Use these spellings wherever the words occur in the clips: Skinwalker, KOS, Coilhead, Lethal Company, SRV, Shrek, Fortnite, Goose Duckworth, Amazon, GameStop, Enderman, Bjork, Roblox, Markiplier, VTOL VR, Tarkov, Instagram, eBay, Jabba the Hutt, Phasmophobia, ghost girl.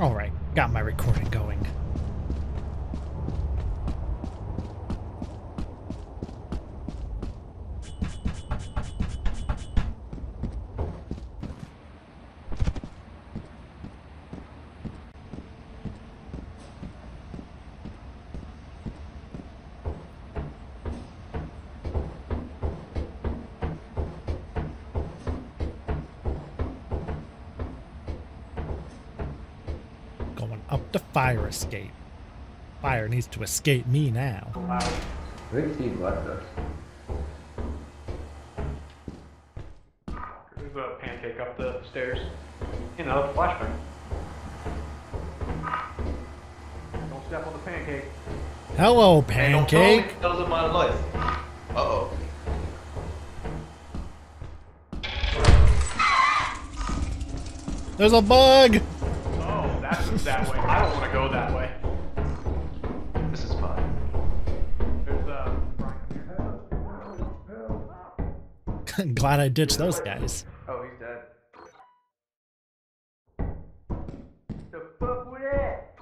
All right, got my recording going. Fire escape. Fire needs to escape me now. Wow. Great team left us. There's a pancake up the stairs. In the flashback. Don't step on the pancake. Hello, pancake. Hey, don't throw me. That was my life. Uh-oh. There's a bug! Oh, that's that way. I don't want to go that way. This is fine. There's a Brian. Glad I ditched those guys. Oh, he's dead. The fuck with that?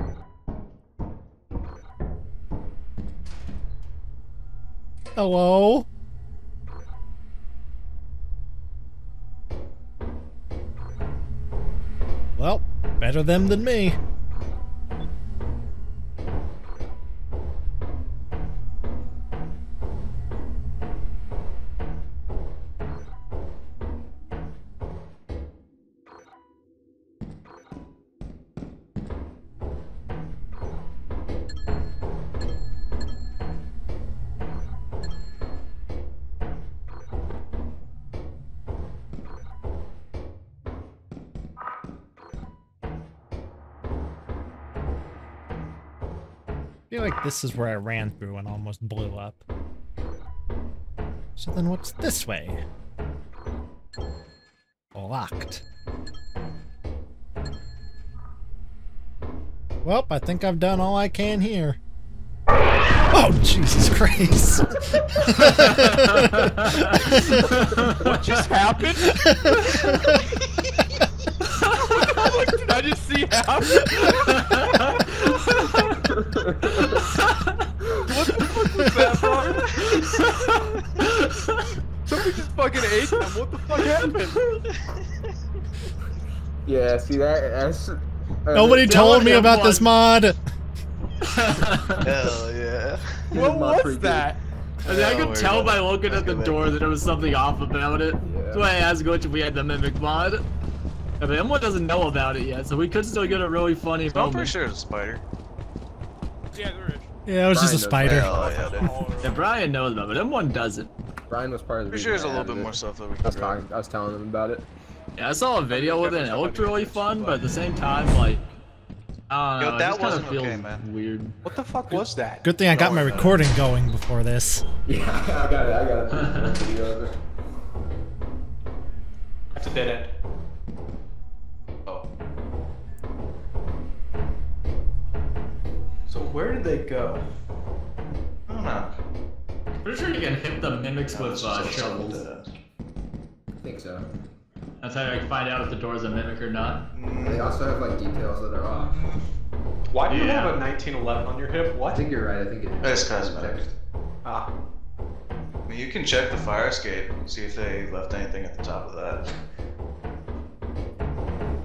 Hello? Well, better them than me. I feel like this is where I ran through and almost blew up. So then what's this way? Locked. Well, I think I've done all I can here. Oh, Jesus Christ. What just happened? What did I just see happen? What the fuck was that for? Somebody just fucking ate them. What the fuck happened? Yeah, see that's nobody told me about this mod. Hell yeah. What was that? I mean, I could tell by looking at the door that there was something off about it. That's why I asked Glitch if we had the mimic mod. I mean, everyone doesn't know about it yet, so we could still get a really funny moment. I'm pretty sure it's a spider. Yeah, there is. Yeah, it was just a spider. Yeah, Brian knows about it, but M1 doesn't. Brian was part of the video. Pretty sure there's a little bit more stuff that we can do. I was telling him about it. Yeah, I saw a video with it and it looked really fun, but at the same time, like, I don't know, that wasn't okay, man. Weird. What the fuck was that? Good thing I got my recording going before this. Yeah, I got a video of it. That's a dead end. So where did they go? I don't know. Pretty sure you can hit the mimics with shovels. I think so. That's how you can find out if the door's a mimic or not. They also have like details that are off. Why do you have a 1911 on your hip? What? I think you're right. I think it's cosmetic. Ah. I mean, you can check the fire escape and see if they left anything at the top of that.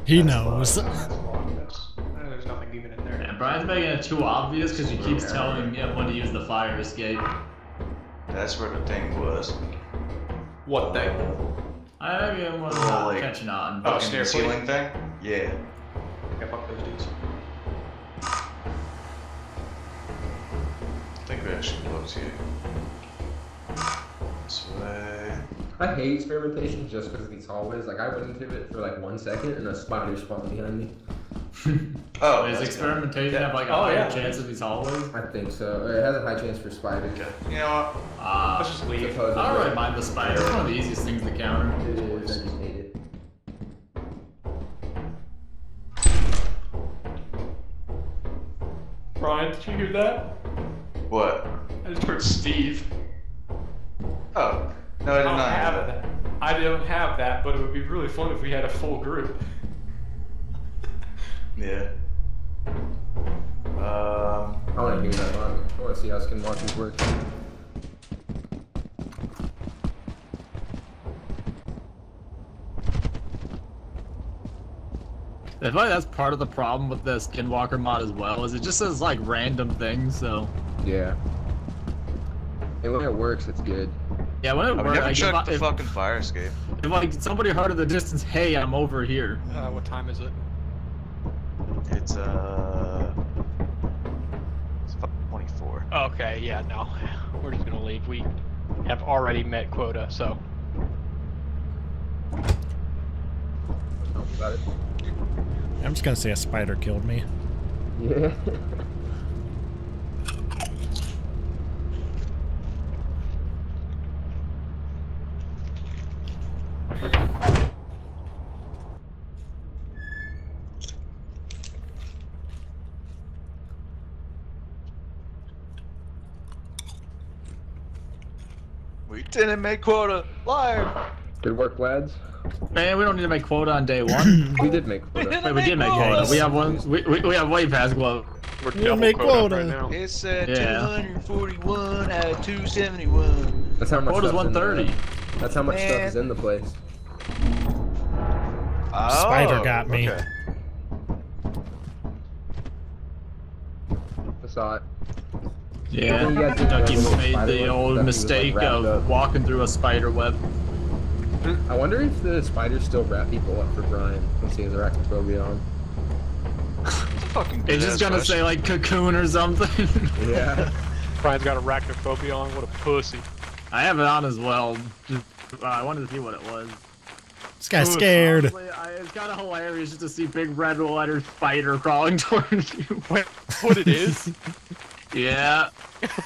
He knows. There's nothing even in there. Yeah, Brian's making it too obvious because he keeps telling me when to use the fire escape. That's where the thing was. What thing? I mean, was like, catching on. Oh, stair ceiling thing? Yeah. Yeah, fuck those dudes. I think we actually close here. This way. I hate experimentation just because of these hallways. Like, I went into it for like 1 second and a spider spawned behind me. Oh, is experimentation have like a higher chance of these hallways? I think so. It has a high chance for spiders. Okay. You know what? Let's just leave. I don't really mind the spider. It's one of the easiest things to counter. It is. I just hate it. Brian, did you hear that? What? I just heard Steve. Oh. No, I did not have that. I don't have that, but it would be really fun if we had a full group. Yeah. see us can watch his work. I feel like that's part of the problem with the Skinwalker mod as well, is it just says like random things, so. Yeah. And when it works, it's good. Yeah, when it works. I've never checked the fucking fire escape. If like somebody heard of the distance, hey, I'm over here. What time is it? It's 24. Okay, yeah, no, we're just gonna leave. We have already met quota, so. About it. I'm just gonna say a spider killed me. Yeah. We didn't make quota. Liar. Good work, lads. Man, we don't need to make quota on day one. We did make quota. Wait, we did make quota. We have one. We have way past quota. We're double quota right now. It's 241 out of 271. That's how much. Quota's 130. That's how much stuff is in the place. Oh, spider got me. Okay. I saw it. Yeah, Ducky made the old mistake of walking through a spider web. I wonder if the spiders still wrap people up for Brian since he has arachnophobia on. It's just gonna say like cocoon or something. Yeah. Brian's got arachnophobia on. What a pussy. I have it on as well. Just, I wanted to see what it was. This guy's scared. Honestly, it's kind of hilarious just to see big red letter spider crawling towards you. What it is? Yeah.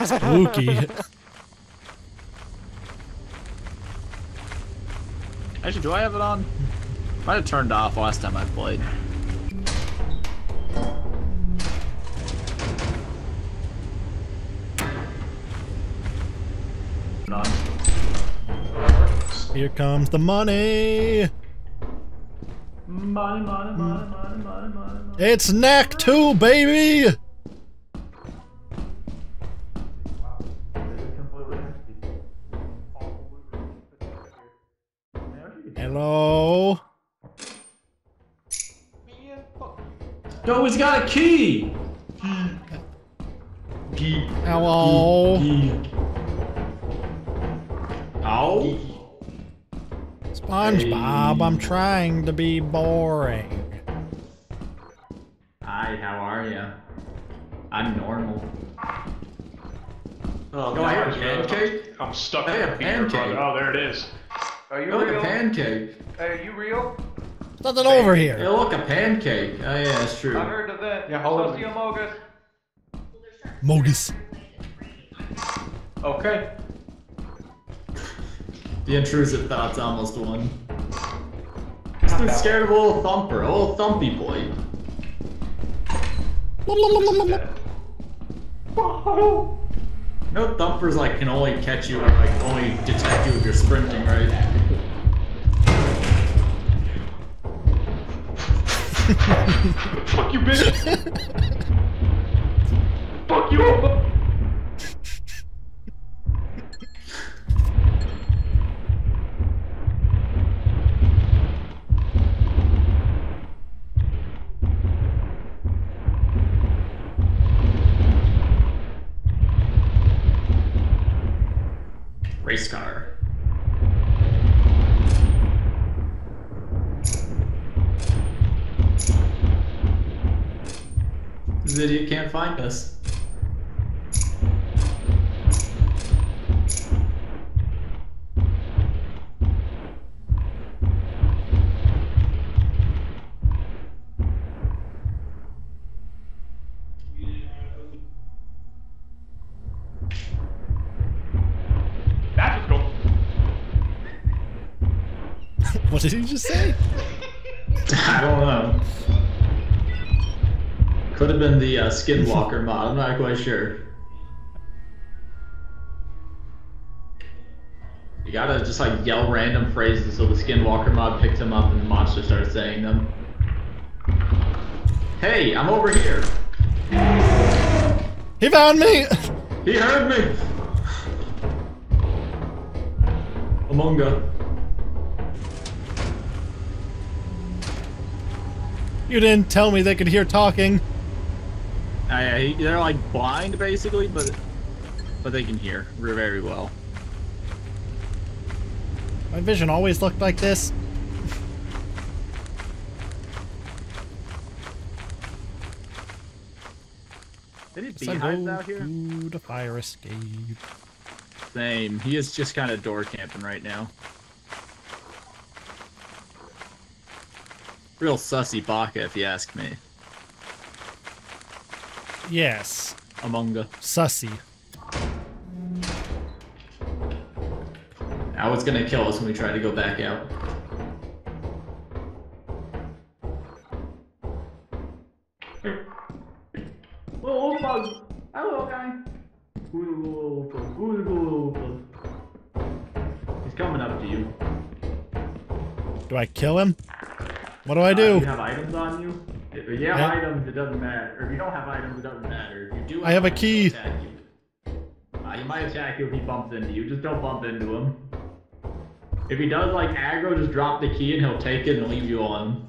Spooky. Actually, do I have it on? I might have turned off last time I played. Here comes the money. Money, money, money, money, money, money. It's Knack 2, baby. Hello? Yo, he's got a key! Hello? Ow? SpongeBob, hey. I'm trying to be boring. Hi, how are ya? I'm normal. Oh, go ahead, pancake? I'm stuck in a pancake. Oh, there it is. Are you real? Look, a pancake. Hey, are you real? There's nothing over here. Hey, look, a pancake. Oh, yeah, that's true. I heard of that. Yeah, hold on. Mogus. Okay. The intrusive thought's almost won. This dude's scared of a little thumper, a little thumpy boy. No thumpers like can only catch you or like only detect you if you're sprinting, right? Fuck you, bitch! Fuck you up! Race car. This idiot can't find us. What did he just say? I don't know. Could have been the Skinwalker mod, I'm not quite sure. You gotta just like yell random phrases so the Skinwalker mod picked him up and the monster started saying them. Hey, I'm over here! He found me! He heard me! Among us. You didn't tell me they could hear talking. They're like blind basically, but they can hear very well. My vision always looked like this. They did beehives out here? The fire escape. Same. He is just kind of door camping right now. Real sussy baka, if you ask me. Yes. Among us. Sussy. Now it's gonna kill us when we try to go back out. Little bug. Hello, guy. He's coming up to you. Do I kill him? What do I do? Do you have items on you? If you have items, it doesn't matter. Or if you don't have items, it doesn't matter. If you do, I have a key. He might attack you if he bumps into you. Just don't bump into him. If he does like aggro, just drop the key and he'll take it and leave you on.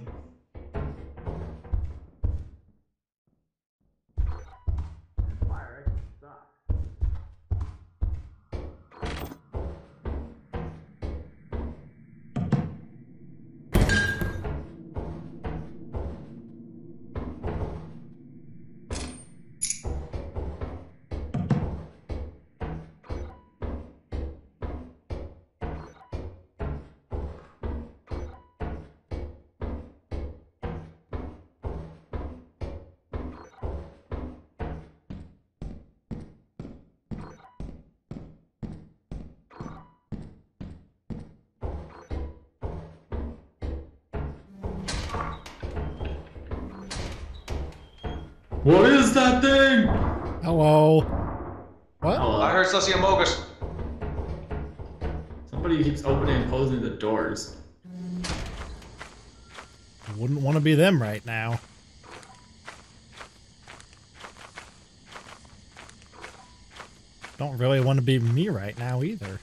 What is that thing? Hello. What? Hello. I heard Sociomogus. Somebody keeps opening and closing the doors. I wouldn't want to be them right now. Don't really want to be me right now either.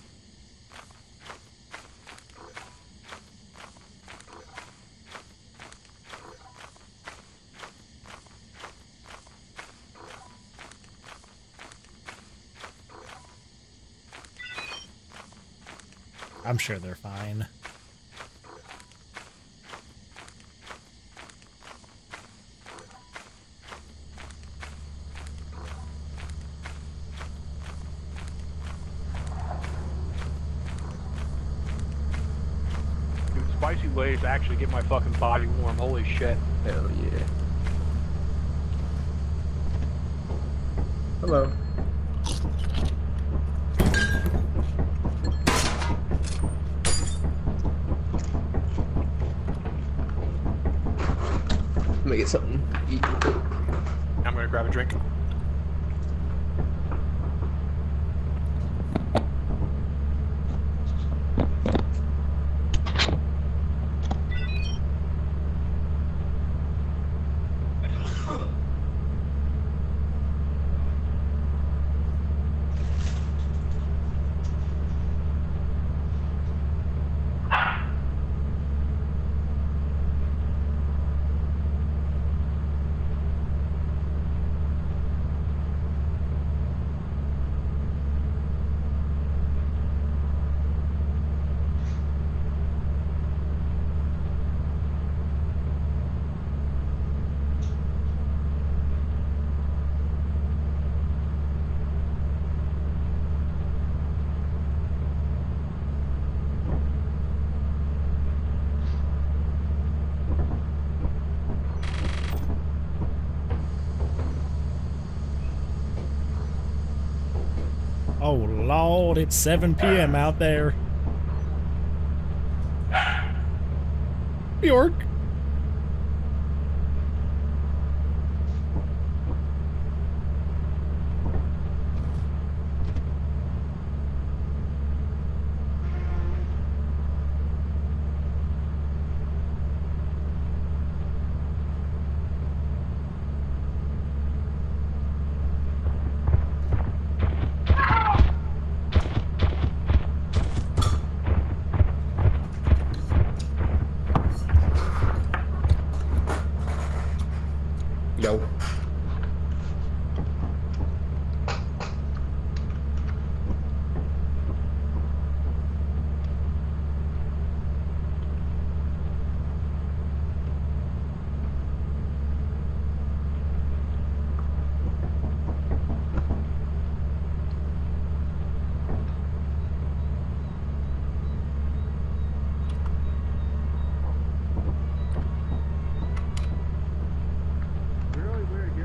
I'm sure they're fine. Dude, spicy waves actually get my fucking body warm. Holy shit. Hell yeah. Hello. Let me get something to eat. I'm gonna grab a drink. Oh Lord, it's 7 p.m. out there. Bjork. Yo.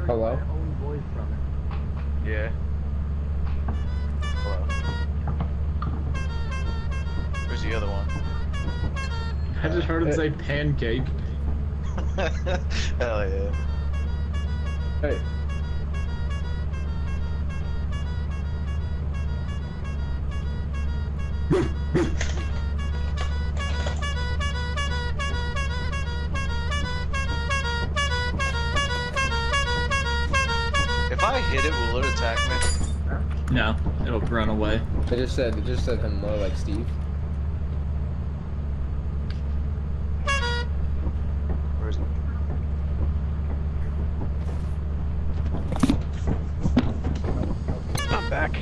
Hello? My own voice from it. Yeah. Hello. Where's the other one? I just heard him say pancake. Hell yeah. Hey. If I hit it, will it attack me? No, it'll run away. It just said him more like Steve. Where is it? I'm back.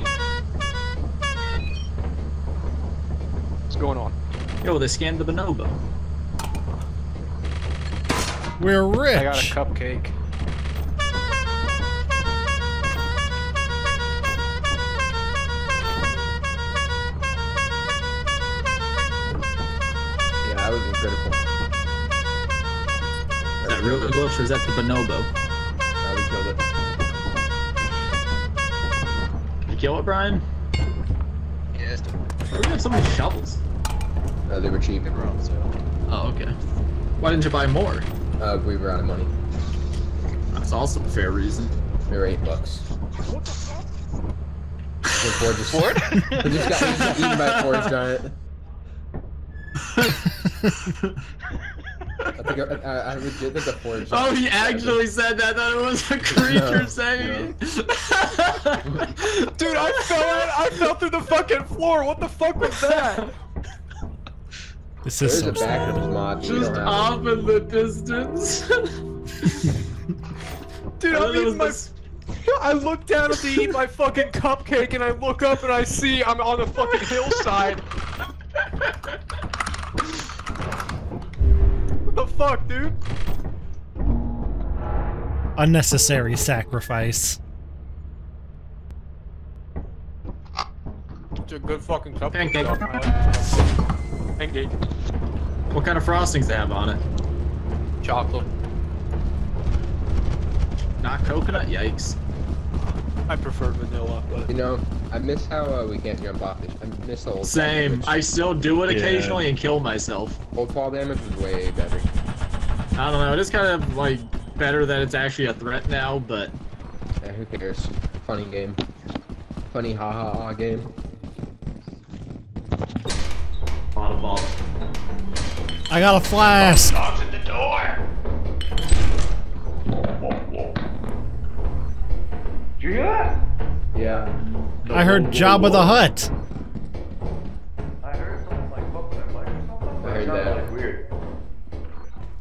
What's going on? Yo, they scanned the bonobo. We're rich. I got a cupcake. That was incredible. Is that real glitch or is that the bonobo? No, we killed it. You kill it, Brian? Yes. Why do we have so many shovels? They were cheap and wrong, so... Oh, okay. Why didn't you buy more? We were out of money. That's also a fair reason. We were $8. What the fuck? Ford? Ford? We just got eaten by a forest giant. I legit think a forge. Oh, he actually said that. That it was a creature saying. No. Dude, I fell out. I fell through the fucking floor. What the fuck was that? This is so bad. Just off in the distance. Dude, I'm eating my. I look down at the eat my fucking cupcake, and I look up and I see I'm on a fucking hillside. What the fuck, dude? Unnecessary sacrifice. It's a good fucking cup. Pancake. Pancake. What kind of frostings they have on it? Chocolate. Not coconut? Yikes. I prefer vanilla, but... You know, I miss how we can't jump off this. I miss the old... Same. Damage. I still do it occasionally and kill myself. Old fall damage is way better. I don't know. It is kind of, like, better that it's actually a threat now, but... Yeah, who cares? Funny game. Funny ha-ha-ha game. Bottom ball. I got a flask! Dogs at the door! Did you hear that? Yeah. I heard Jabba the Hutt. I heard someone like fuck with that mic or something. I heard that. Like, weird.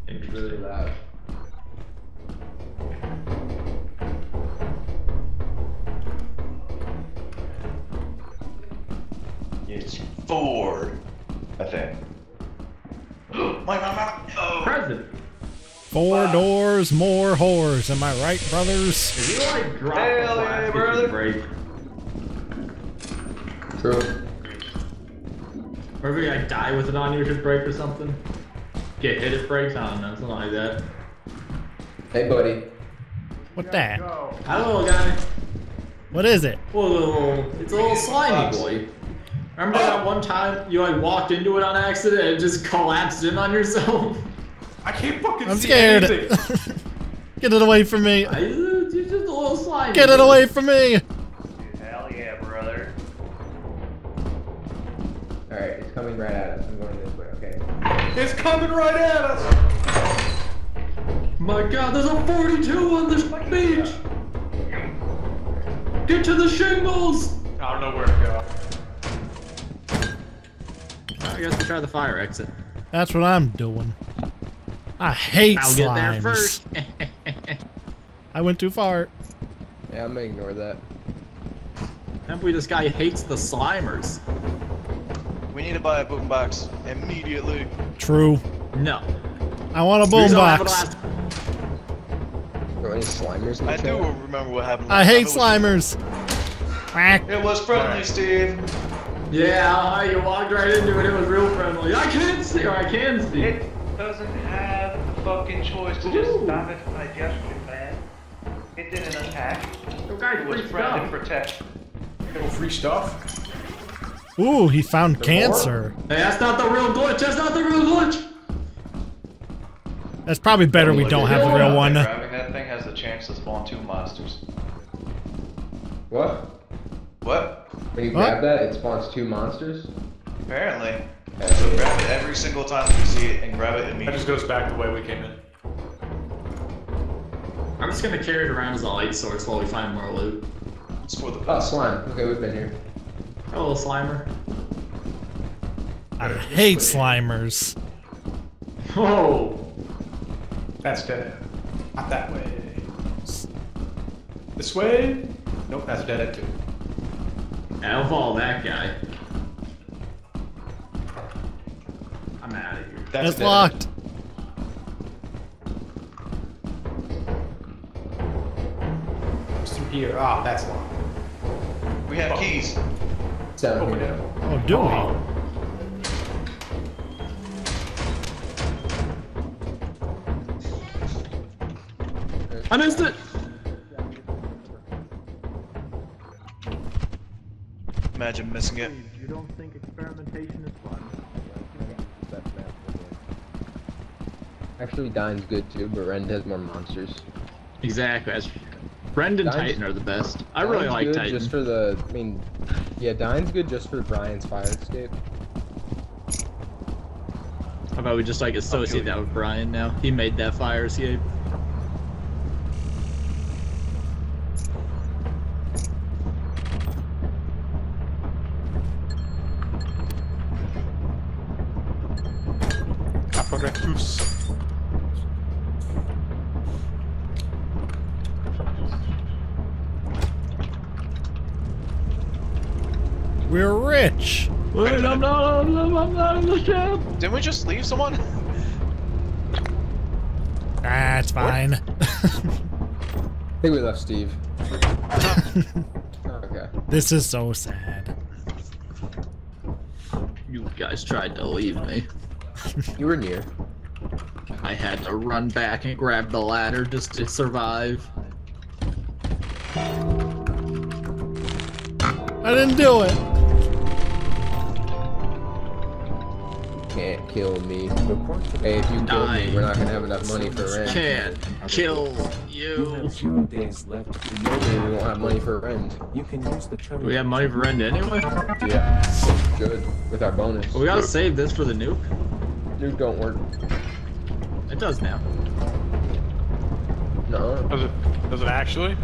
It's really loud. It's Ford, I think. Oh. President. Four doors, more whores. Am I right, brothers? If you like drop the plastic break. True. Or if you like die with it on you, it should break or something. Get hit, it breaks. I don't know, something like that. Hey, buddy. What that? Hello, guy. What is it? Whoa, it's a little slimy boy. Remember that one time you like walked into it on accident and just collapsed in on yourself? I can't fucking see anything. I'm scared. Get it away from me. You're just a little slimy. Get it away from me. Hell yeah, brother. Alright, it's coming right at us. I'm going this way, okay? It's coming right at us. My god, there's a 42 on this beach. Get to the shingles. I don't know where to go. I guess we try the fire exit. That's what I'm doing. I hate slimes. I'll get there first. I went too far. Yeah, I'm gonna ignore that. Apparently this guy hates the Slimers. We need to buy a boombox immediately. True. No. I want a boombox. I do remember what happened. I hate Slimers. It was friendly, Steve. Yeah, you walked right into it. It was real friendly. I can't see, or I can see. It doesn't have the fucking choice to just stop it from digestion, man. It didn't attack. It was friendly protect. Little free stuff. Ooh, he found cancer. Hey, that's not the real glitch. That's not the real glitch. That's probably better we don't have the real one. That thing has a chance to spawn two monsters. What? What? When you grab that, it spawns two monsters? Apparently. Yeah, so grab it every single time you see it and grab it immediately. That just goes back the way we came in. I'm just gonna carry it around as a light source while we find more loot. It's for the slime. Okay, we've been here. Hello, Slimer. I hate Slimers. Oh! That's dead. Not that way. This way? Nope, that's dead end too. I'll follow that guy. I'm out of here. That's locked. It's through here. Ah, oh, that's locked. We have keys. So open it up. Oh, do we? I missed it! Imagine missing it. You don't think experimentation is fun? Actually, Dine's good too, but Rend has more monsters. Exactly. Rend and Titan are the best. I really like Titan. Just for the, I mean, yeah, Dine's good just for Brian's fire escape. How about we just like associate that with Brian now? He made that fire escape. We're rich. Wait, I'm not in the ship. Didn't we just leave someone? Ah, it's fine. I think we left Steve. Okay. This is so sad. You guys tried to leave me. You were near. I had to run back and grab the ladder just to survive. I didn't do it. Can't kill me. Hey, if you kill me, we're not gonna have enough money for rent. Can't kill you. We have few days left. We don't have money for rent. You can use the term. We have money for rent anyway. Yeah, good with our bonus. We gotta save this for the nuke. Nuke don't work. It does now. No. Does it actually?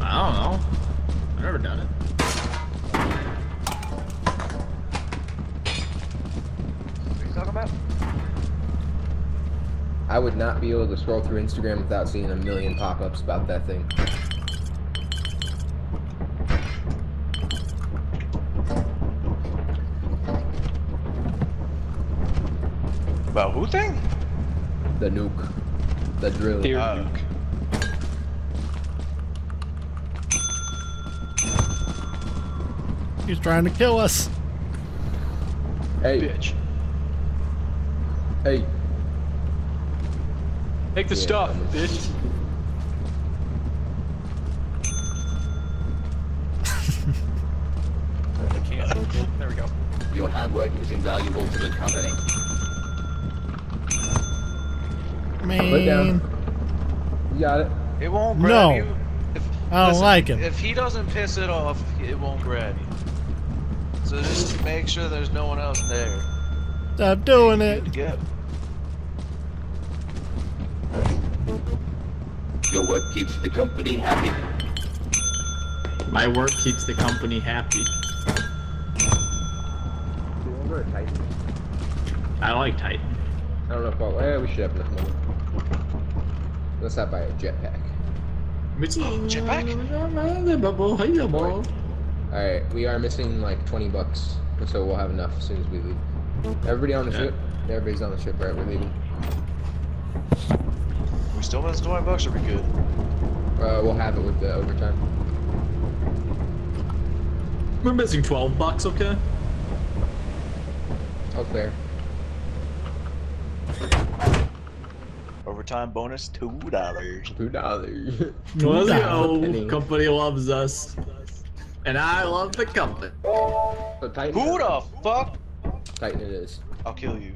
I don't know. I've never done it. I would not be able to scroll through Instagram without seeing a million pop-ups about that thing. About who thing? The nuke. The drill. The nuke. He's trying to kill us. Hey. Bitch. Hey. Take the stuff, bitch. There we go. Your hard work is invaluable to the company. Man. Put it down. You got it. It won't grab you. I don't like it. If he doesn't piss it off, it won't grab you. So just make sure there's no one else there. Stop doing it. Good. Your work keeps the company happy. My work keeps the company happy. Do you remember Titan? I like Titan. I don't know if we should have enough money. Let's not buy a jetpack. Jetpack? Alright, we are missing like 20 bucks, so we'll have enough as soon as we leave. Everybody on the ship? Everybody's on the ship, right? We're leaving. We still have 20 bucks, or we good? We'll have it with the overtime. We're missing 12 bucks, okay? All clear. Overtime bonus, $2. $2. Let's go. Company loves us. And I love the company. So tighten it. Who the fuck? Tighten it is. I'll kill you.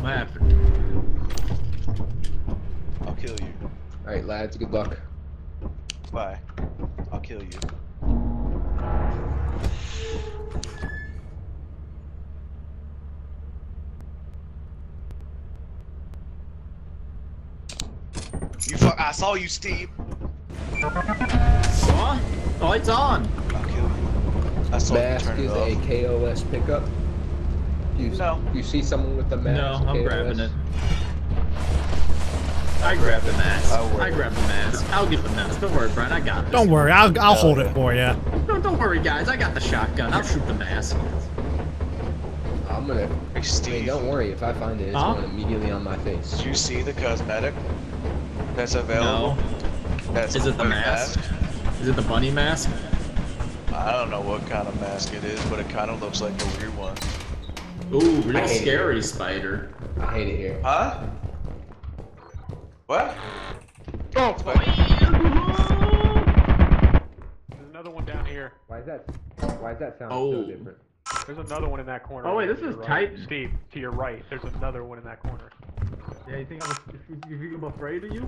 What happened? I'll kill you. Alright, lads, good luck. Bye. I'll kill you. I saw you, Steve. What? Oh, it's on. I'll kill you. I saw mask you turn it is off. A KOS pickup. You see someone with the mask? No, I'm KOS? Grabbing it. I grab the mask. I grab the mask. I'll get the mask. Don't worry, Brian. I got it. Don't worry. I'll hold it for you. No, don't worry, guys. I got the shotgun. I'll shoot the mask. I'm gonna. Hey, Steve. I mean, don't worry. If I find it, it's going immediately on my face. Did you see the cosmetic? That's available. No. That's is it the mask? Is it the bunny mask? I don't know what kind of mask it is, but it kind of looks like a weird one. Ooh, real scary spider. I hate it here. Huh? What? Oh, there's another one down here. Why is that sound so different? There's another one in that corner. Oh wait, this is tight. Steve, to your right, there's another one in that corner. Yeah, you think I'm afraid of you?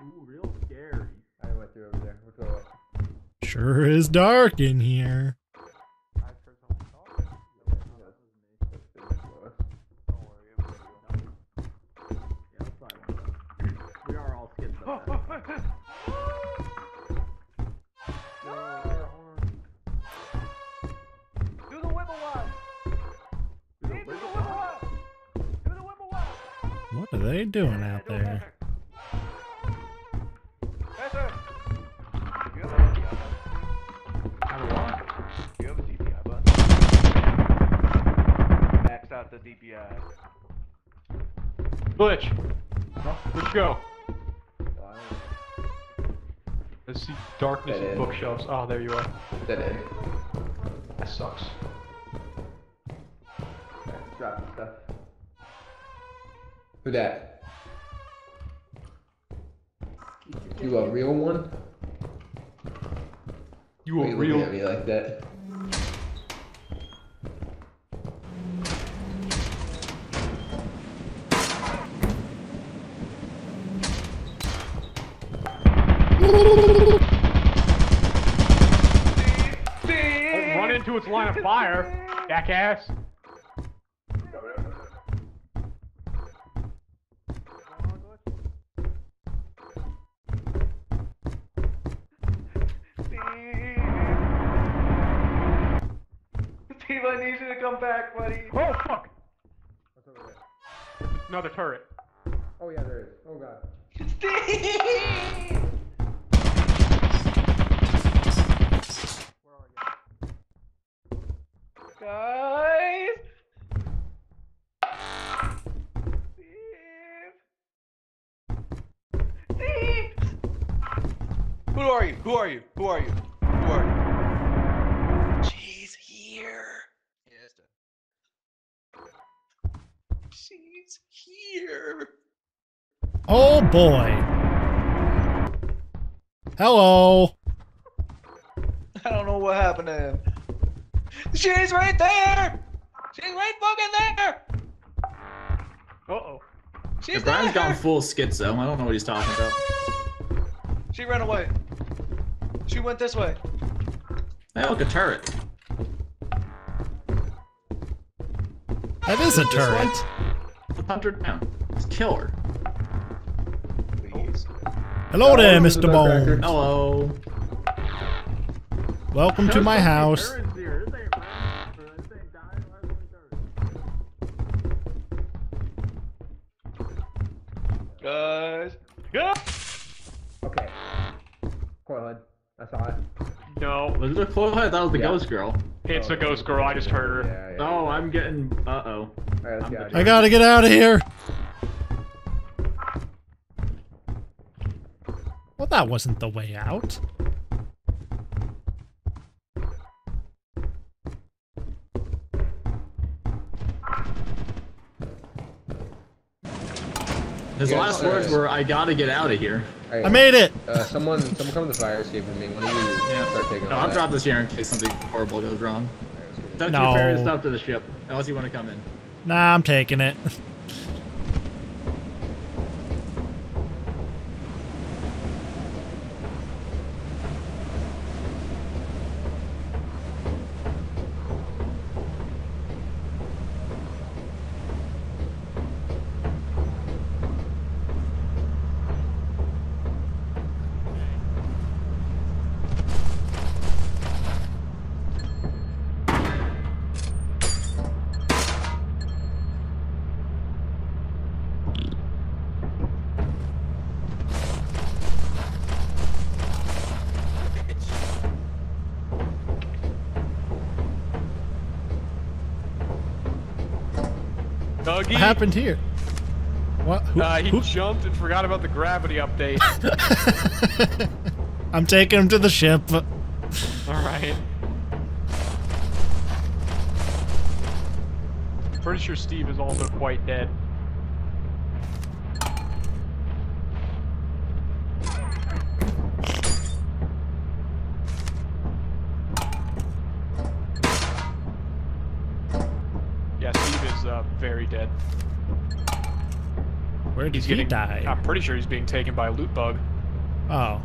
Ooh, real scary. I went through over there. What's up? Sure is dark in here. We are all skins up there. What are they doing out there? You have a DPI button. Max out the DPI. Glitch! Let's go. Let's see darkness and bookshelves. Oh, there you are. Dead end. That sucks. Drop stuff. Who that? You a real one? You a real one? Why are you looking at me like that? Don't run into its line of fire, jackass. Steve, I need you to come back, buddy. Oh, fuck! What's over there? Another turret. Oh, yeah, there is. Oh, God. Steve! Guys! Steve! Steve! Who are you? Who are you? Who are you? Who are you? She's here. She's here. Oh boy. Hello. I don't know what happened to him. She's right there! She's right fucking there! Uh-oh. She's Brian's gone full schizo. I don't know what he's talking about. She ran away. She went this way. Hey, look, a turret. That is a turret. 100 down. Let's kill her. Please. Hello there, Mr. Bone. Hello. Welcome to my house. Cause go. Okay. Coilhead. I saw it. No. Was it a Coilhead? That was the ghost girl. It's the ghost girl. I just heard her. Yeah, yeah. Oh, I'm getting. Uh oh. Right, I gotta get out of here. Well, that wasn't the way out. His last words were, "I gotta get out of here." Right. I made it. Someone come to the fire escape with me. When do you start taking? No, I'll drop this here in case something horrible goes wrong. Right, don't you ferry stuff to the ship unless you want to come in. Nah, I'm taking it. Dougie. What happened here? What? Who, he jumped and forgot about the gravity update. I'm taking him to the ship. All right. I'm pretty sure Steve is also quite dead. Very dead. Where did he die? I'm pretty sure he's being taken by a loot bug. Oh.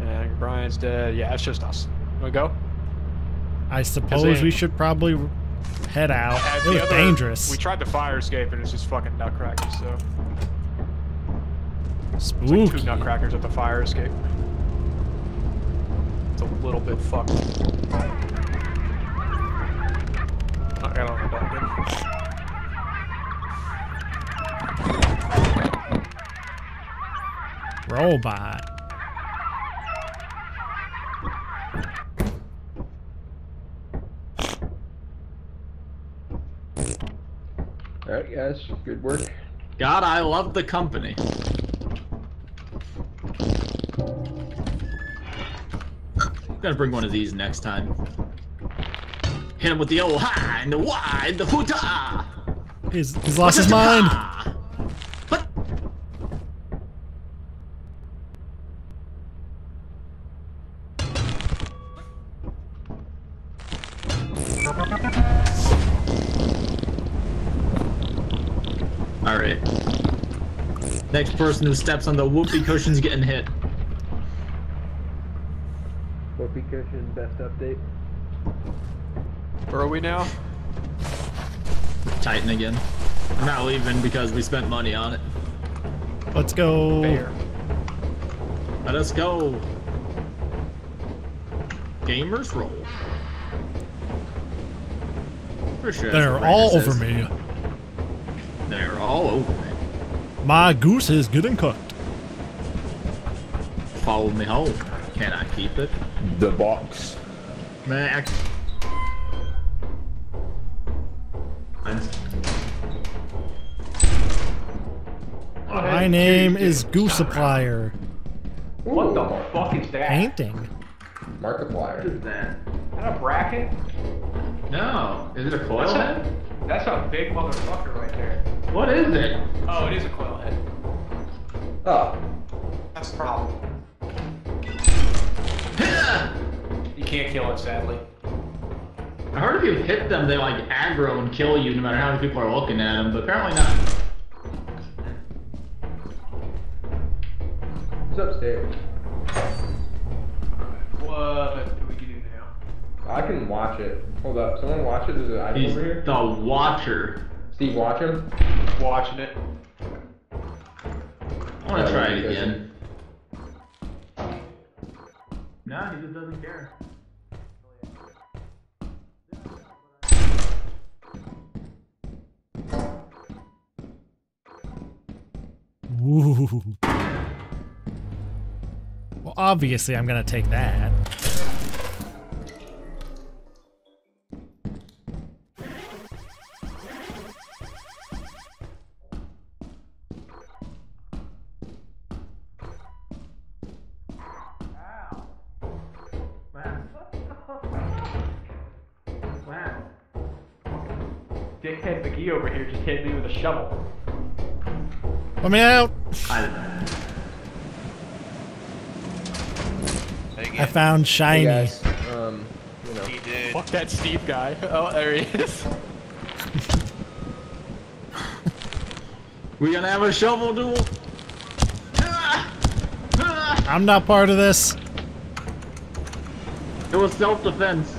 And Brian's dead. Yeah, it's just us. Wanna go? I suppose we should probably head out. It was dangerous. We tried the fire escape and it's just fucking nutcrackers. So. Spooky. It's like 2 nutcrackers at the fire escape. It's a little bit fucked. I don't know about him. Robot. Alright guys, good work. God, I love the company. I'm gonna bring one of these next time. Hit him with the old high and the wide and the hootah. He's lost his mind. What? All right. Next person who steps on the whoopee cushion's getting hit. Whoopee cushion, best update. Where are we now? Titan again. I'm not leaving because we spent money on it. Let's go. Fair. Let us go. Gamers roll. For sure. They're all over me. They're all over me. My goose is getting cooked. Follow me home. Can I keep it? The box. Man, my name is Goose Supplier. What the fuck is that? Painting. Markiplier. What is that? Is that a bracket? No. Is it a coil head? That's a big motherfucker right there. What is it? Oh, it is a coil head. Oh. That's the problem. You can't kill it, sadly. I heard if you hit them, they like aggro and kill you no matter how many people are looking at them, but apparently not. Who's upstairs? What do we get in now? I can watch it. Hold up, someone watch it? There's an item over here? The Watcher. Steve, watch him? Watching it. I want to try it again. Nah, he just doesn't care. Ooh. Well, obviously I'm gonna take that. Dickhead McGee over here just hit me with a shovel. Let me out! I found shiny. Hey guys, you know. He did. Fuck that Steve guy. Oh, there he is. We gonna have a shovel duel? I'm not part of this. It was self-defense.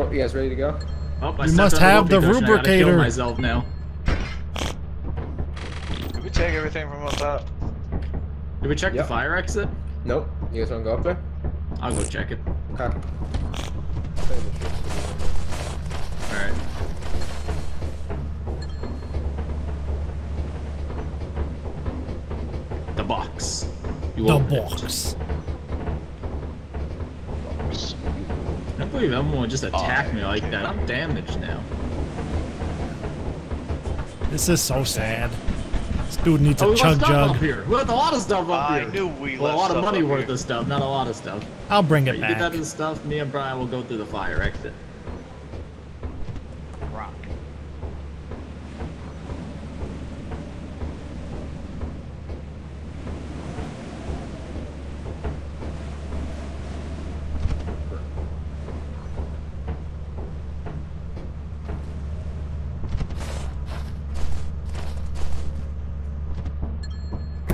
Oh, you guys ready to go? Oh, you must have the rubricator. I gotta kill myself now. Did we take everything from up top? Did we check the fire exit? Nope. You guys wanna go up there? I'll go check it. Okay. Alright. The box. I can't believe everyone just attacked me like that. I'm damaged now. This is so sad. This dude needs a chug jug. We left a lot of stuff up here. I knew we left a lot of money worth of stuff, not a lot of stuff. I'll bring it back. You get that stuff, me and Brian will go through the fire exit. Rock.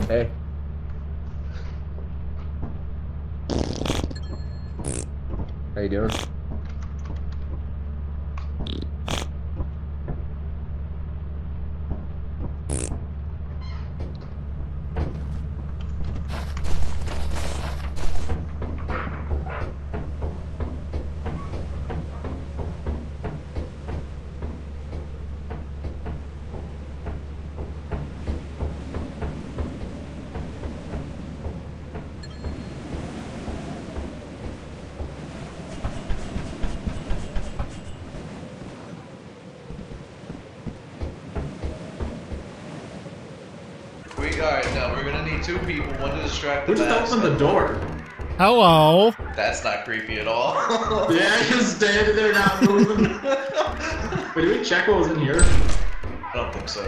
Hey. How you doing? Alright, now we're gonna need two people, one to distract the mask. Who just opened the door? Hello? That's not creepy at all. Yeah, I just standing there not moving. Wait, did we check what was in here? I don't think so.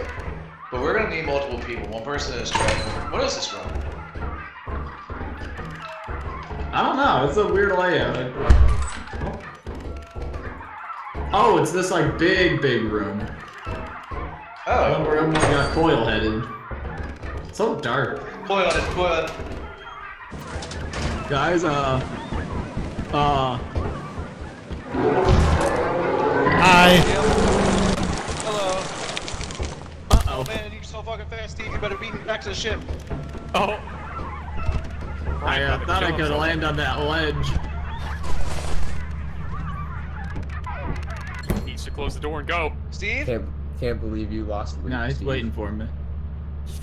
But we're gonna need multiple people, one person to distract. What is this room? I don't know, it's a weird layout. Oh, it's this like big room. Oh. Where everyone's got coil headed. So dark. Coil it, coil it. Guys, Hi. Hello. Uh-oh. Oh, man, you're so fucking fast, Steve. You better beat me back to the ship. Oh. I thought I could land on that ledge. He needs to close the door and go. Steve? Can't believe you lost the lead. Nah, he's waiting for me.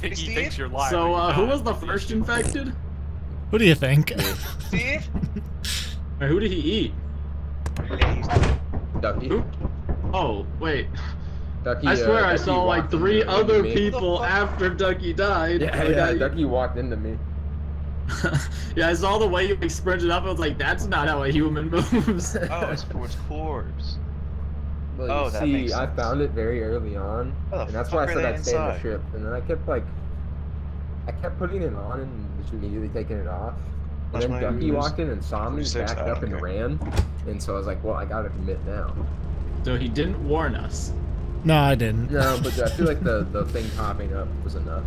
He thinks you're lying. So, who was the first infected? Who do you think? Steve? Wait, who did he eat? Ducky. Who? Oh, wait. Ducky, I swear I saw like three other people after Ducky died. Yeah, Ducky walked into me. Yeah, I saw the way you sprinted up. I was like, that's not how a human moves. Oh, it's for its corpse. Well, oh, you see, I found it very early on, and that's why I said I'd stay in the ship. And then I kept like, I kept putting it on and just immediately taking it off. And then Ducky walked in and saw me, backed up and ran. And so I was like, well, I gotta commit now. So he didn't warn us. No, I didn't. No, but I feel like the thing popping up was enough.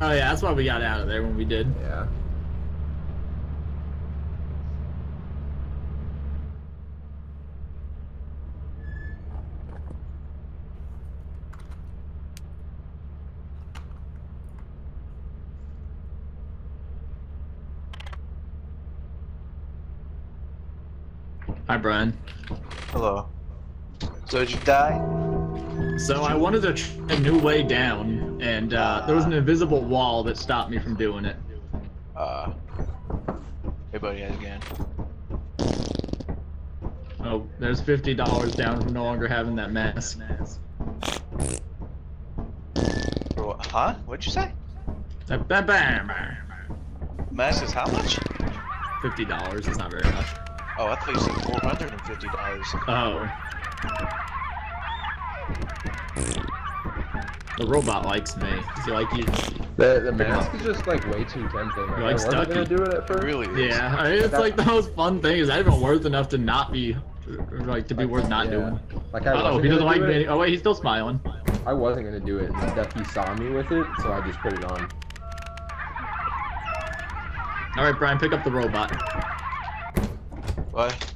Oh yeah, that's why we got out of there when we did. Yeah. Hi, Brian. Hello. So did you die? So I wanted to try a new way down, and there was an invisible wall that stopped me from doing it. Hey, buddy, how's it going? Oh, there's $50 down from no longer having that mask. Huh? What'd you say? Mask is how much? $50. It's not very much. Oh, I thought you said $450. Oh. The robot likes me. Does he like you? The mask is just like way too tempting. Like, I wasn't gonna do it at first. Really? Is. Yeah. I mean, it's like the most fun thing. Is that even worth enough to not be, like, to be worth not doing? Like, oh, he doesn't like me. Oh wait, he's still smiling. I wasn't gonna do it, and Ducky saw me with it, so I just put it on. All right, Brian, pick up the robot. What?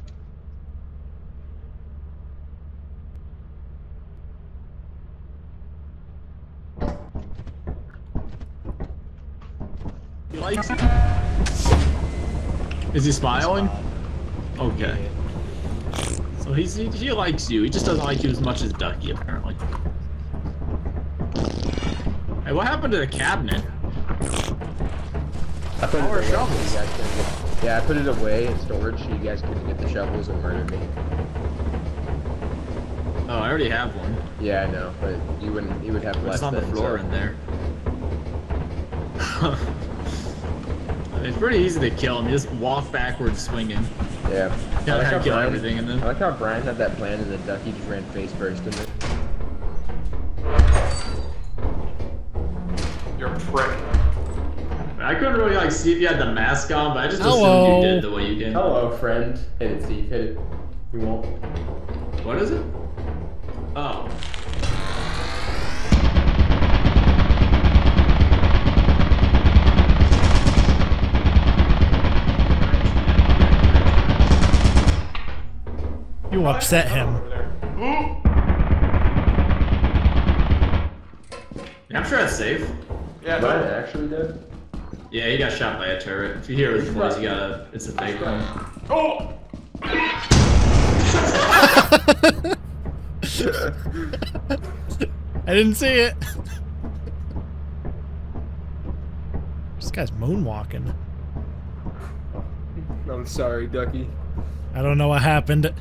He likes it. Is he smiling? Okay. So he likes you. He just doesn't like you as much as Ducky, apparently. Hey, what happened to the cabinet? I put it away. Shovels. Yeah, I put it away in storage so you guys couldn't get the shovels and murder me. Oh, I already have one. Yeah, I know, but you wouldn't. You would have less. It's on the floor in there. It's pretty easy to kill him. You just walk backwards, swinging. Yeah. I like how kill Brian, everything in there. I like how Brian had that plan, and then Ducky just ran face first in it. You're a prick. I couldn't really like see if you had the mask on, but I just assumed you did the way you did. Hello, friend. Hit it, Steve. Hit it. You won't. What is it? Oh. You upset him. Yeah, I'm sure that's safe. Yeah, Brian actually did. Yeah, he got shot by a turret. If you hear his voice, you gotta. It's a fake one. Oh! I didn't see it. This guy's moonwalking. I'm sorry, Ducky. I don't know what happened.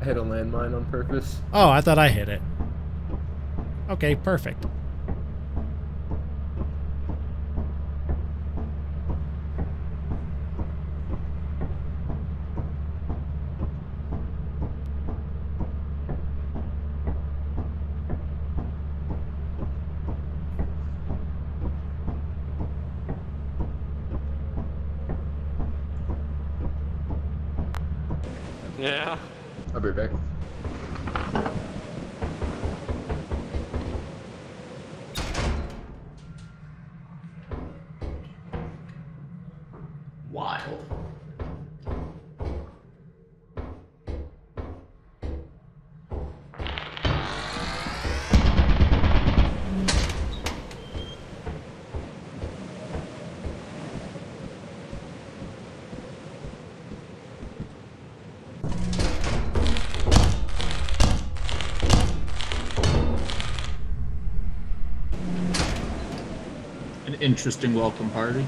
I hit a landmine on purpose. Oh, I thought I hit it. Okay, perfect. Yeah. I'll be back. Wild. Interesting welcome party.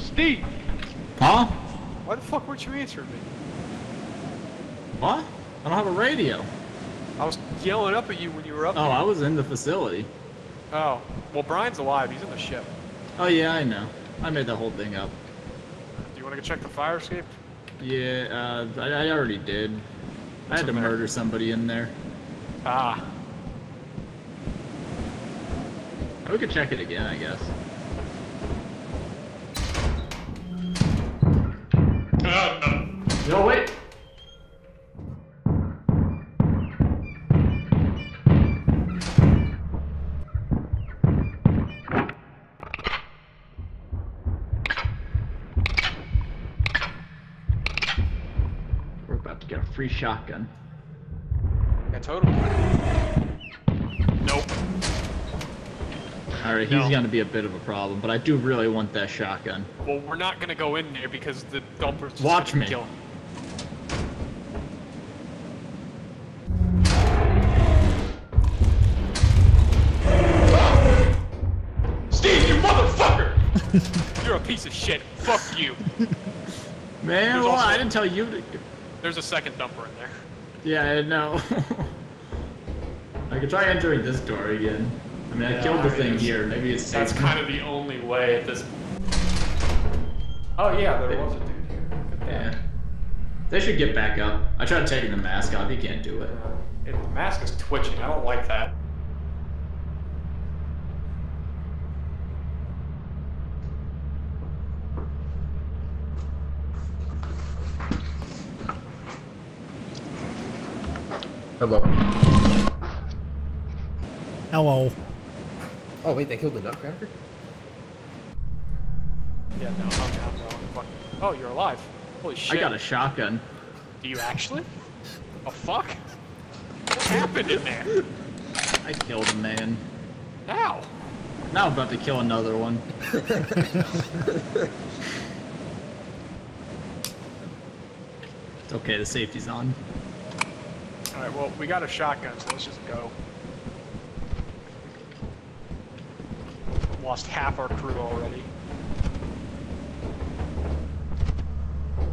Steve! Huh? Why the fuck weren't you answering me? What? I don't have a radio. I was yelling up at you when you were up there. Oh, I was in the facility. Oh. Well, Brian's alive. He's in the ship. Oh, yeah, I know. I made the whole thing up. Do you want to go check the fire escape? Yeah, I already did. I had to murder somebody in there. Ah. We could check it again, I guess. No, wait! We're about to get a free shotgun. Yeah, totally. Nope. Alright, he's gonna be a bit of a problem, but I do really want that shotgun. Well, we're not gonna go in there because the dumper's just gonna kill him. You're a piece of shit. Fuck you. Man, there's I didn't tell you to... There's a second dumper in there. Yeah, I know. I could try entering this door again. I mean, yeah, I killed the thing here. Maybe it's safe. That's kind of the only way at this point. Oh, yeah, there was a dude here. Yeah. They should get back up. I tried taking the mask off. You can't do it. The mask is twitching. I don't like that. Hello. Hello. Oh wait, they killed the nutcracker? Yeah, no, I'm wrong. Oh, you're alive. Holy shit. I got a shotgun. Do you actually? Oh fuck? What happened in there? I killed a man. How? Now I'm about to kill another one. It's okay, the safety's on. Alright, well, we got a shotgun, so let's just go. Lost half our crew already.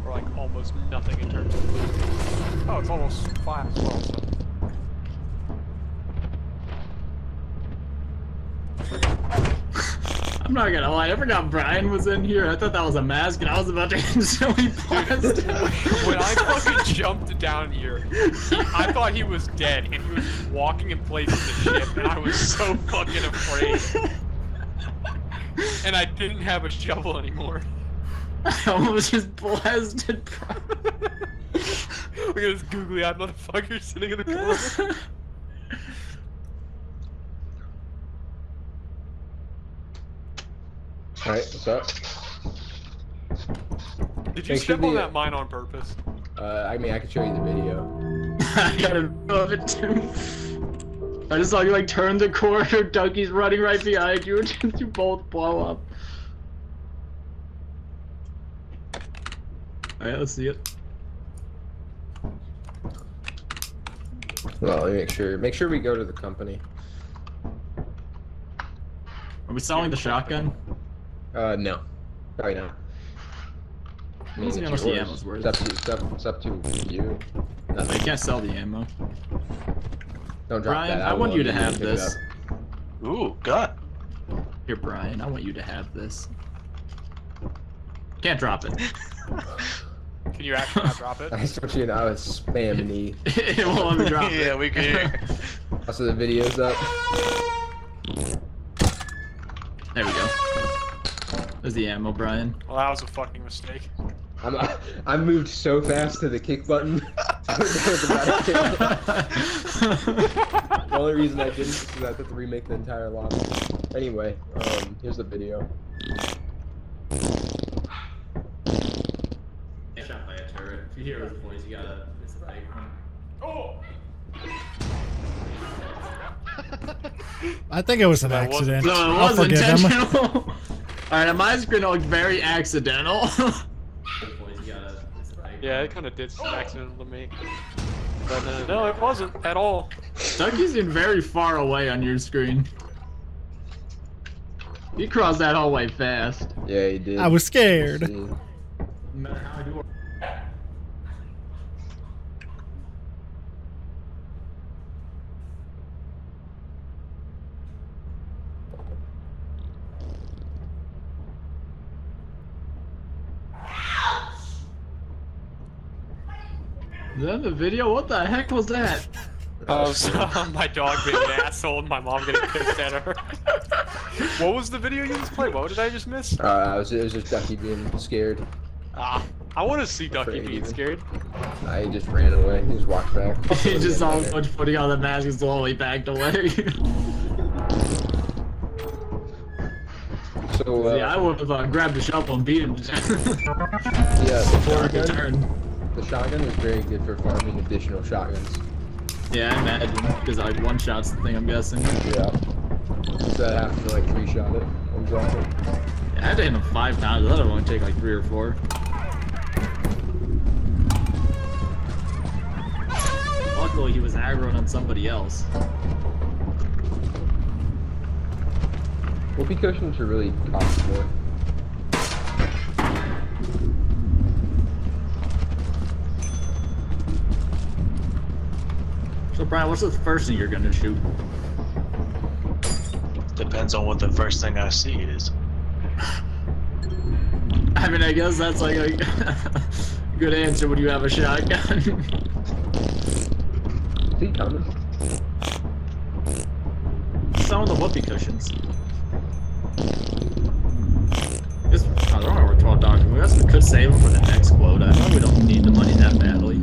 We're like almost nothing in terms of loot. Oh, it's almost 5 as well, so. I'm not gonna lie, I forgot Brian was in here. I thought that was a mask and I was about to instantly blast him. When I fucking jumped down here, I thought he was dead and he was walking in place of the ship and I was so fucking afraid. And I didn't have a shovel anymore. I almost just blasted Brian. Look at this googly-eyed motherfucker sitting in the corner. Alright, what's up? Did you step on that mine on purpose? I mean, I can show you the video. I gotta love it too. I just saw you like turn the corner, Dougie's running right behind you, and just you both blow up. Alright, let's see it. Well, let me make sure we go to the company. Are we selling the shotgun? No. Probably not. I mean, how much the ammo's worth. It's up to you. Nothing. I can't sell the ammo. Don't drop Brian, that. I want you to have this. Ooh, God. Here, Brian, I want you to have this. Can't drop it. Can you actually not drop it? I thought you know it's spam knee. It won't let me drop it. Yeah, we can. Also, the video's up. There we go. There's the ammo, Brian. Well, that was a fucking mistake. I moved so fast to the kick button. The only reason I didn't is because I had to remake the entire lobby. Anyway, here's the video. Shot by a turret. If you hear those boys, you gotta. It's like. Oh! I think it was an accident. No, it was intentional. Alright, it might have been like very accidental. Yeah, it kind of did seem accidental to me. But no, it wasn't at all. Dougie's in very far away on your screen. He crossed that hallway fast. Yeah, he did. I was scared. No matter how I do it. Is that the video? What the heck was that? Oh, my dog being an asshole and my mom getting pissed at her. What was the video you just played? What did I just miss? It was just Ducky being scared. I want to see Ducky being scared. Nah, he just ran away. He just walked back. He just saw him putting on the mask and slowly backed away. So, yeah, I would have grabbed a shovel and beat him. Yeah, the shotgun is very good for farming additional shotguns. Yeah, I imagine, because I one-shot's the thing I'm guessing. Yeah. So that happened to like three-shot it. Exactly. Yeah, I had to hit him 5 times, that would only take like 3 or 4. Luckily he was aggroing on somebody else. Whoopee cushions are really cost more. So Brian, what's the first thing you're gonna shoot? Depends on what the first thing I see is. I mean, I guess that's like a good answer when you have a shotgun. See, coming. Some of the whoopee cushions. I don't know, we're 12 dogs. We also could save them for the next quota. I know we don't need the money that badly.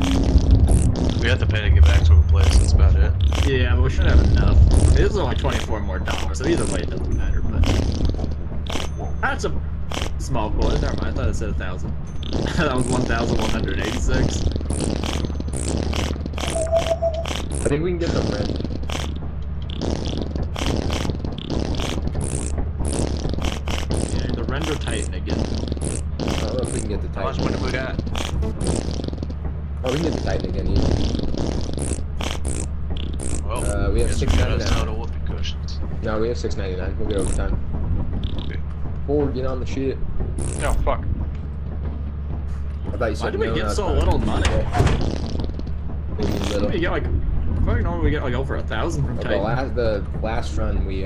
We have to pay to get back to a place, that's about it. Yeah, but we should have enough. This is only 24 more dollars, so either way it doesn't matter, but... That's a small quota, never mind, I thought it said 1,000. That was 1,186. I think we can get some rent. Render Titan again. I don't know if we can get the Titan. How much money we got? Oh, we can get the Titan again, easy. Well, we have $6.99. No, we have $6.99. We'll get overtime. Okay. Forward, get on the shit. Oh, fuck. I thought you said Why did we get so little money? Little. We get like, I don't know, we get like over 1,000 from Titan. The last run we,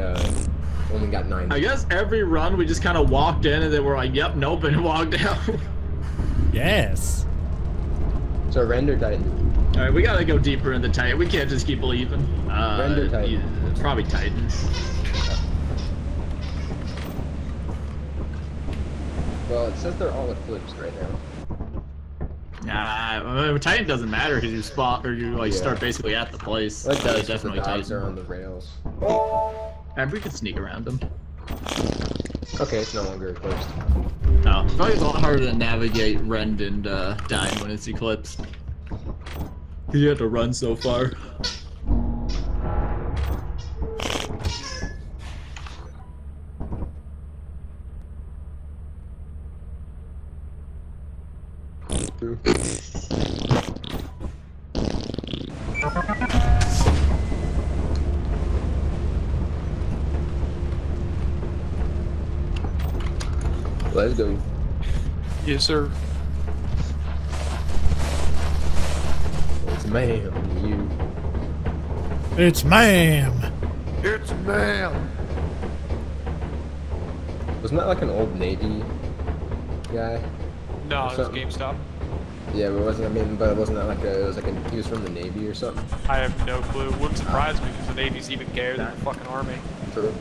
only got 9. I guess every run we just kind of walked in and then we're like, yep, nope, and walked out. Yes. So render Titan. All right, we gotta go deeper in the Titan. We can't just keep leaving. Render Titan. Yeah, it's probably Titan. Well, it says they're all eclipsed right now. Nah, Titan doesn't matter because you spot or you like start basically at the place. Like that is definitely Titan. Are on the rails. And we can sneak around them. Okay, it's no longer eclipsed. No, it's probably a lot harder to navigate Rend and Dine when it's eclipsed. Cause you have to run so far. Let's go. Yes, sir. It's ma'am, you. It's ma'am. It's ma'am. Wasn't that like an old Navy guy? No, it was GameStop. Yeah, but it wasn't. I mean, but it wasn't that like a. It was like a. He was from the Navy or something. I have no clue. Wouldn't surprise me because the Navy's even gayer than the fucking Army. True.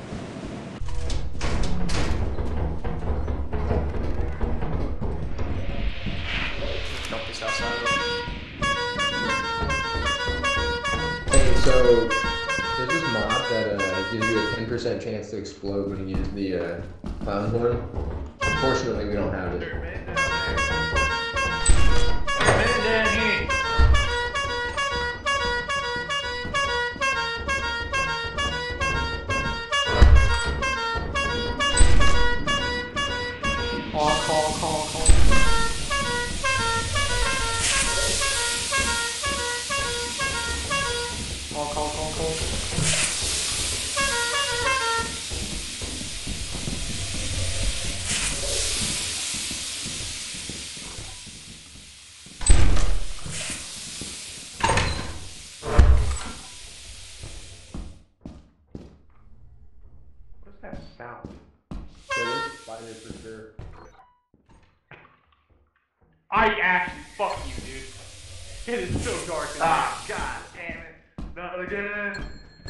So, there's this mod that gives you a 10% chance to explode when you use the clown horn. Unfortunately, we don't have it. Enderman down here! Enderman down here! Call. I actually fuck you, dude. It is so dark in there. God damn it. Not again.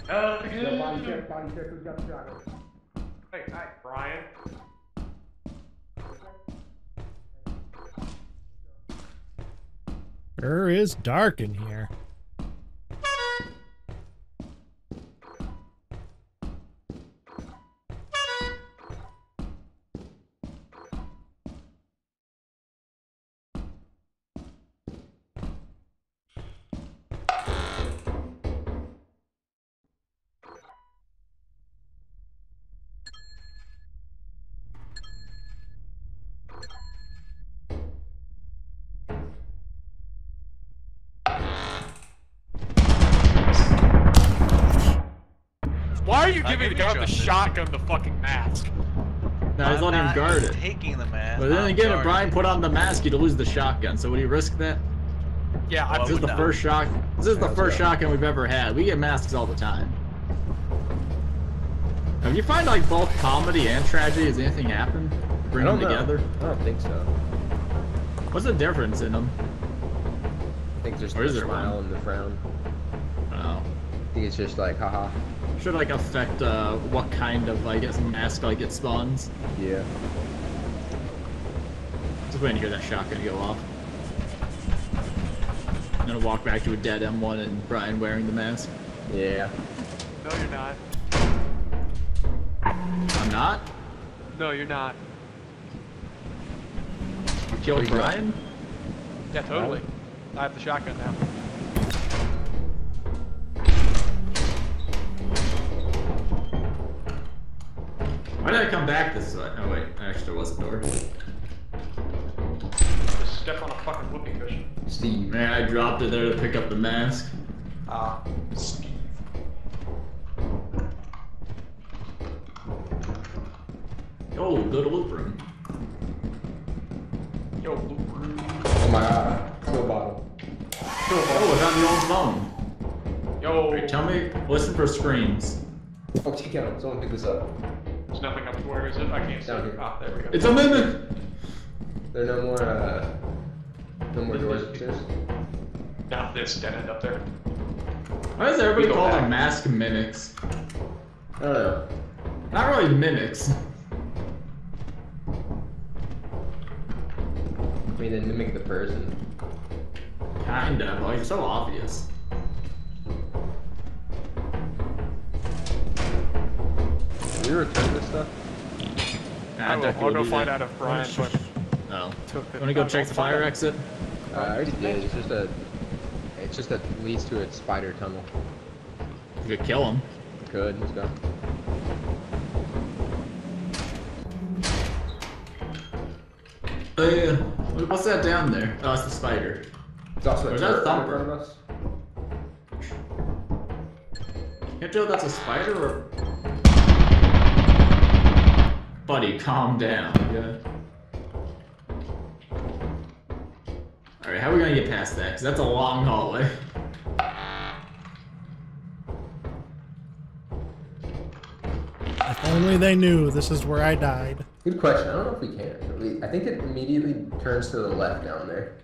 Not again. The body check, who's got the shotgun? Hey, hi, Brian. Sure is dark in here. Shotgun the fucking mask. No, he's not even guarded. Taking the mask. But then again, if Brian put on the mask, he'd lose the shotgun. So would he risk that? Yeah, well, this is the first shotgun. This is the first shotgun we've ever had. We get masks all the time. Now, do you find like both comedy and tragedy? Has anything happened? Bring them together? I don't think so. What's the difference in them? I think there's the smile and the frown. Oh. I think it's just like, haha. Should like affect what kind of mask it spawns. Yeah. Just waiting to hear that shotgun go off. I'm gonna walk back to a dead M1 and Brian wearing the mask. Yeah. No, you're not. I'm not? No, you're not. You killed Brian? Yeah, totally. I have the shotgun now. Why did I come back this way? Oh wait, actually there was a door. Just step on a fucking whoopee cushion. Steve. Man, I dropped it there to pick up the mask. Ah, Steve. Yo, go to loop room. Yo, loop room. Oh my god. Kill bottle. Kill bottle. Oh, I got the old phone. Yo. Right, tell me, listen for screams. Oh, check it out. Someone pick this up. There's nothing up to where is it? I can't see. Ah, there we go. It's a mimic! There are no more, no more doors upstairs. Not this dead end up there. Why does everybody call them mask mimics? I don't know. Not really mimics. I mean, they mimic the person. Kind of, like, so obvious. Did we return this stuff? I'll go find out if Brian wanna go check the fire exit? I already did. It's just a... It's just that leads to a spider tunnel. You could kill him. Good, let's go. Oh yeah. What's that down there? Oh, it's the spider. It's also a thumper. Can't tell if that's a spider or... Buddy, calm down. Yeah. Alright, how are we gonna get past that? Because that's a long hallway. If only they knew this is where I died. Good question. I don't know if we can. I think it immediately turns to the left down there.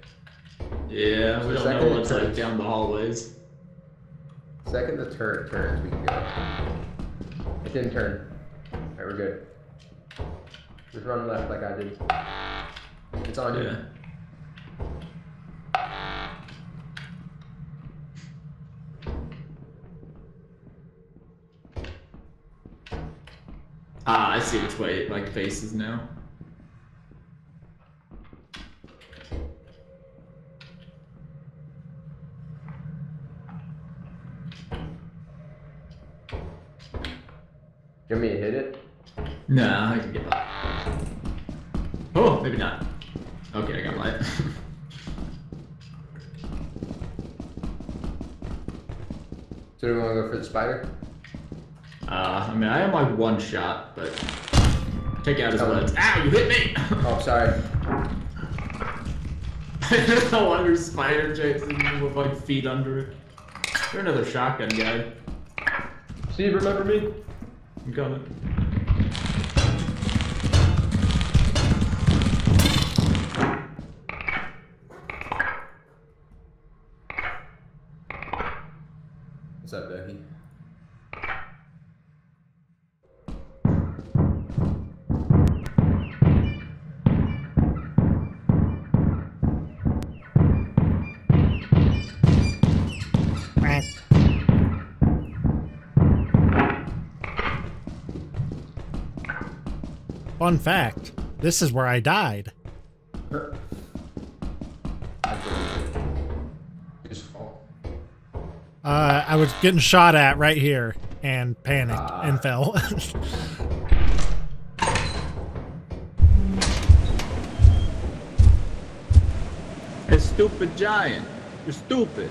Yeah, so we don't know what's like down the hallways. Second the turret turns, we can go. It didn't turn. Alright, we're good. Just run left like I did. It's on you. Yeah. Ah, I see which way it faces now. Give me a hit it? Nah, I can get by. Oh, maybe not. Okay, I got light. So do we want to go for the spider? I mean, I am like one shot, but take out his legs. Ow, you hit me! Oh, sorry. I just don't wonder spider Jason with like feet under it. You're another shotgun guy. Steve, remember me? I'm coming. What's up, Becky? Fun fact, this is where I died. I was getting shot at right here and panicked and fell. Hey, stupid giant. You're stupid.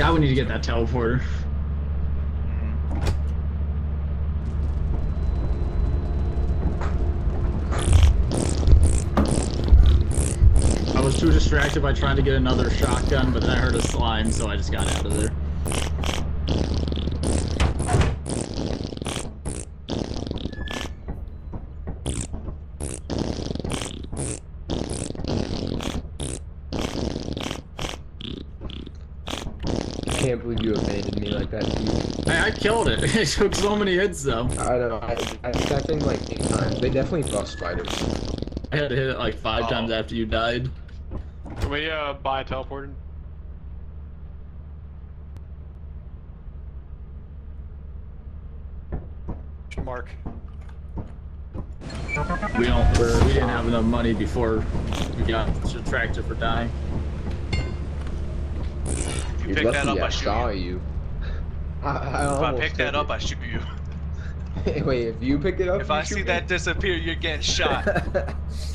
God, we need to get that teleporter. I was too distracted by trying to get another shotgun, but then I heard a slime, so I just got out of there. Killed it. It took so many hits though. I don't know. I happened like 8 times. They definitely buff spiders. I had to hit it like 5 times after you died. Can we buy a teleporter? Mark. We didn't have enough money before we got subtracted for dying. If you pick that up, I saw you. If I pick that up, I shoot you. Wait, if you pick it up? If I see that disappear, you're getting shot.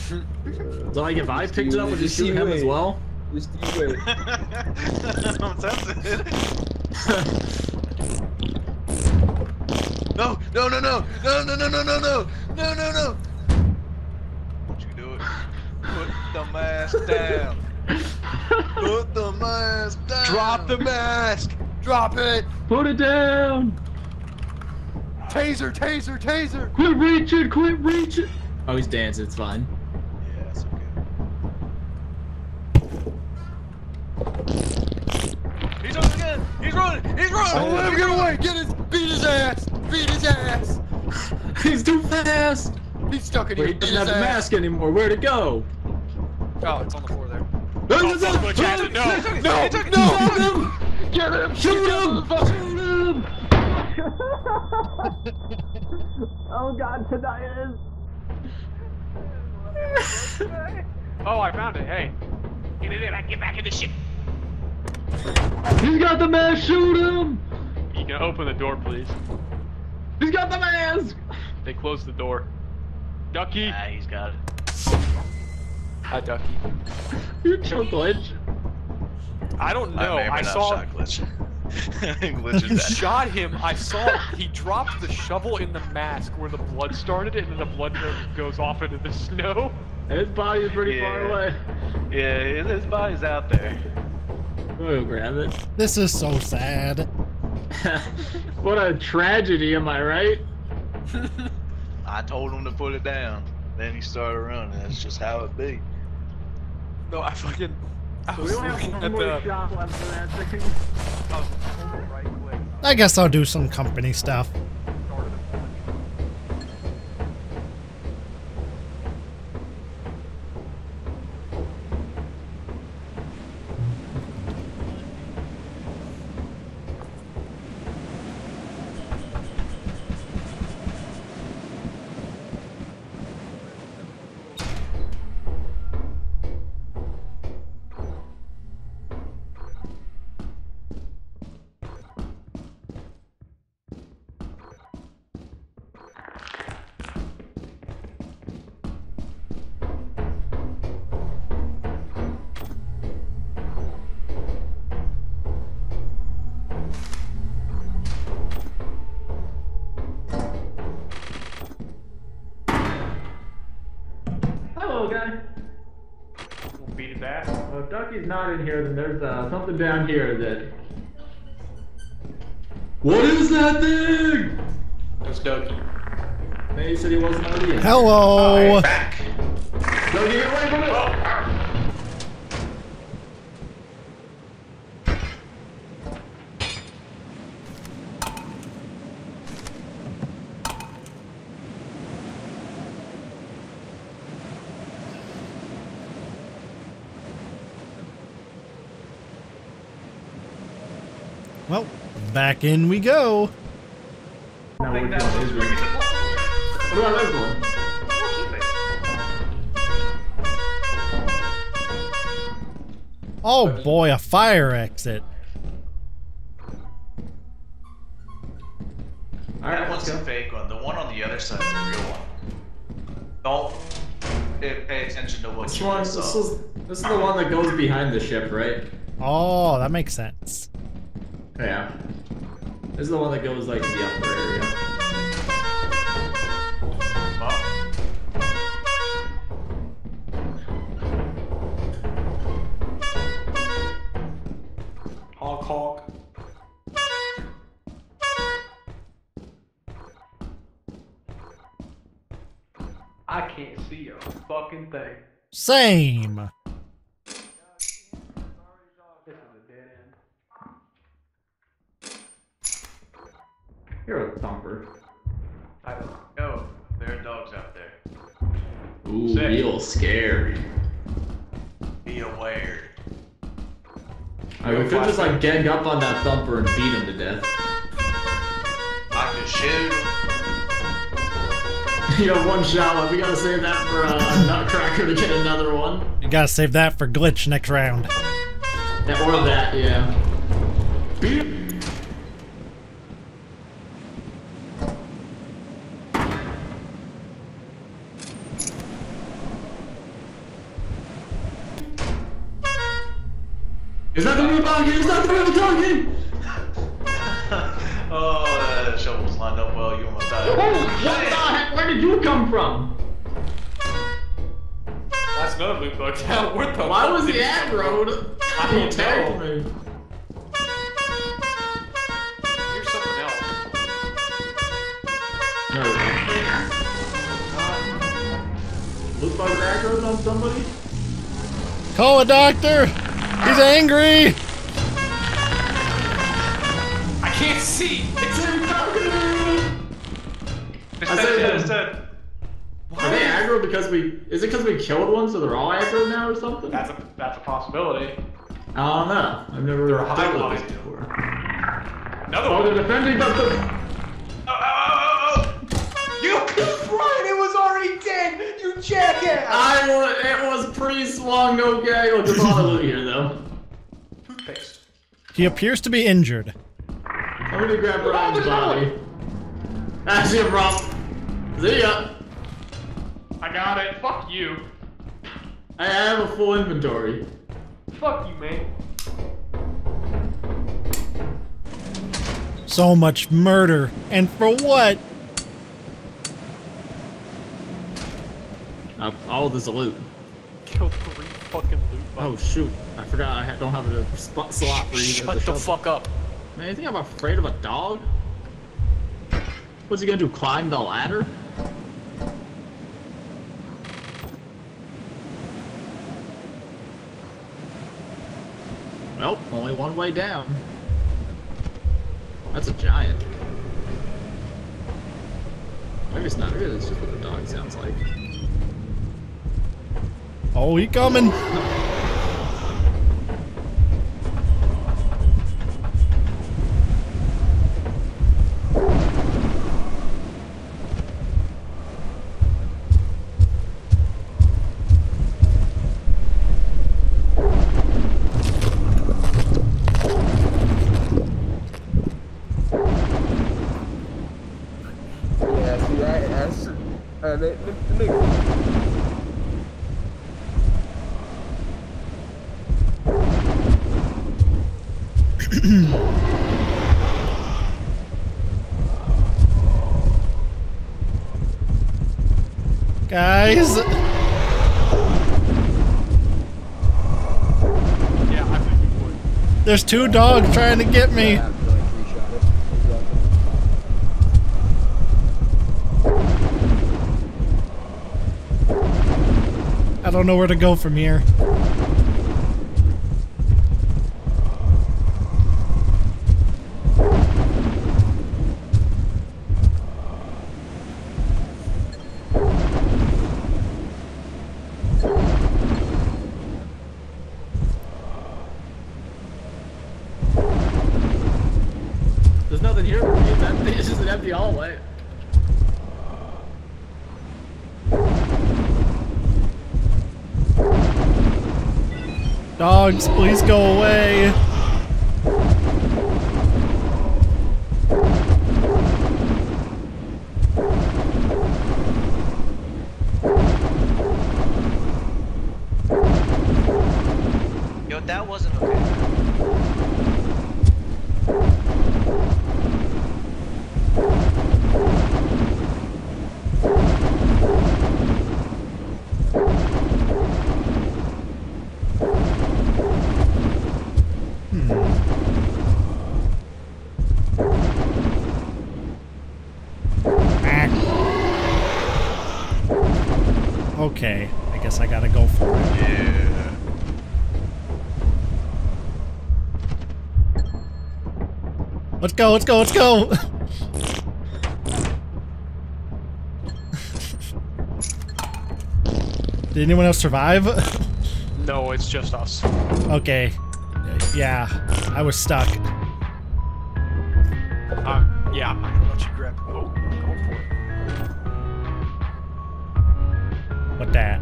So like if I picked it up, would you shoot him as well? Just you wait. I'm tempted. No, no, no, no, no, no, no, no, no, no, no, no, no. Don't you do it. Put the mask down. Put the mask down. Drop the mask. Drop it! Put it down! Taser, taser, taser! Quit reaching, quit reaching! Oh, he's dancing, it's fine. Yeah, it's okay. He's running again! He's running! He's running! Oh, let him get away! Get his! Beat his ass! Beat his ass! He's too fast! He's stuck in here. He doesn't have the mask anymore. Where'd it go? Oh, it's on the floor there. No! Get him! Shoot him! Shoot him! Oh god, tonight is... Oh, I found it, hey. Get in there, get back in the ship! He's got the mask, shoot him! You can open the door, please. He's got the mask! They closed the door. Ducky! Ah, he's got it. Hi, Ducky. You're so glitch. I don't know. I saw glitch. Shot him. I saw he dropped the shovel in the mask where the blood started, and then the blood goes off into the snow. His body is pretty far away. Yeah, his body's out there. We'll grab it. This is so sad. What a tragedy, am I right? I told him to put it down. Then he started running. That's just how it be. No, I fucking. We only have one more shot left for that thing. I guess I'll do some company stuff. little guy. We'll beat it back. Well, if Ducky's not in here, then there's something down here that... What is that thing? That's Ducky. He said he wasn't out yet. Hello! I'm back. Ducky, get away from it! Oh. Well, back in we go. Now we're doing Israel. What about this one? Oh boy, a fire exit. Alright, that one's a fake one. The one on the other side is a real one. Don't pay attention to what you saw. This is the one that goes behind the ship, right? Oh, that makes sense. Yeah. This is the one that goes like to the upper area. Wow. Honk honk. I can't see a fucking thing. Same. You're a thumper. I don't know. There are dogs out there. Ooh, real scary. Be aware. Alright, we could just like gang up on that thumper and beat him to death. I could shoot him. You have one shot left. We gotta save that for Nutcracker to get another one. You gotta save that for Glitch next round. Or that, yeah. Beat him. It's not the real doggy! It's not the real doggy! Oh, that shovel's lined up well. You almost died. Oh, what the heck? Where did you come from? That's another loot bug. Why was he aggroed? I can't tell. Here's something else. No. Loot bug aggroed on somebody? Call a doctor! He's angry! I can't see! It's him talking! I said, are they aggro because we... Is it because we killed one so they're all aggro now or something? That's a possibility. I don't know. I've never dealt with this before. Another one! Oh, they're defending them! Oh! You could run! It was already dead! You jackass! It was pretty swung, okay? Look, there's a lot of loot here, though. Toothpaste. He appears to be injured. I'm gonna grab Brian's body. I see him, Rob. See ya. I got it. Fuck you. I have a full inventory. Fuck you, man. So much murder. And for what? All of this is loot. Killed three fucking loot bugs. Oh shoot, I forgot I don't have a slot for you. Shut the fuck up. Man, you think I'm afraid of a dog? What's he gonna do, climb the ladder? Nope, only one way down. That's a giant. Maybe it's not good, it's just what a dog sounds like. Oh, he coming! Guys, There's two dogs trying to get me. I don't know where to go from here. Dogs, please go away. Yo, that wasn't okay. Okay, I guess I gotta go for it. Yeah. Let's go, let's go, let's go! Did anyone else survive? No, it's just us. Okay. Yeah, I was stuck. Yeah, I'm not gonna let you grab it. Oh, go for it. What that?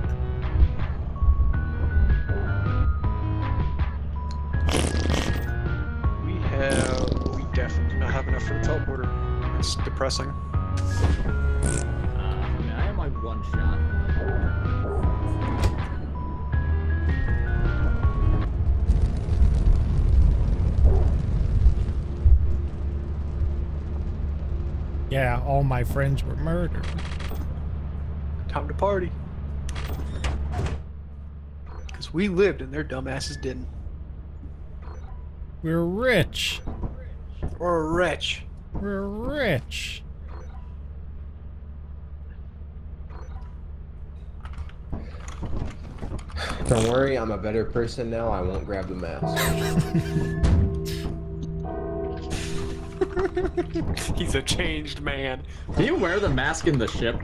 We definitely not have enough for the teleporter. It's depressing. Man, I have my one shot. Yeah, all my friends were murdered. Time to party. We lived and their dumbasses didn't. We're rich. We're rich. We're rich. Don't worry, I'm a better person now. I won't grab the mask. He's a changed man. Do you wear the mask in the ship?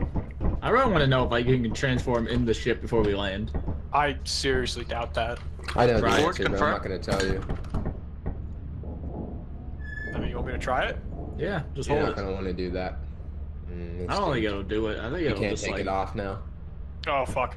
I really want to know if I can transform in the ship before we land. I seriously doubt that. I know the answer, but I'm not going to tell you. I mean, you want me to try it? Yeah, just hold it. You're not going to want to do that. I don't think it'll do it. I think it'll just, like... You can't take it off now. Oh, fuck.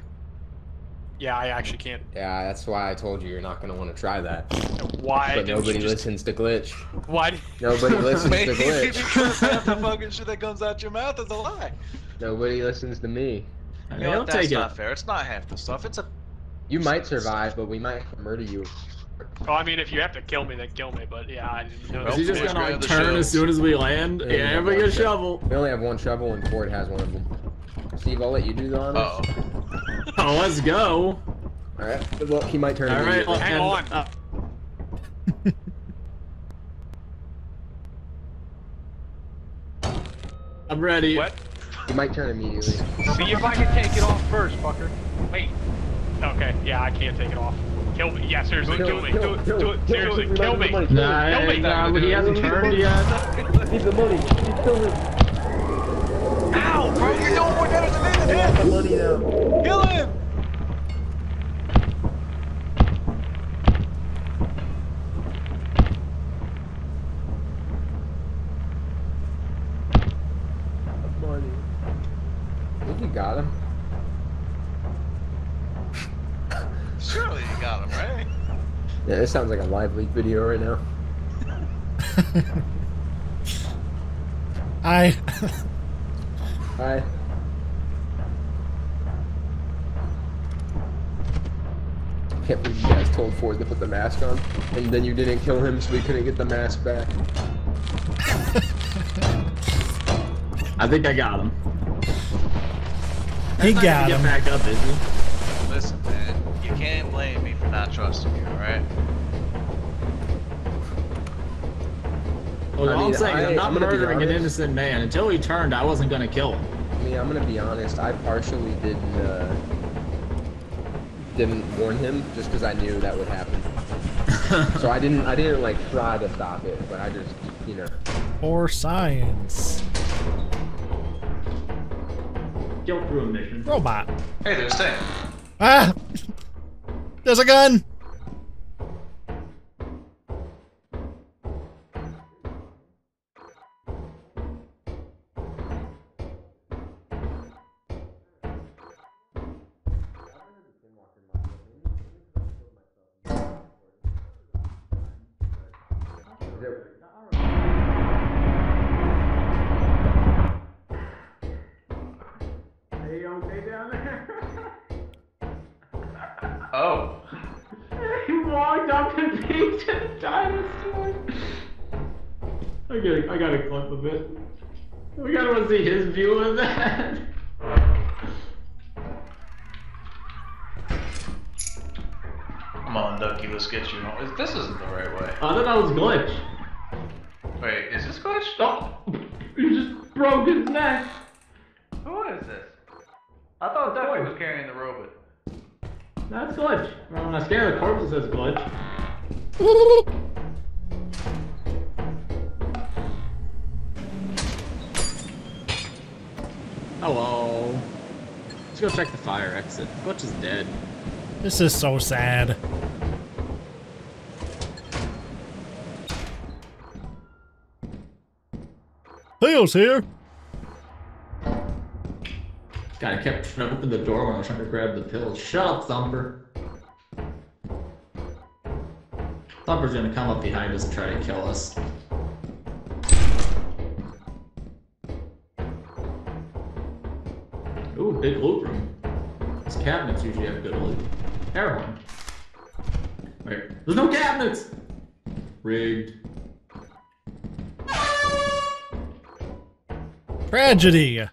Yeah, I actually can't. Yeah, that's why I told you you're not going to want to try that. Why? But nobody listens to Glitch. Why? Nobody listens to Glitch. Because half the fucking shit that comes out your mouth is a lie. Nobody listens to me. I mean, that's not fair. It's not half the stuff. It's a... You might survive, but we might murder you. Oh, I mean, if you have to kill me, then kill me, but yeah, I didn't know. Is he just gonna like, turn as soon as we land? Yeah, everybody get a shovel. We only have one shovel and Ford has one of them. Steve, I'll let you do the honors. Uh-oh. Oh, let's go. Alright, well, he might turn. Alright, well, hang on. I'm ready. What? He might turn immediately. See if I can take it off first, fucker. Wait. Okay, yeah, I can't take it off. Kill me. Yeah, seriously, kill me. Do it, do it. Seriously, kill me. Nah, he hasn't turned yet. He's the money. He's still in. Ow, bro, you're doing more damage than me. He's the money now. Kill him. Money. I think you got him. Surely you got him, right? Yeah, this sounds like a live leak video right now. Hi. Hi. I can't believe you guys told Ford to put the mask on, and then you didn't kill him, so we couldn't get the mask back. I think I got him. He got him. Get back up, is he? Listen, man. You can't blame me for not trusting you, alright? Well, I mean, I'm saying I'm not murdering an innocent man. Until he turned, I wasn't gonna kill him. I mean, I'm gonna be honest. I partially didn't warn him just because I knew that would happen. So I didn't like try to stop it, but I just, you know. For science. Guilt through mission. Robot. Hey, there's Sam. Ah! There's a gun! Oh. He walked up and peeked at the dinosaur. I got a clip of it. We gotta want to see his view of that. Come on, Ducky, let's get you. This isn't the right way. I thought that was glitch. Wait, is this glitch? Oh, you just broke his neck. Who is this? I thought Ducky was carrying the robot. That's glitch. Well, when I scare the corpses, that's glitch. Hello. Let's go check the fire exit. Glitch is dead. This is so sad. Theo's here. God, I kept trying to open the door when I was trying to grab the pills. Shut up, Thumper. Thumper's gonna come up behind us and try to kill us. Ooh, big loot room. These cabinets usually have good loot. Heroin. Wait, there's no cabinets! Rigged. Tragedy!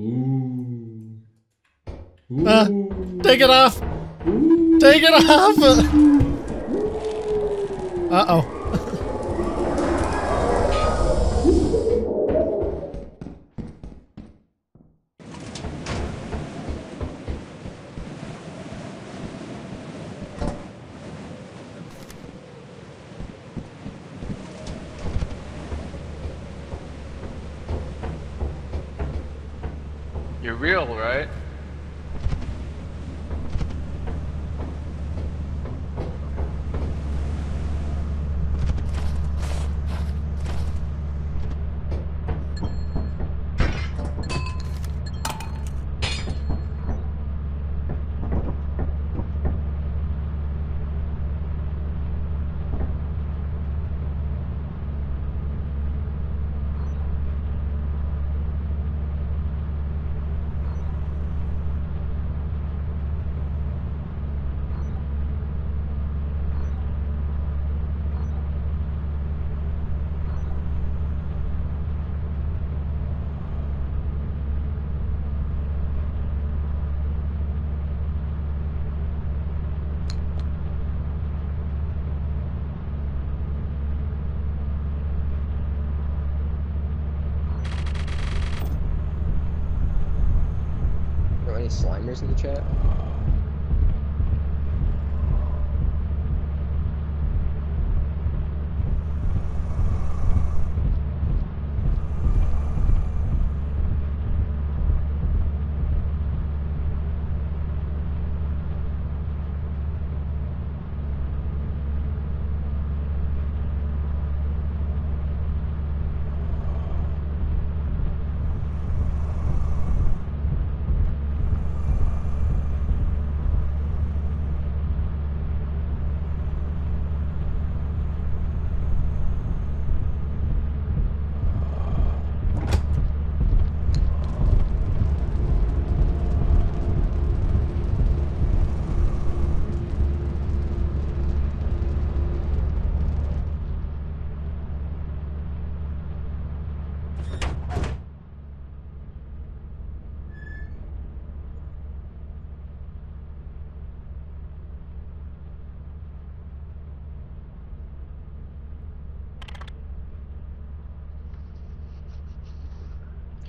Ooh. Ooh. Take it off! Ooh. Take it off! Uh-oh. You're real, right? Slimers in the chat.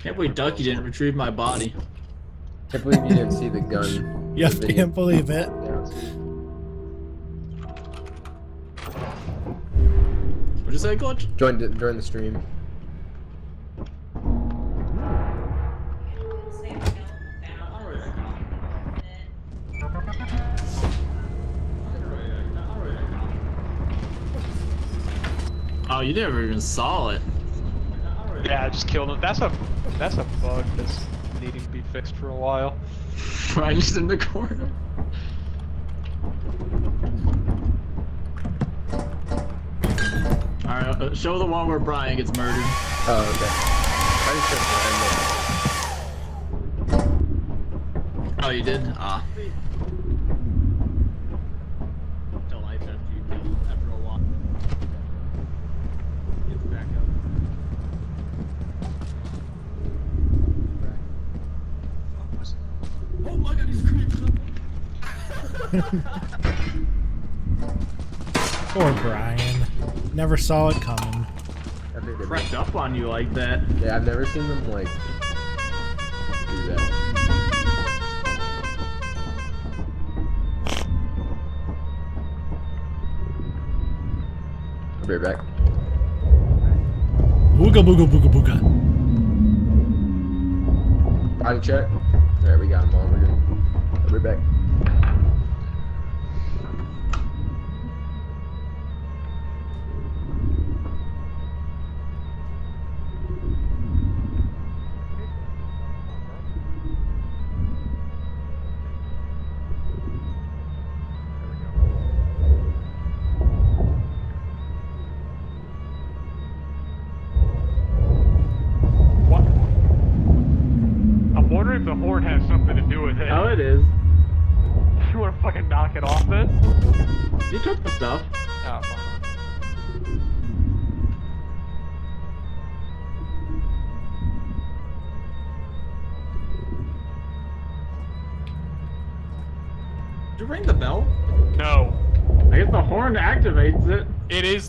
Can't believe Ducky didn't retrieve my body. Can't believe you didn't see the gun. Yep, the can't believe it. What'd you say, Clutch? Join the stream. Oh, you never even saw it. Yeah, I just killed him. That's a bug that's needing to be fixed for a while. Right, just in the corner. Alright, show the one where Brian gets murdered. Oh, okay. I just showed Brian. Oh, you did? Ah. Poor Brian. Never saw it coming. Crept up on you like that. Yeah, I've never seen them like do that. I'll be right back. Booga booga booga booga. Body check. There, we got him all. We're good. I'll be back.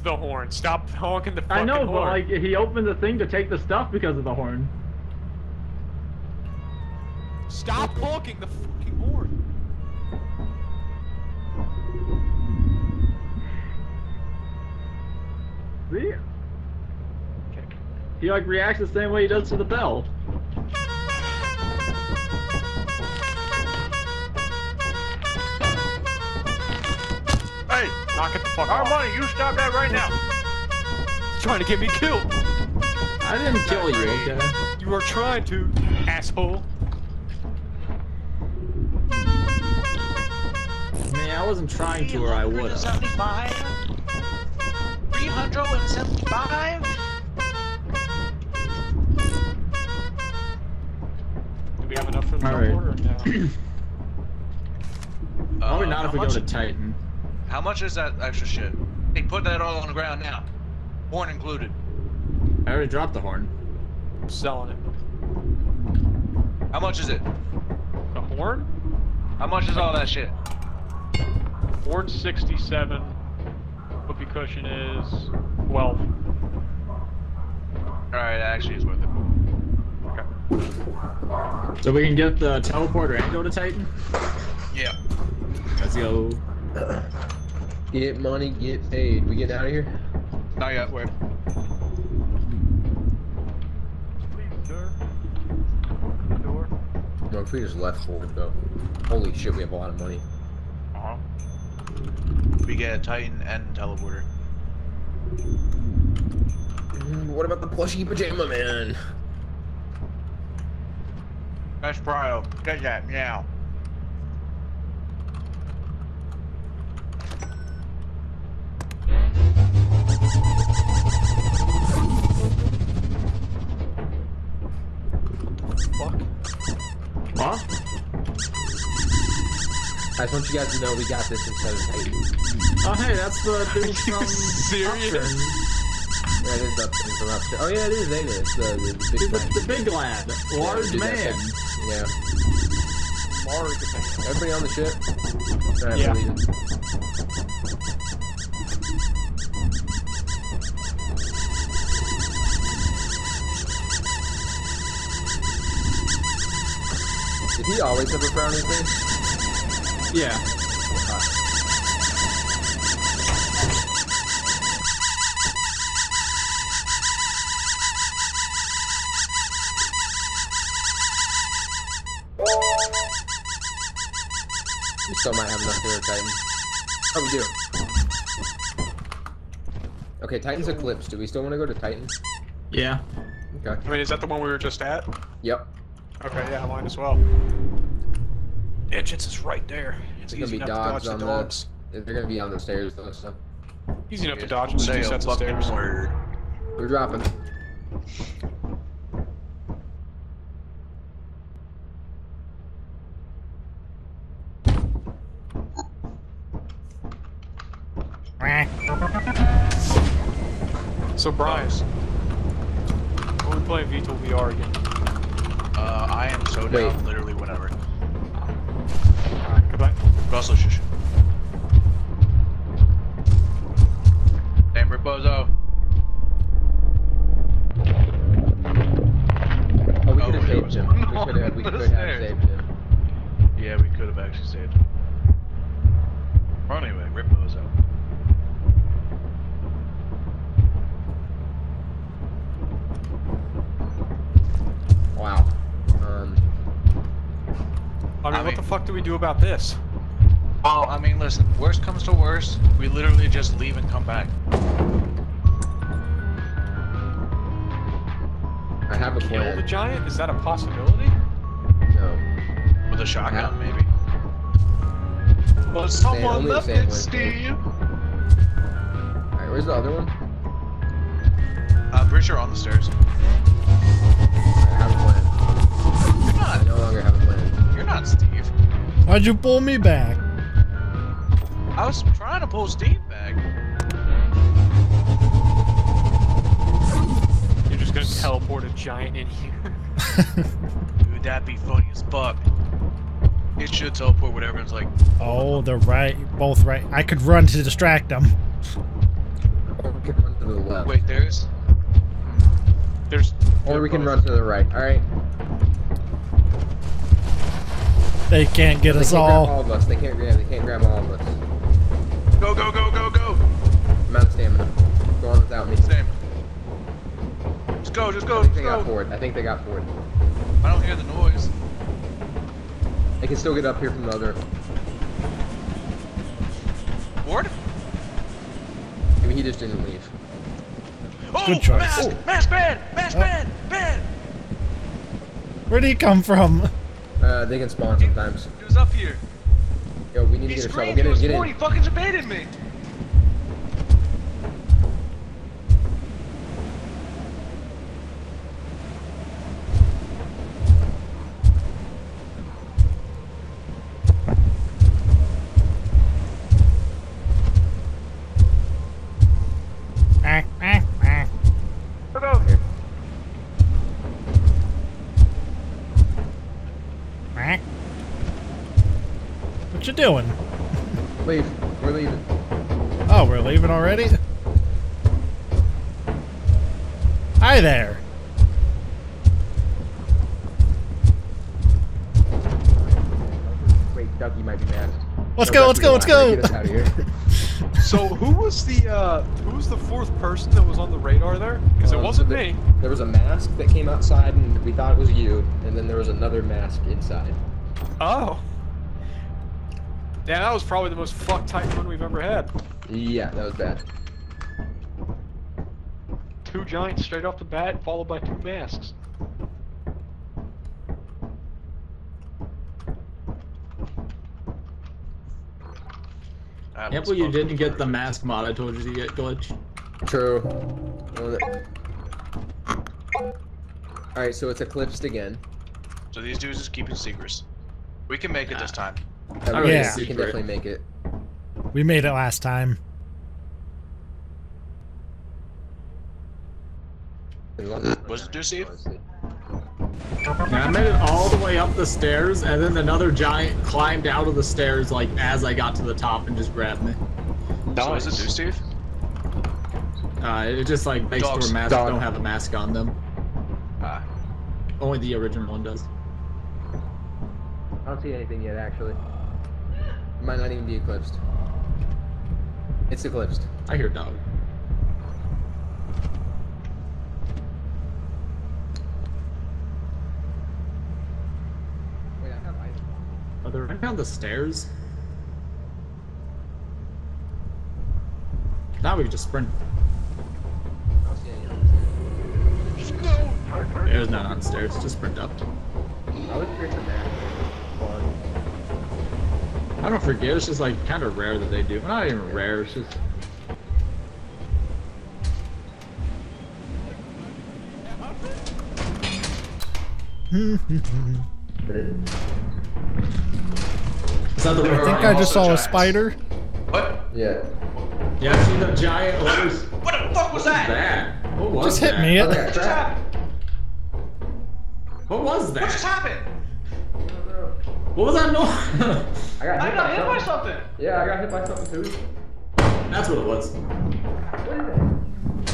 The horn. Stop honking the fucking horn. I know, but like he opened the thing to take the stuff because of the horn. Stop honking the fucking horn. See? Okay. He like reacts the same way he does to the bell. Hey! Knock it the fuck off. Armani, you stop that right now! He's trying to get me killed! I didn't kill you, okay? You are trying to, asshole. Man, I wasn't trying to or I would've. 375? 375? Do we have enough for the order or no? Probably not if we go to Titan. How much is that extra shit? Hey, put that all on the ground now. Horn included. I already dropped the horn. I'm selling it. How much is it? The horn? How much is all that shit? Horn's 67. Whoopee cushion is 12. Alright, actually it's worth it. Okay. So we can get the teleporter and go to Titan? Yeah. Let's go. Get money, get paid. We get out of here? Not yet, wait. Please, sir. Open the door. No, if we just left forward, though. Holy shit, we have a lot of money. Uh-huh. We get a Titan and teleporter. What about the plushy pajama man? That's Brio. Get that now. Huh? I just want you guys to know we got this instead of Titan. Oh hey, that's the thing from serious? Yeah, it is that thing from Upstream. Oh yeah, it is, ain't it? It's the big lad. Large man. Yeah. Large man. Everybody on the ship? Right, yeah. Did he always have a frowny face? Yeah. We still might have enough here, Titan. Oh, we do. Okay, Titan's Eclipse. Do we still want to go to Titan? Yeah. Okay. I mean, is that the one we were just at? Yep. Okay, yeah, mine as well. The entrance is right there. It's easy enough to dodge the dogs. They're going to be on the stairs, though, so. Easy enough to dodge them, 2 sets of stairs. We're dropping. So, Brian, are we playing VTOL VR again? I am so down, literally whenever. Alright, goodbye. Russell, shush. Damn Reposo. Oh, we could have saved him. We could have saved him. Yeah, we could have actually saved him. Well, anyway, Reposo. Wow. I mean, what the fuck do we do about this? Well, I mean, listen, worst comes to worst, we literally just leave and come back. I have a plan. Kill the giant? Is that a possibility? No. With a shotgun, maybe. Well, someone left it, Steve! Alright, where's the other one? I'm pretty sure on the stairs. I no longer have a plan. You're not Steve. Why'd you pull me back? I was trying to pull Steve back. You're just gonna teleport a giant in here. Dude, that'd be funny as fuck. It should teleport whatever it's like. Oh, they're right. Both right. I could run to distract them. Or we could run to the left. Wait, there's or we can run to the right. Alright. They can't get us all. Grab all of us. They can't grab all of us. Go, go, go, go, go! I'm out of stamina. Go on without me. Same. Just go, just go, I think they got forward. I think they got forward. I don't hear the noise. They can still get up here from the other. Ward? I mean, he just didn't leave. Oh! Good choice. Mask bad! Mask bad! Bad! Where'd he come from? They can spawn sometimes. He was up here. Yo, we need to get a shovel. Get in, get in. He fucking debated me. What you doing? Leave. We're leaving. Oh, we're leaving already? Hi there. Wait, Dougie might be mad. Let's go. Get us out of here. So who was the fourth person that was on the radar there? Because it wasn't me. There was a mask that came outside, and we thought it was you. And then there was another mask inside. Oh. Damn, that was probably the most fuck tight one we've ever had. Yeah, that was bad. 2 giants straight off the bat, followed by 2 masks. I can't believe you didn't get the mask mod I told you to get, Glitch. True. Alright, so it's eclipsed again. So these dudes just keeping secrets. We can make it this time. Yeah, we can definitely make it. We made it last time. Was it Steve? Yeah, I made it all the way up the stairs, and then another giant climbed out of the stairs like as I got to the top and just grabbed me. Was it Steve? It just like they store masks don't have a mask on them. Only the original one does. I don't see anything yet, actually. It might not even be eclipsed. It's eclipsed. I hear dog. Wait, I have item. Are they running down the stairs? Now we can just sprint. There's none on the stairs, just sprint up. I would forget that. I don't forget, it's just like kind of rare that they do. Well, not even rare, it's just. I think I just saw giants. A spider. What? Yeah. Yeah, I see the giant others. What the fuck was that? What was that? Just hit me. What just happened? What was that? What just happened? What was that noise? I got hit by something. Yeah, I got hit by something too. That's what it was. What is that?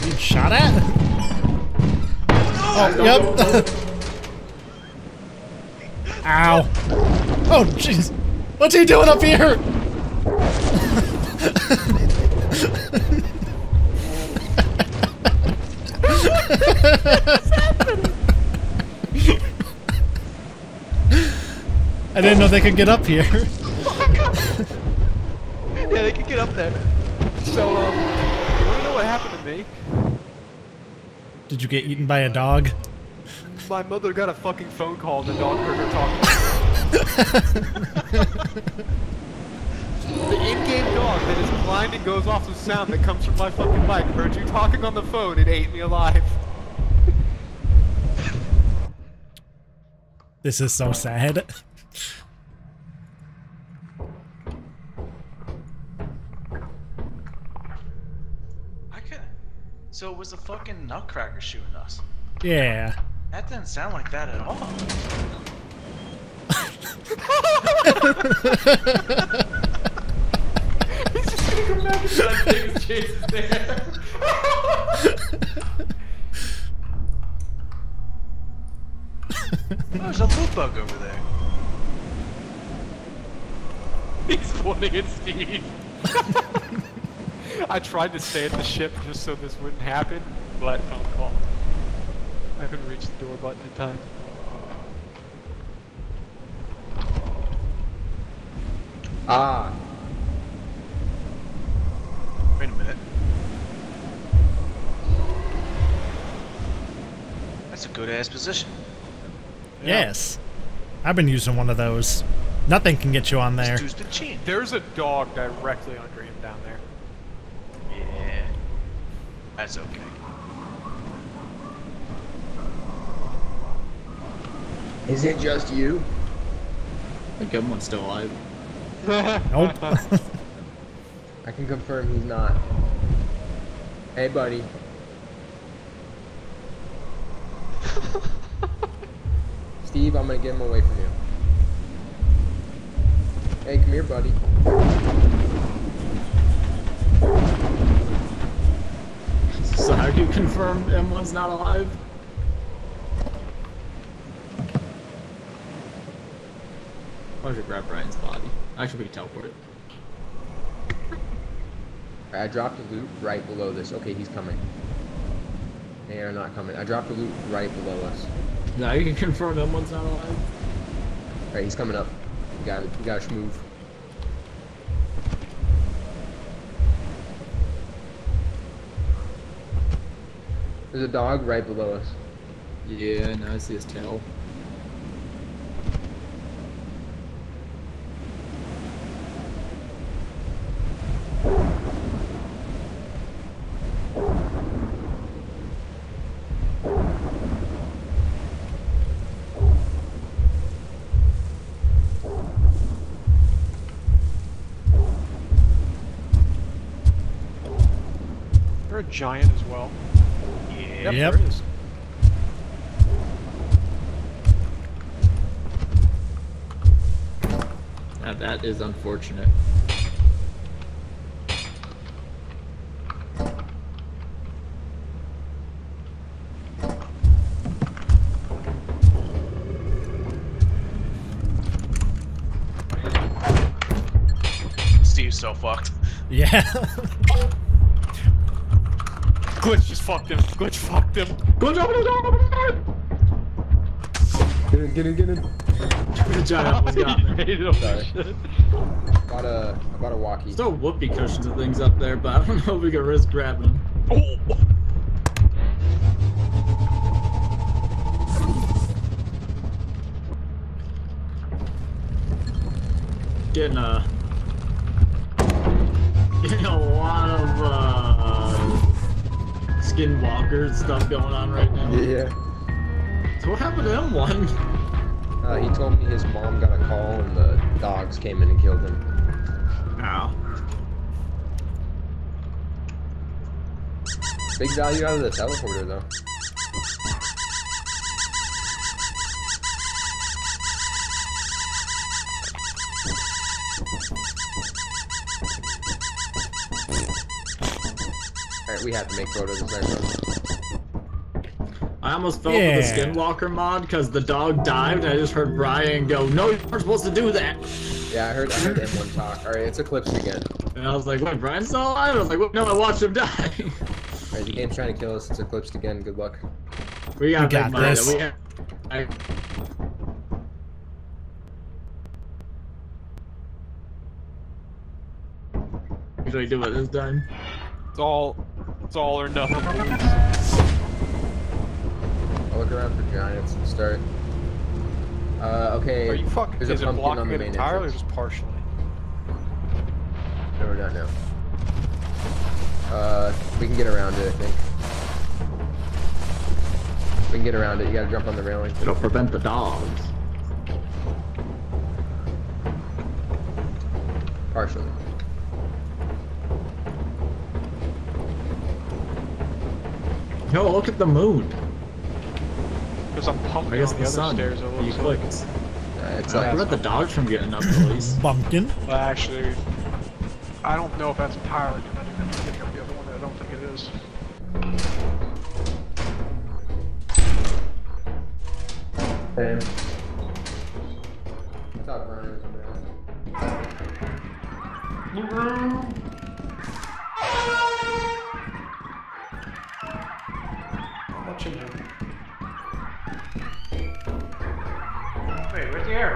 You shot at? Oh, no, yep. Ow. Oh, jeez. What's he doing up here? What's happening? I didn't know they could get up here. Yeah, they could get up there. So, you wanna know what happened to me? Did you get eaten by a dog? My mother got a fucking phone call and the dog heard her talking. The in-game dog that is blind and goes off the sound that comes from my fucking mic heard you talking on the phone and ate me alive. This is so sad. So it was a fucking nutcracker shooting us. Yeah. That didn't sound like that at all. He's just gonna come back and try to take his chances there. Oh, there's a poop bug over there. He's pointing at Steve. I tried to stay at the ship just so this wouldn't happen, but phone call. I couldn't reach the door button in time. Ah. Wait a minute. That's a good ass position. Yeah. Yes. I've been using one of those. Nothing can get you on there. There's a dog directly under him down there. That's okay. Is it just you? I think everyone's still alive. Nope. I can confirm he's not. Hey, buddy. Steve, I'm gonna get him away from you. Hey, come here, buddy. So how do you confirm M1's not alive? I should grab Brian's body. Actually, we can teleport it. I dropped a loot right below this. Okay, he's coming. They are not coming. I dropped a loot right below us. Now you can confirm M1's not alive. Alright, he's coming up. We gotta schmoove. There's a dog right below us. Yeah, now I see his tail. They're a giant as well. Yep. There it is. Now that is unfortunate. so fucked. Yeah. Glitch just fucked him. Glitch fucked him. Glitch over the door. Get in, get in, get in. Good job. What's got him. Sorry. I bought a walkie. There's no whoopee cushions and things up there, but I don't know if we can risk grabbing them. Oh. Getting a lot of skinwalker stuff going on right now. Yeah. So what happened to him, one? He told me his mom got a call and the dogs came in and killed him. Ow. Big value out of the teleporter, though. We have to make photos of that. I almost fell for the skinwalker mod because the dog dived and I just heard Brian go, "No, you weren't supposed to do that." Yeah, I heard that one talk. Alright, it's Eclipse again. And I was like, "Wait, Brian's still alive?" I was like, "Wait, no, I watched him die." Alright, the game's trying to kill us. It's Eclipsed again. Good luck. We got big money. We got usually do it this time. It's all or nothing. I'll look around for giants and start. Okay. Are you fucking? Is it blocking it entirely or just partially? No, we're not now. We can get around it, I think. We can get around it. You gotta jump on the railing. It'll prevent the dogs. Partially. Yo, look at the moon. There's a pumpkin. I guess on the sun. Stairs. You click. It's like prevent the dogs from getting up at least. Pumpkin. Well, actually, I don't know if that's entirely depending on picking up the other one. I don't think it is. Damn. I thought Brian was bad. Wait, where's the arrow?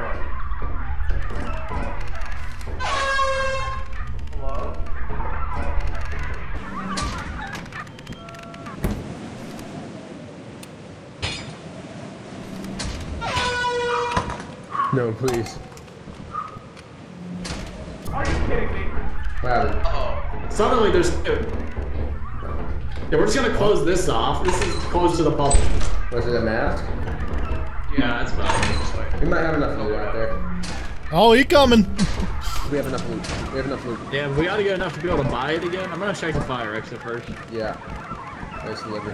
Hello? No, please. Are you kidding me? Wow. Uh-oh. Suddenly there's... Yeah, we're just gonna close this off. This is close to the bubble. Was it a mask? Yeah, that's fine. We might have enough loot out there. Oh, he coming! We have enough loot. We have enough loot. Yeah, we ought to get enough to be able to buy it again. I'm gonna check the fire exit first. Yeah. Nice delivery.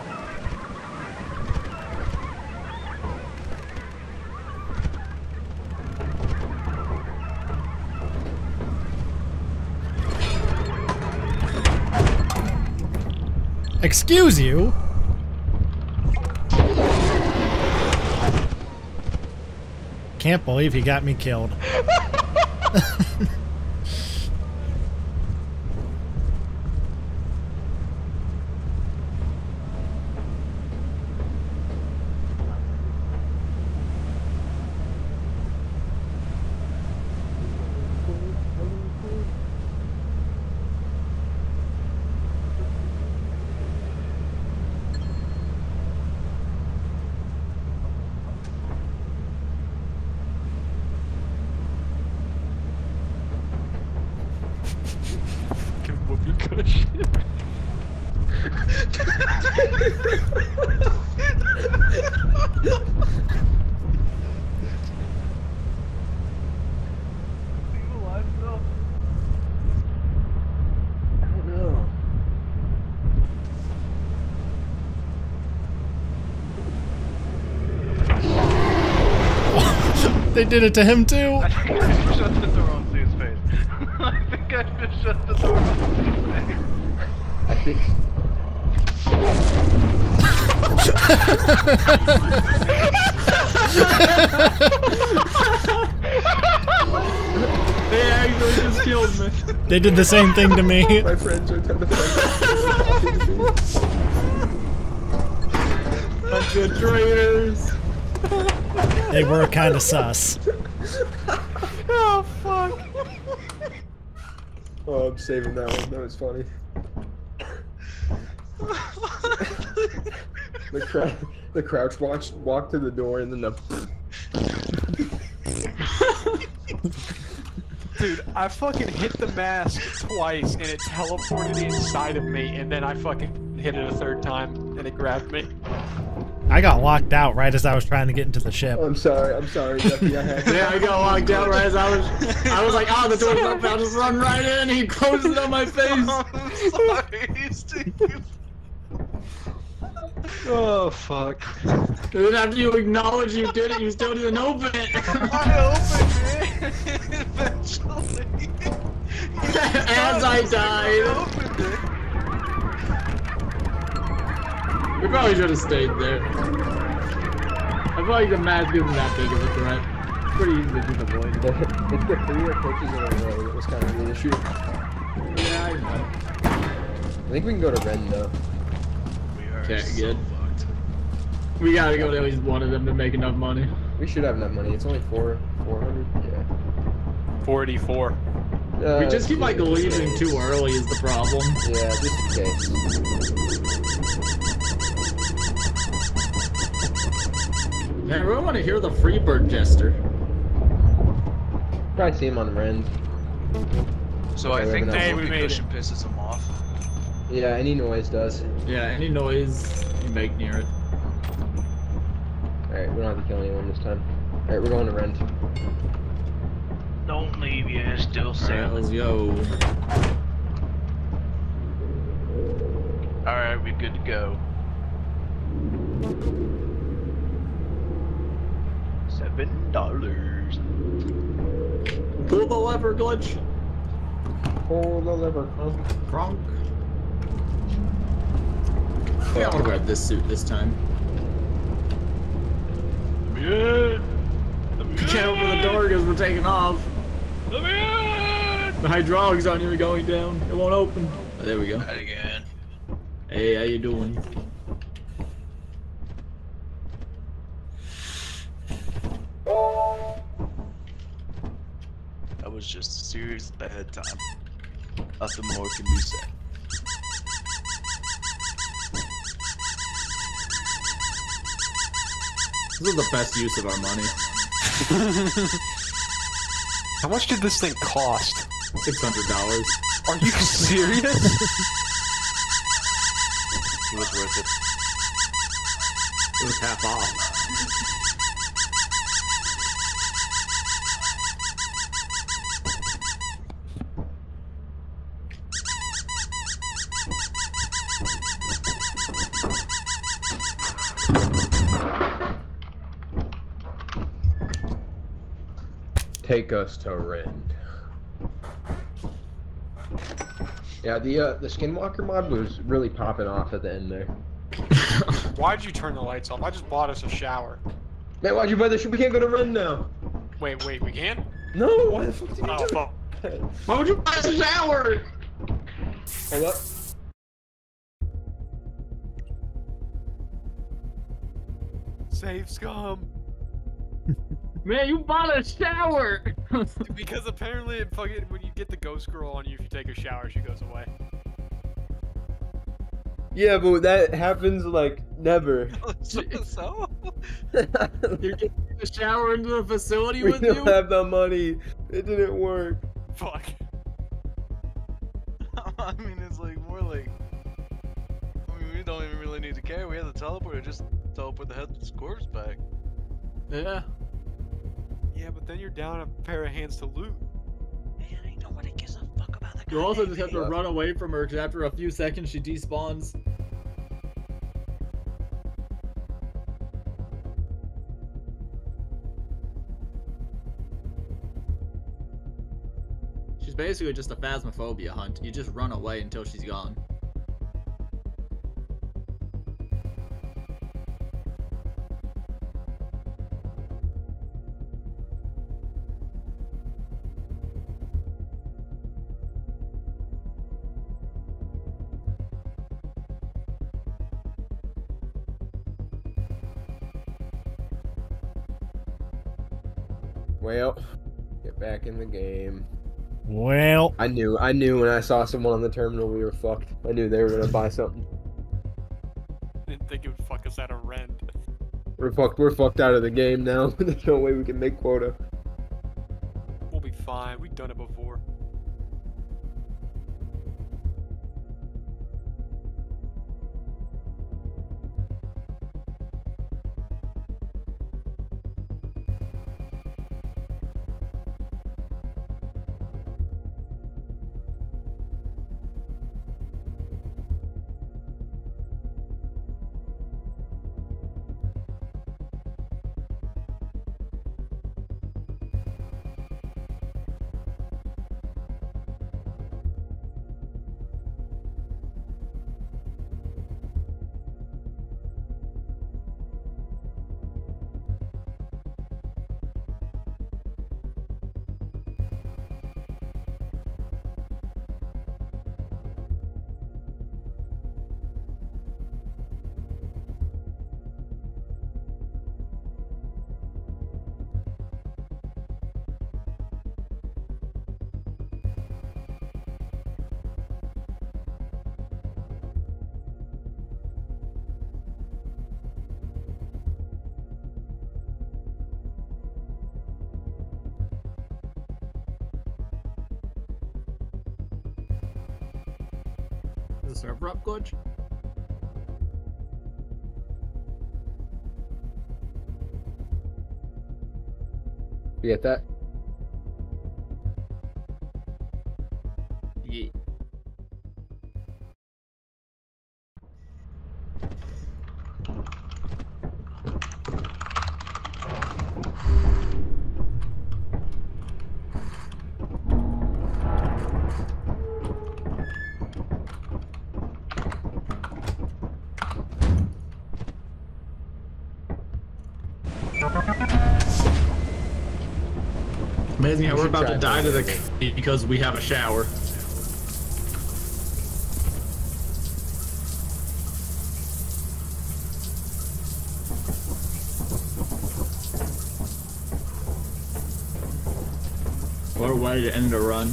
Excuse you? Can't believe he got me killed. They did it to him too. I think I just shut the door on Z's face. I think I just shut the door on Z's face. I think. They actually just killed Enderman. They did the same thing to me. My friends are trying to find me. Bunch of traitors. They were kind of sus. Oh, fuck. Oh, I'm saving that one. That was funny. The crouch walked to the door and then the... Dude, I fucking hit the mask twice and it teleported inside of me, and then I fucking hit it a third time and it grabbed me. I got locked out right as I was trying to get into the ship. I'm sorry, Duffy. I got locked out right as I was like, oh, the door's up, I'll just run right in, and he closes it on my face. I'm sorry, Steve. Oh, fuck. And then after you acknowledge you did it, you still didn't open it. I opened it, eventually. As I died. We probably should have stayed there. I feel like the mask isn't that big of a threat. It's pretty easy to just avoid. If the three approaches in a row, it was kind of an issue. Yeah, I know. I think we can go to Ren, though. We are so fucked. We gotta go to at least one of them to make enough money. We should have enough money. It's only 400? Yeah. 44. We just keep, like, leaving too early is the problem. Yeah, just in case. Yeah, I really want to hear the Freebird Jester. Probably see him on the end. So I think that notification pisses him off. Yeah, any noise does. Yeah, any noise you make near it. Alright, we don't have to kill anyone this time. Alright, we're going to Rend. Don't leave, yeah, still sailing. Alright, let's go. Alright, we good to go. $7. Pull the lever, Glitch. Pull the lever, Kronk. Yeah, I want to grab this suit this time. Let me in. Let me in. Can't open the door because we're taking off. Let me in. The hydraulics aren't even going down. It won't open. Oh, there we go. Try it again. Hey, how you doing? That was just a serious bad time. Nothing more can be said. This is the best use of our money. How much did this thing cost? $600. Are you serious? It was worth it. It was half off. Take us to Rend. Yeah, the Skinwalker mod was really popping off at the end there. Why'd you turn the lights off? I just bought us a shower. Man, why'd you buy this? We can't go to Rend now. Wait, we can? No, why the fuck did you do that? Why would you buy us a shower? Hold up. Save scum. Man, you bought a shower! Because apparently it fucking, when you get the ghost girl on you, if you take a shower, she goes away. Yeah, but that happens, like, never. So? You're getting a shower into the facility with you? We don't have the money. It didn't work. Fuck. I mean, it's like, more like... I mean, we don't even really need to care. We have the teleporter. Just teleport the headless corpse back. Yeah. Yeah, but then you're down a pair of hands to loot. Man, ain't nobody gives a fuck about that. You also just have to run away from her, because after a few seconds, she despawns. She's basically just a Phasmophobia hunt. You just run away until she's gone. Well, get back in the game. Well, I knew when I saw someone on the terminal we were fucked. I knew they were gonna buy something. I didn't think it would fuck us out of rent. We're fucked out of the game now. There's no way we can make quota. We'll be fine. We've done it before. The server up, Gorge? You get that? Yeah. Yeah, we're about to die to the because we have a shower. What a way to end a run.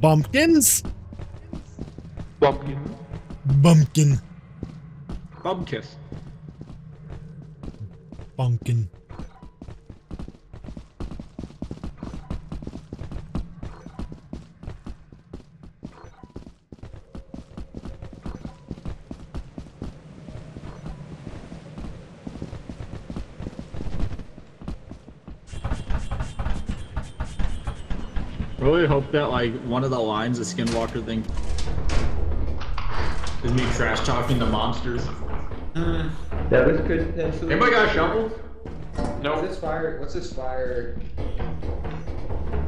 Bumpkins? Bumpkin. Bumpkin. Bumpkiss. Bumpkin. Really hope that like one of the lines the Skinwalker thing is me trash talking to monsters. That was good. Potentially. Anybody got shovels? No. Nope. This fire. What's this fire?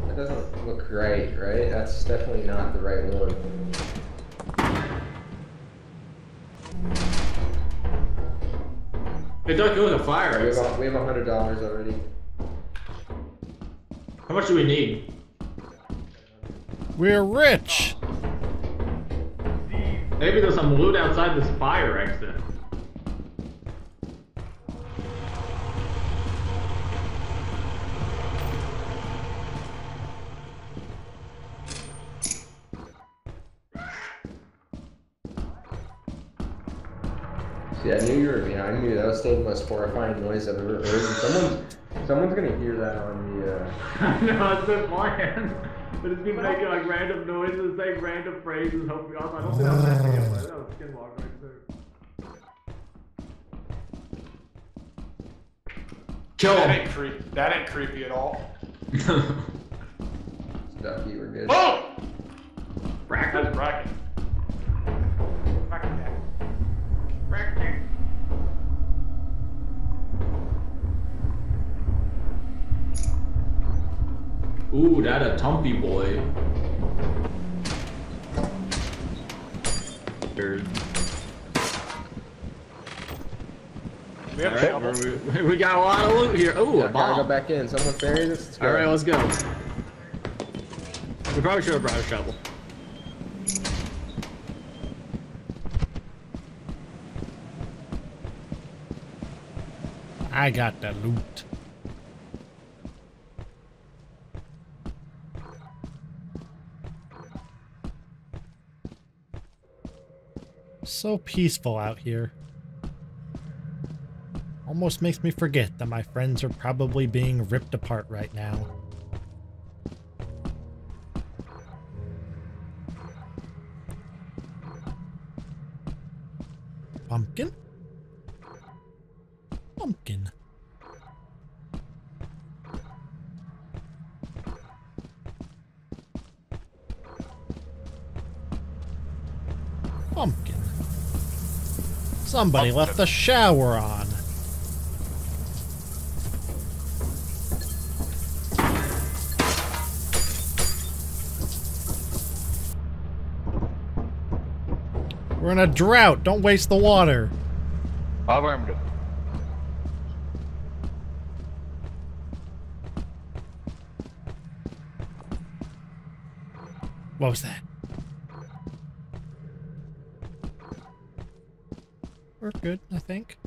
That doesn't look right, right? That's definitely not the right one. It doesn't go to fire. We have $100 already. How much do we need? We're rich! Maybe there's some loot outside this fire exit. See, I knew you were behind me. That was still the most horrifying noise I've ever heard. Someone's gonna hear that on the, No, it's the plan. But it's people making like random noises, saying random phrases, hoping also. I don't think I'm messing it, but that was Skinwalker right there. Kill him! That ain't creepy at all. Stucky, we're good. Whoa! Bracket? That's bracket. Bracket. Bracket. Ooh, that a tumpy boy. We got a lot of loot here. Ooh, yeah, a bomb. Gotta go back in. Someone ferry this. All right, let's go. We probably should have brought a shovel. I got the loot. So peaceful out here. Almost makes me forget that my friends are probably being ripped apart right now. Pumpkin? Pumpkin. Pumpkin. Somebody left the shower on. We're in a drought. Don't waste the water. Alarmed. What was that? We're good, I think.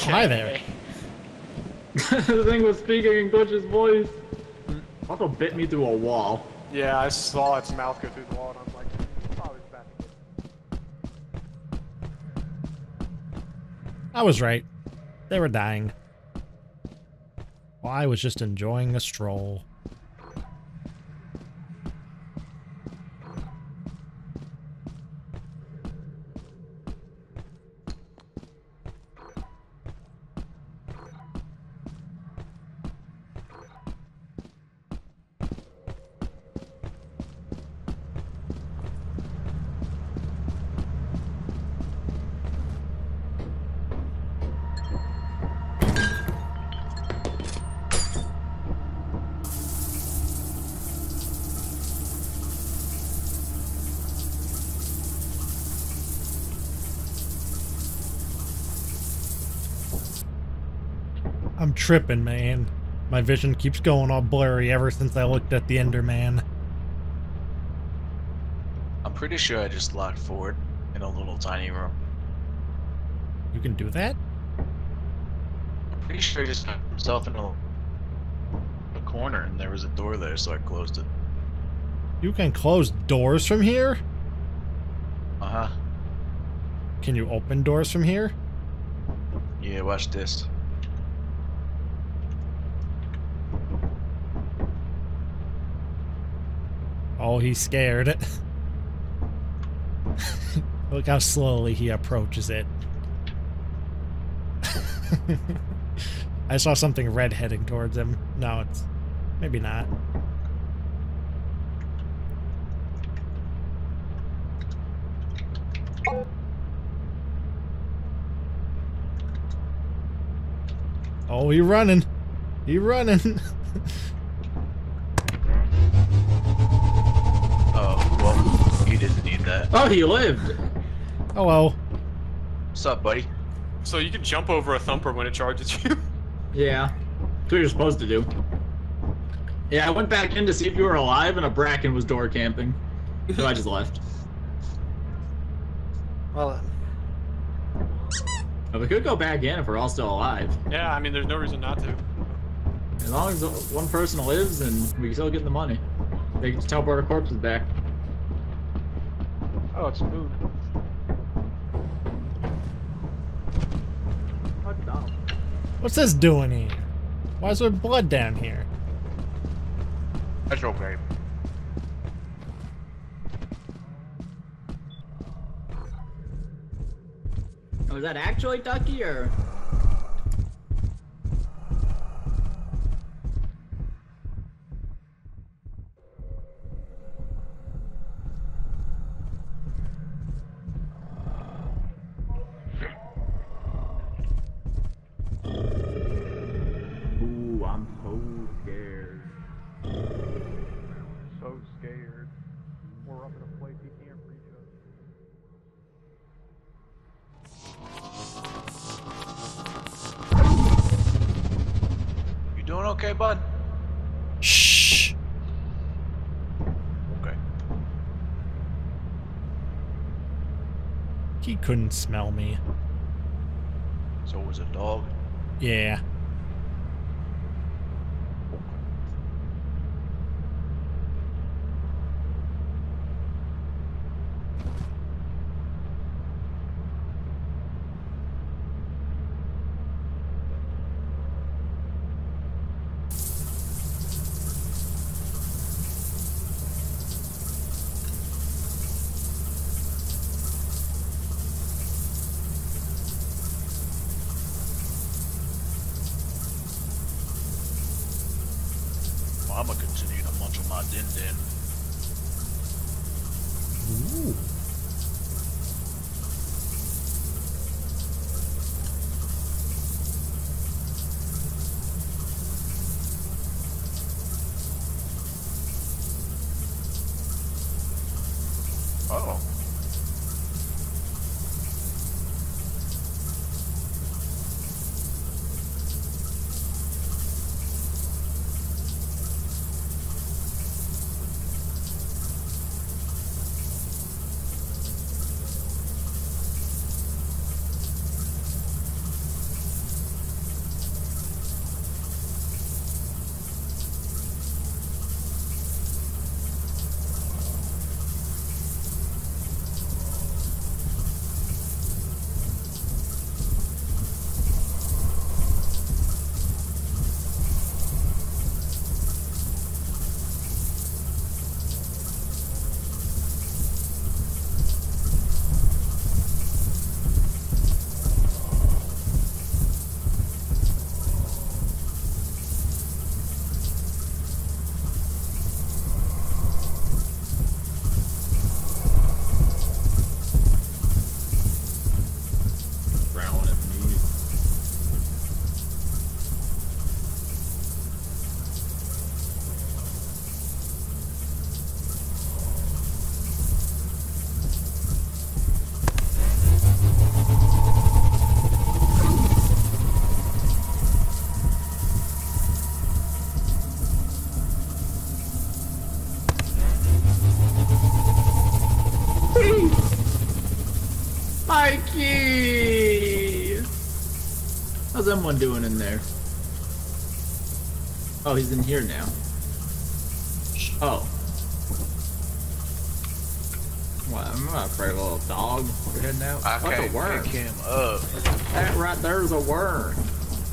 Hi there. The thing was speaking in Glitch's voice. Auto bit me through a wall. Yeah, I saw its mouth go through the wall and I was like, it's probably bad. I was right. They were dying. Well, I was just enjoying a stroll. I'm tripping, man. My vision keeps going all blurry ever since I looked at the Enderman. I'm pretty sure I just locked forward in a little tiny room. You can do that? I'm pretty sure I just locked myself in a corner and there was a door there, so I closed it. You can close doors from here? Uh-huh. Can you open doors from here? Yeah, watch this. Oh, he's scared. Look how slowly he approaches it. I saw something red heading towards him. No, it's maybe not. Oh, he running. He running. Oh, he lived! Hello. What's up, buddy? So you can jump over a thumper when it charges you? Yeah. That's what you're supposed to do. Yeah, I went back in to see if you were alive and a bracken was door camping. So I just left. Well, we could go back in if we're all still alive. Yeah, I mean, there's no reason not to. As long as one person lives and we can still get the money. They can just teleport our corpses back. Oh, it's food. What's this doing here? Why is there blood down here? That's okay. Oh, is that actually Ducky or? I'm so scared. So scared. scared. We're up in a place he can't reach us. You doing okay, bud? Shh. Okay. He couldn't smell me. So it was a dog? Yeah. How's someone doing in there? Oh, he's in here now. Oh. What? I'm not afraid of a little dog. You're heading out. I can't pick him up. That right there is a worm.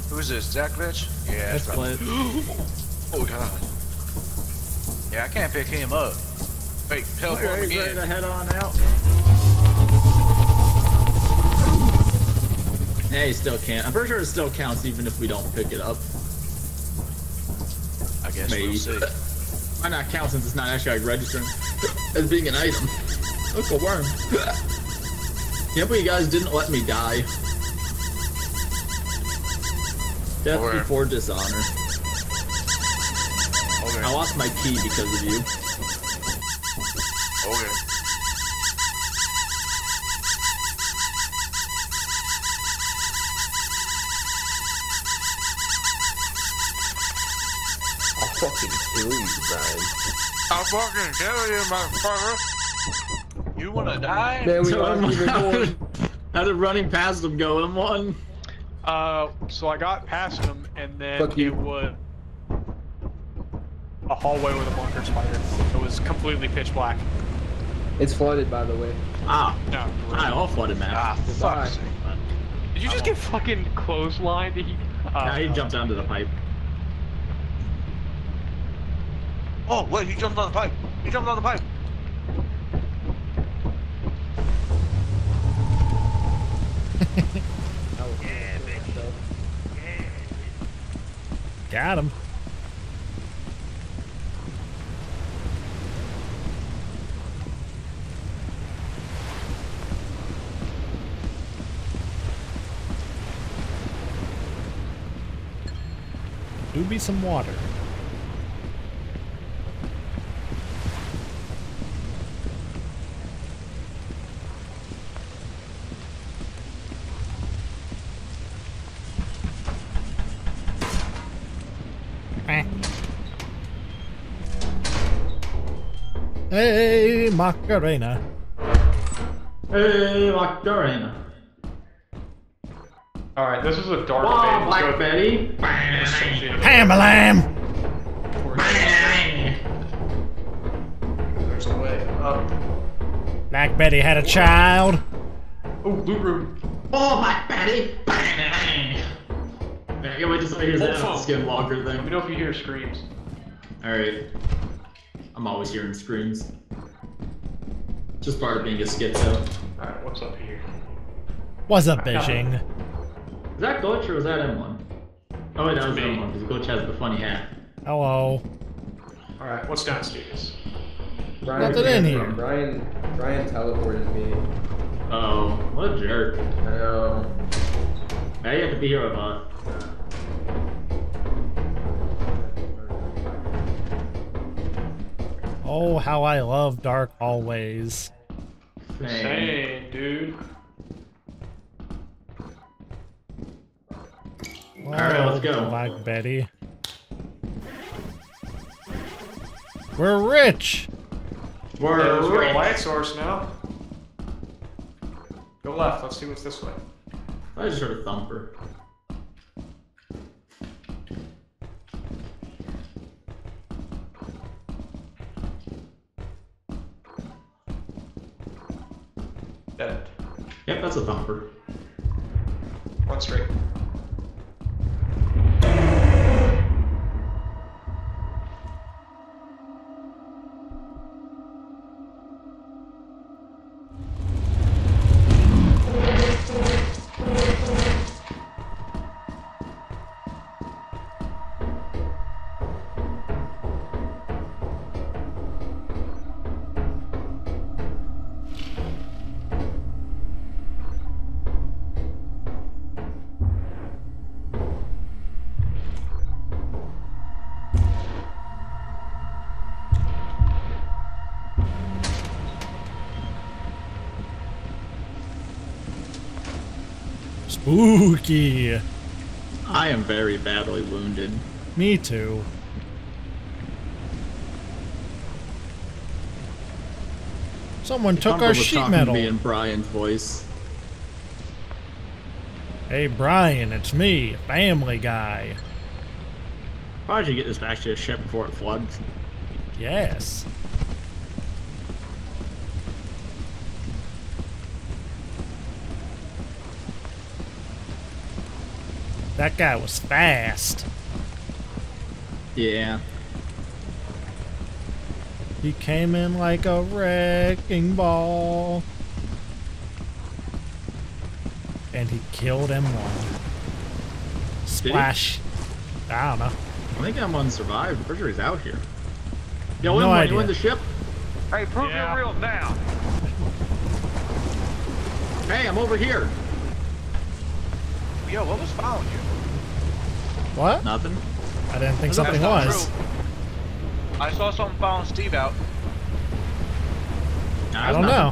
Who's this? Zakovich? Yeah, that's right. Oh god. Yeah, I can't pick him up. Wait, teleport again. Ready to head on out. Yeah, you still can't. I'm pretty sure it still counts even if we don't pick it up. I guess maybe. We'll see. Why not count since it's not actually like registering as being an item? Look, a worm. Can't believe you guys didn't let me die. Death or... before dishonor. Okay. I lost my key because of you. Okay. I'll fucking kill you, motherfucker. You wanna die? There we go. How did running past him go? M1. So I got past him, and then it was a hallway with a bunker spider. It was completely pitch black. It's flooded, by the way. Ah, no. I all flooded, man. Ah, fuck. Did you just get fucking clotheslined? Nah, he jumped onto the pipe. Oh, wait, he jumped on the pipe. He jumped on the pipe. Yeah, bitch. Yeah. Got him. Do be some water. Hey, Macarena. Hey, Macarena. Alright, this is a dark phase. Black Betty. Pamela. There's a way up. Black Betty had a child. Oh, loot room. Oh, Black Betty. I can't wait to see that skinwalker thing. Let me know if you hear screams. Alright. I'm always hearing screams. Just part of being a schizo. Alright, what's up here? What's up, Beijing? Is that Glitch or was that M1? Oh, wait, that was M1 because Glitch has the funny hat. Hello. Alright, what's downstairs? Nothing in here. Brian teleported me. Uh oh, what a jerk. I know. Now you have to be here with us. Oh, how I love dark hallways. Same, dude. Well, all right, let's go. Black Betty. We're rich. We're a light source now. Go left. Let's see what's this way. I just heard a thumper. Dead. Yep, that's a thumper. One straight. Spooky. I am very badly wounded. Me too. Someone took our sheet metal. Me and Brian's voice. Hey Brian, it's me, Family Guy. Why don't you get this back to your ship before it floods? Yes. That guy was fast. Yeah. He came in like a wrecking ball. And he killed M1. Splash. I don't know. I think M1 survived. I'm pretty sure he's out here. Yo, no idea. You in the ship? Hey, prove you're real now. Hey, I'm over here. Yo, what was following you? What? Nothing. I didn't think something was. True. I saw something following Steve out. I don't know.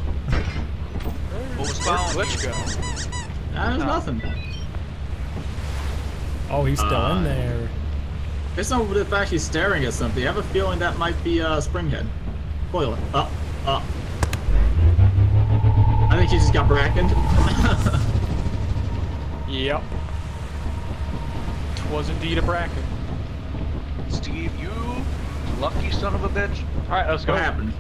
What was following Glitch go? There's nothing. Oh, he's still in there. Based on the fact he's staring at something, I have a feeling that might be Springhead. Coil it. Up, up. I think he just got brackened. Yep. Was indeed a bracket. Steve, you lucky son of a bitch. Alright, let's go. What happened?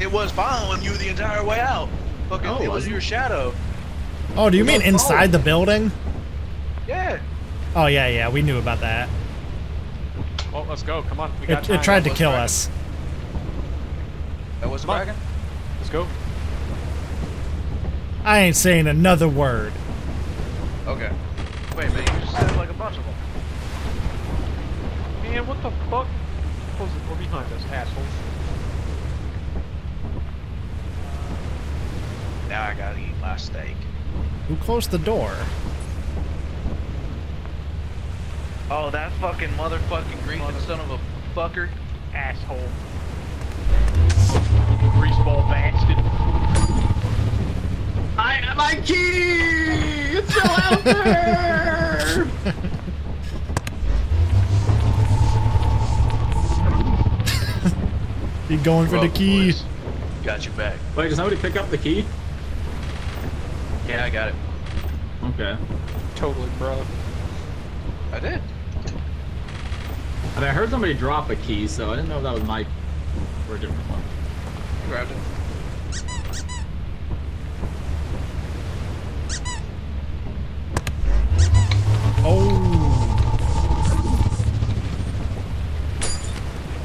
It was following you the entire way out. Fucking, it was your shadow. Oh, do you mean inside the building? Yeah. Oh, yeah, yeah, we knew about that. Well, let's go. Come on. We got time. It tried to kill us. That was the bracket? Let's go. I ain't saying another word. Okay. Wait, man, you just said like a bunch of them. Man, what the fuck? We're behind us, assholes. Now I gotta eat my steak. Who closed the door? Oh, that fucking motherfucking Greenland son of a fucker. Asshole. Greaseball bastard. I got my key! It's still out there! Keep going for the key. Boys. Got you back. Wait, does nobody pick up the key? Yeah, I got it. Okay. Totally, bro. I did. I mean, I heard somebody drop a key, so I didn't know if that was my or a different one. I grabbed it. Oh.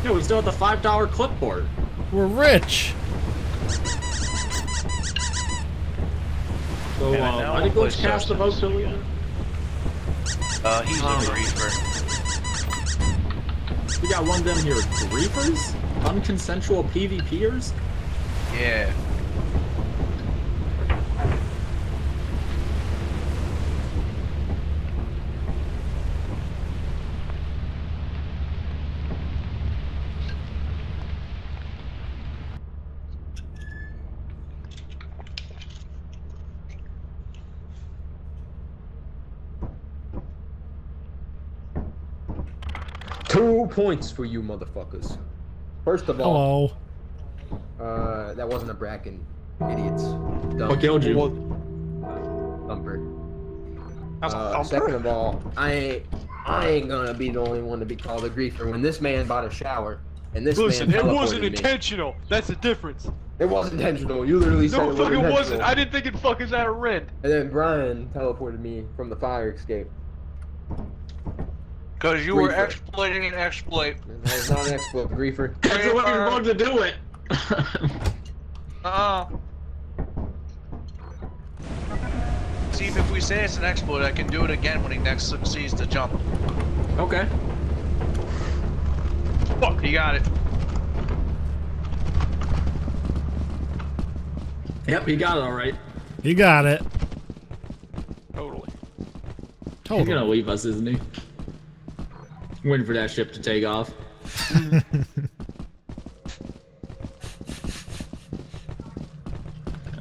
Yeah, we're still at the $5 clipboard. We're rich. So, I think let's cast the vote to leave. He's a griefer. We got one of them here. Griefers? Unconsensual PvPers? Yeah. Points for you motherfuckers. First of all, hello. That wasn't a bracken, idiots. Dumb. What killed you? Thumper. Second of all, I ain't gonna be the only one to be called a griefer when this man bought a shower and this man teleported. It wasn't intentional. Me. That's the difference. It wasn't intentional. You literally said it wasn't intentional. No, fucking wasn't. I didn't think it fuck is out of red. And then Brian teleported me from the fire escape. Because you were exploiting an exploit. That's not an exploit, griefer. That's the way you're going to do it. See, if we say it's an exploit, I can do it again when he next succeeds to jump. Okay. Fuck, you got it. Yep, he got it all right. He got it. Totally. Totally. He's going to leave us, isn't he? Waiting for that ship to take off.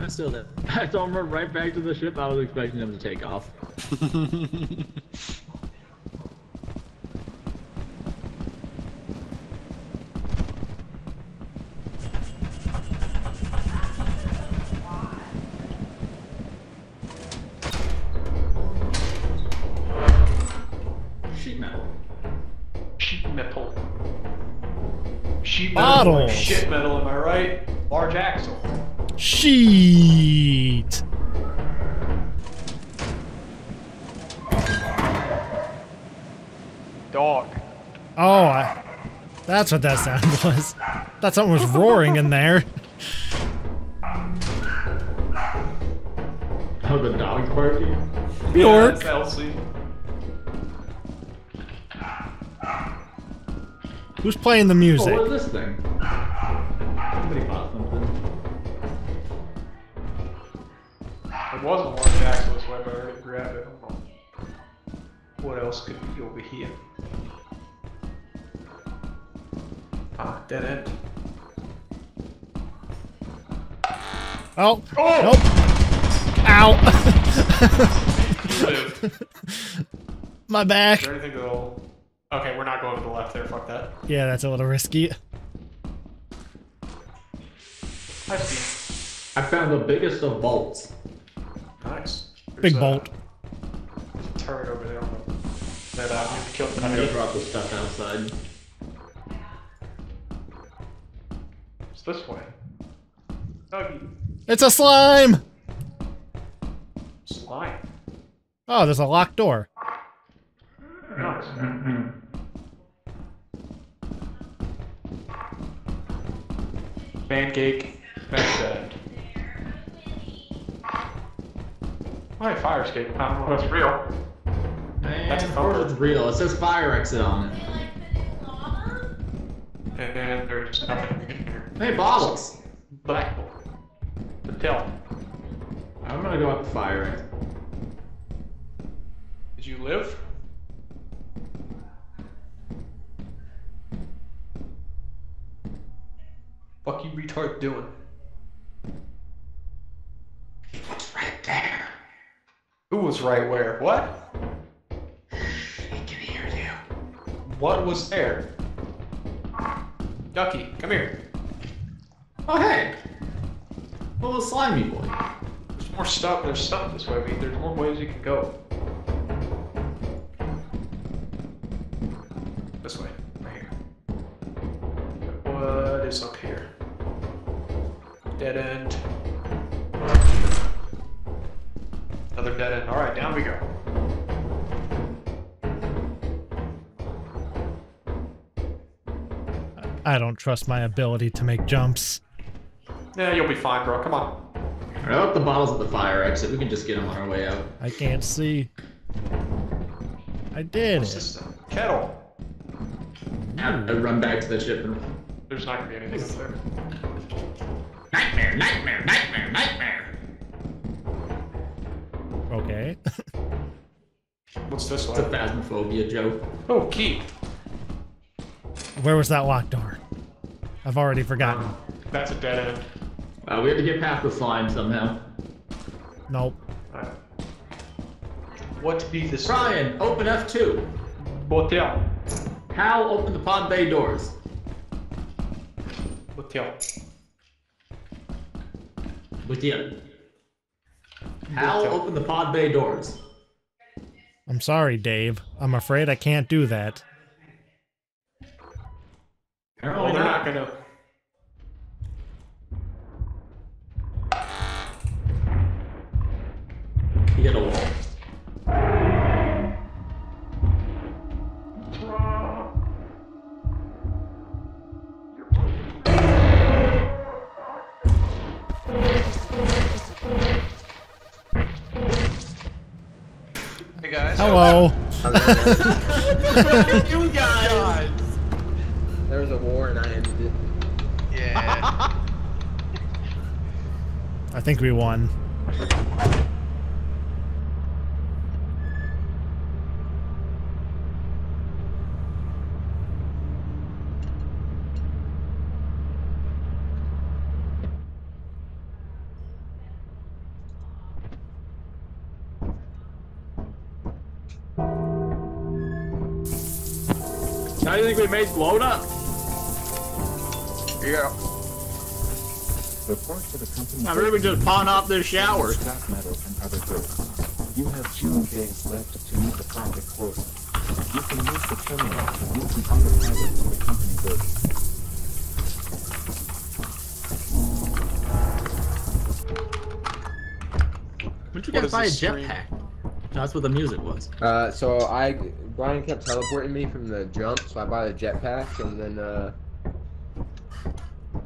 I still did. I saw him run right back to the ship. I was expecting him to take off. Bottles. Shit metal, am I right? Large axle. Sheet. Dog. Oh, that's what that sound was. That sound was roaring in there. Oh, the dog barking? York. Who's playing the music? Oh, what is this thing? Somebody bought something. It wasn't one axle, that's why I already grabbed it. What else could be over here? Ah, dead end. Oh! Oh! Nope! Ow! My back! Is there anything that'll... Okay, we're not going to the left there, fuck that. Yeah, that's a little risky. I see. I found the biggest of bolts. Nice. There's big bolt. There's a turret over there on the... That I need to kill. I'm gonna drop the stuff outside. It's this way. Doggy. It's a slime! Slime? Oh, there's a locked door. Nice. Pancake, back end. My fire escape. I don't know if that's real. That's of course it's real. It says fire exit on it. And there's nothing in here. Hey, bottles. Blackboard. The tail. I'm gonna go up the fire exit. Did you live? Fuck you retard doing? What's right there? Who was right where? What? I can hear you. What was there? Ducky, come here. Oh, hey! Little slimy boy. There's more stuff. There's stuff this way, but there's more ways you can go. This way. Right here. What is up here? Dead end. Another dead end. Alright, down we go. I don't trust my ability to make jumps. Yeah, you'll be fine, bro. Come on. Throw up the bottles at the fire exit. We can just get them on our way out. I can't see. I did. What's this thing? Kettle. Now I run back to the ship. And... there's not gonna be anything up there. Nightmare! Nightmare! Nightmare! Nightmare! Okay. What's this one? It's a Phasmophobia joke. Oh, key. Where was that locked door? I've already forgotten. That's a dead end. We have to get past the slime somehow. Nope. Right. What be this? Ryan, open F2. Hotel. Hal, open the pod bay doors. Hotel. Hotel. Hal, open the pod bay doors. I'm sorry, Dave. I'm afraid I can't do that. Apparently they're not gonna. You get a wall. Hey guys. Hello. You guys. There was a war and I ended it. Yeah. I think we won. How do you think we made blown up? Here you go. Reports of the company. I really would just pawn off this shower. Stock metal and other goods. You have 2 days left to meet the project quota. You can use the terminal to move the other products to the company building. When'd you guys buy a jetpack? That's what the music was. Brian kept teleporting me from the jump, so I bought a jetpack, and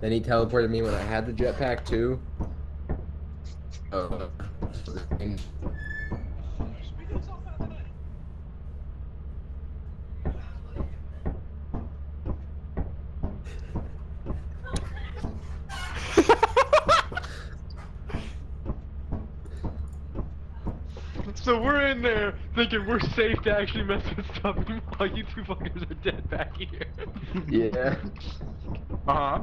then he teleported me when I had the jetpack too. So we're in there thinking we're safe to actually mess with stuff, while you two fuckers are dead back here. Yeah. Uh-huh.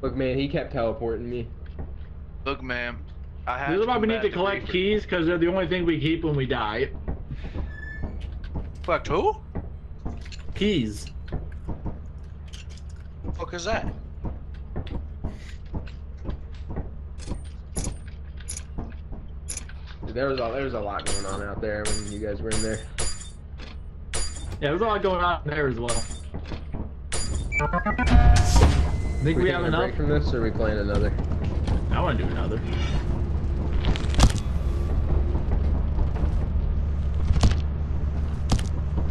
Look, man, he kept teleporting me. Look, man, I have. This is why we need to collect keys, because they're the only thing we keep when we die. Collect who? Keys. The fuck is that? There was a lot going on out there when you guys were in there. Yeah, there was a lot going on there as well. Think we have enough? Break from this, or are we playing another? I want to do another.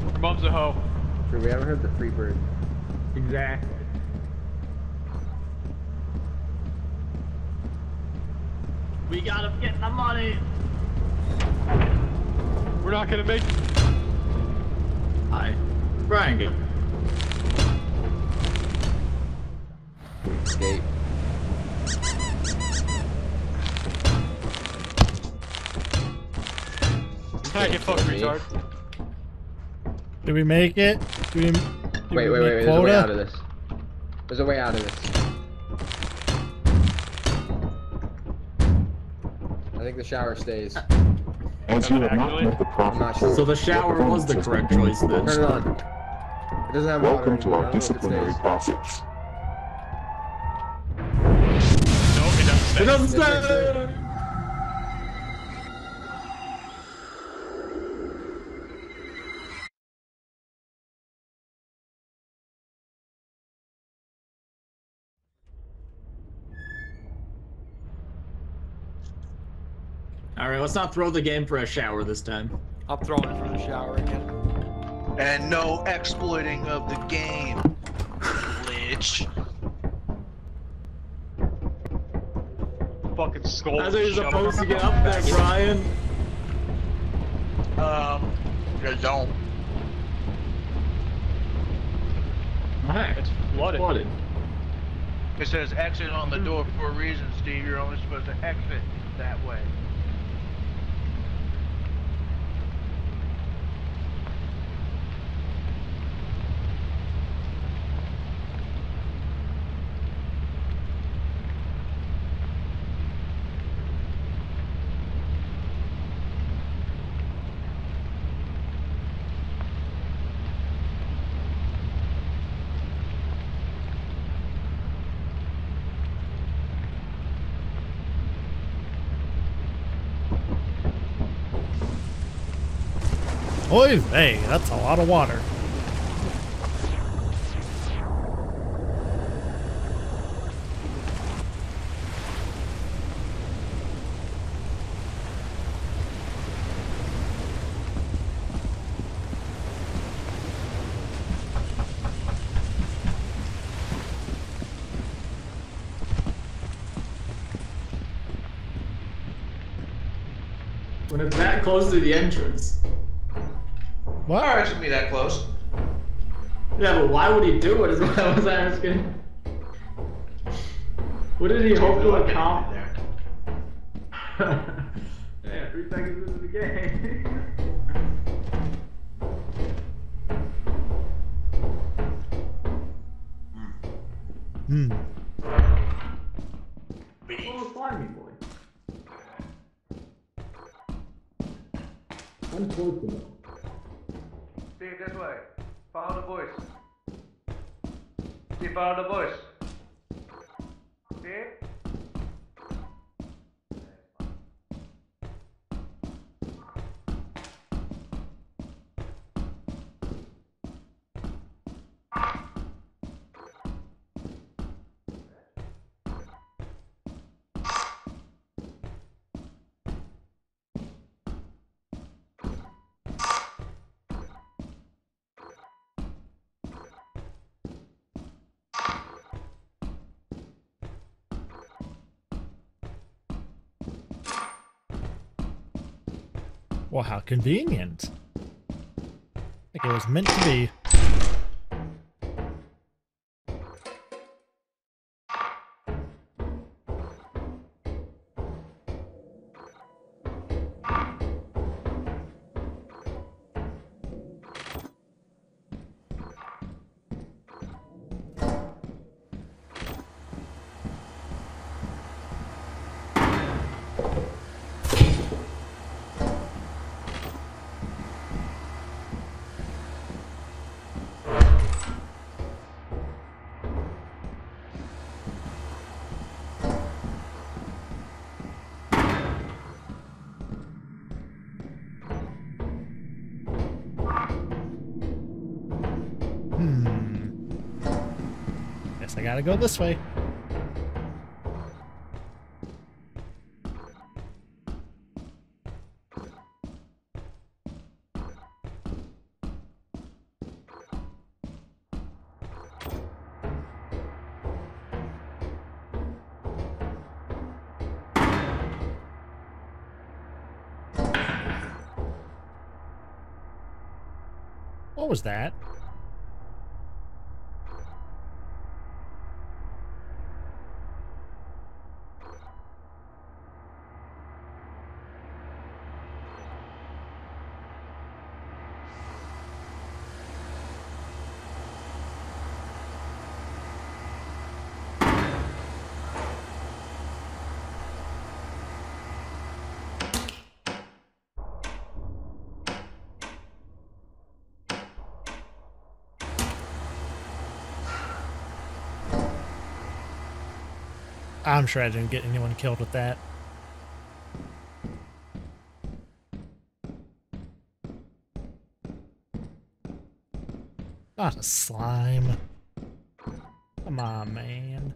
Your mom's a hoe. Dude, we haven't heard the free bird. Exactly. We gotta get the money. We're not gonna make it. Hi. Brian, go. Escape. I get fucked, retard. Did we make it? Wait, there's a way out of this. There's a way out of this. I think the shower stays. As you have not met the profit so the shower was the correct choice then. Turn it on. It doesn't have water. Welcome to our disciplinary process. Another Alright, let's not throw the game for a shower this time. I'm throwing it for the shower again. And no exploiting of the game, glitch. Fucking skull. How's it supposed to get up there, Brian? You don't. Alright, it's flooded. It says exit on the door for a reason, Steve. You're only supposed to exit that way. Oy vey, that's a lot of water. When it's that close to the entrance. What? All right, shouldn't be that close. Yeah, but why would he do it? Is what I was asking. What did he hope to accomplish? Yeah, 3 seconds into the game. Hmm. Oh, fly me, boy. I'm close enough. Steve, this way. Follow the voice. Steve, follow the voice. Well, how convenient. Like it was meant to be. I gotta go this way. What was that? I'm sure I didn't get anyone killed with that. Not a slime. Come on, man.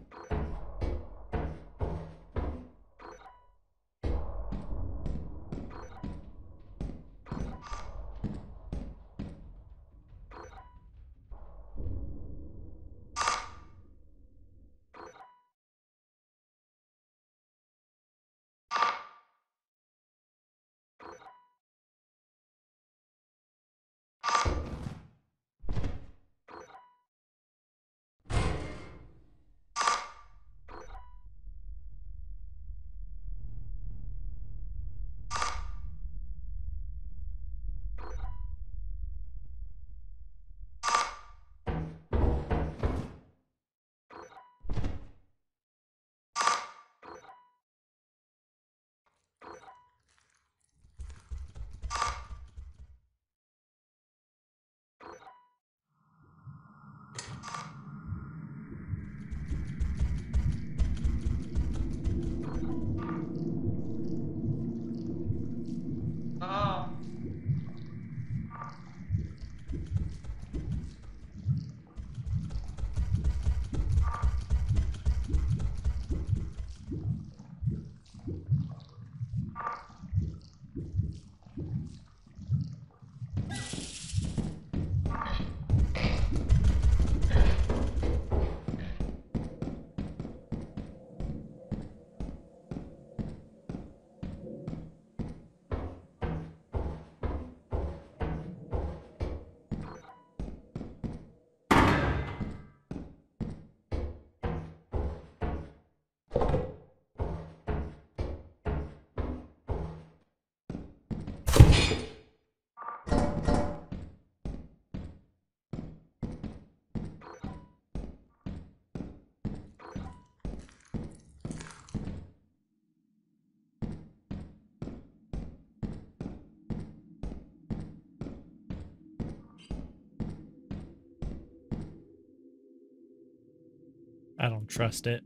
I don't trust it.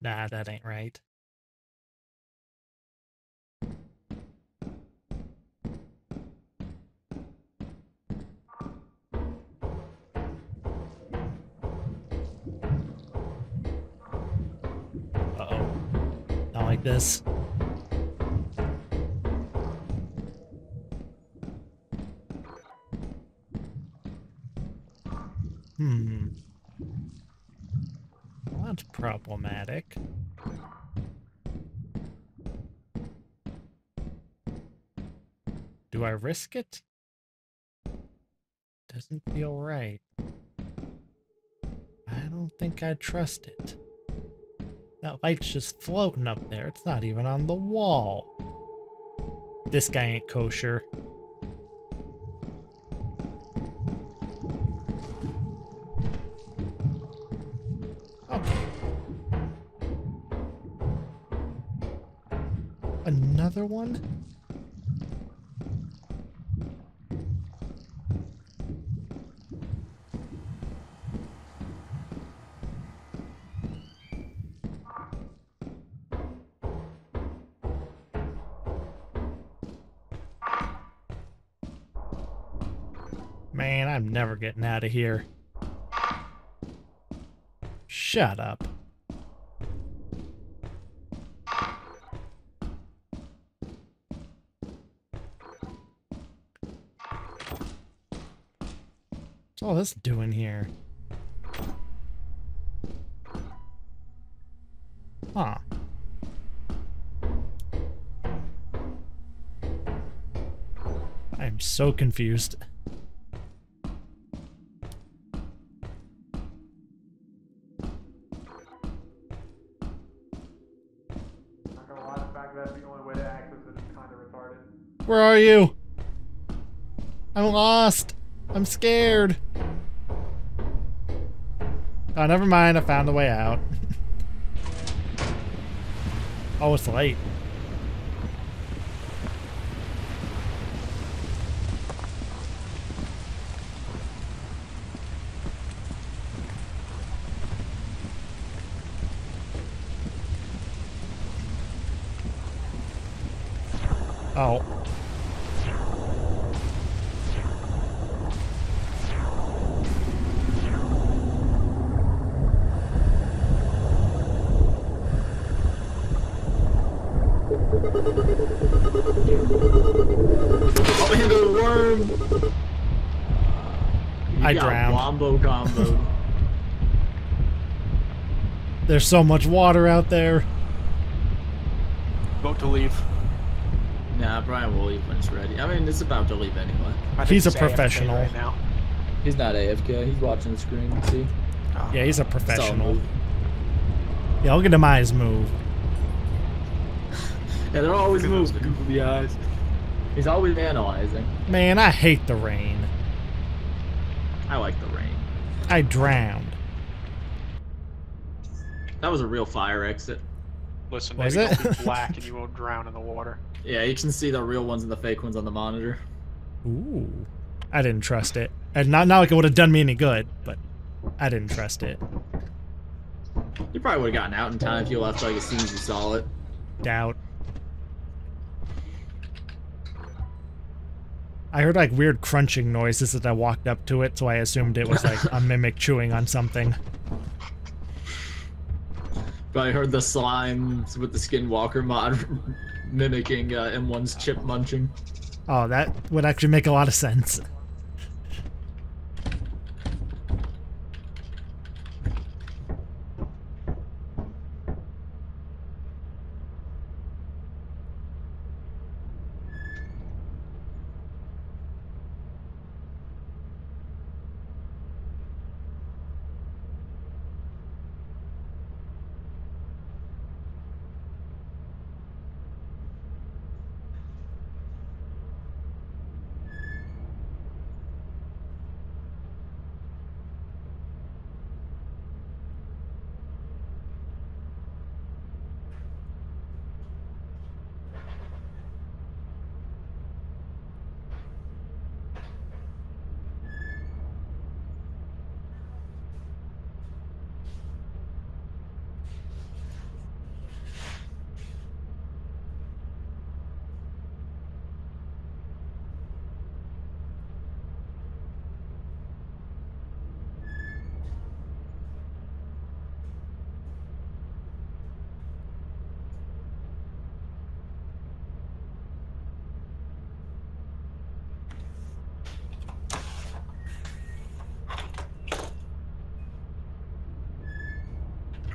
Nah, that ain't right. This. Well, that's problematic. Do I risk it? Doesn't feel right. I don't think I trust it. That light's just floating up there. It's not even on the wall. This guy ain't kosher. Okay. Another one? Man, I'm never getting out of here. Shut up. What's all this doing here? Huh. I'm so confused. Where are you? I'm lost. I'm scared. Oh, never mind. I found a way out. Oh, it's late. Oh. Oh, into the worm! I drowned. Wombo combo. There's so much water out there. About to leave. Nah, Brian will leave when it's ready. I mean, it's about to leave anyway. He's a professional. Right now. He's not AFK. He's watching the screen. See? Oh, yeah, he's a professional. Yeah, look at him eyes move. Yeah, they're always moving. Googly eyes. He's always analyzing. Man, I hate the rain. I like the rain. I drowned. That was a real fire exit. Listen, maybe don't be black and you won't drown in the water. Yeah, you can see the real ones and the fake ones on the monitor. Ooh. I didn't trust it. And not like it would have done me any good, but I didn't trust it. You probably would have gotten out in time if you left like as soon as you saw it. Doubt. I heard like weird crunching noises as I walked up to it, so I assumed it was like a mimic chewing on something. But I heard the slimes with the Skinwalker mod mimicking M1's chip munching. Oh, that would actually make a lot of sense.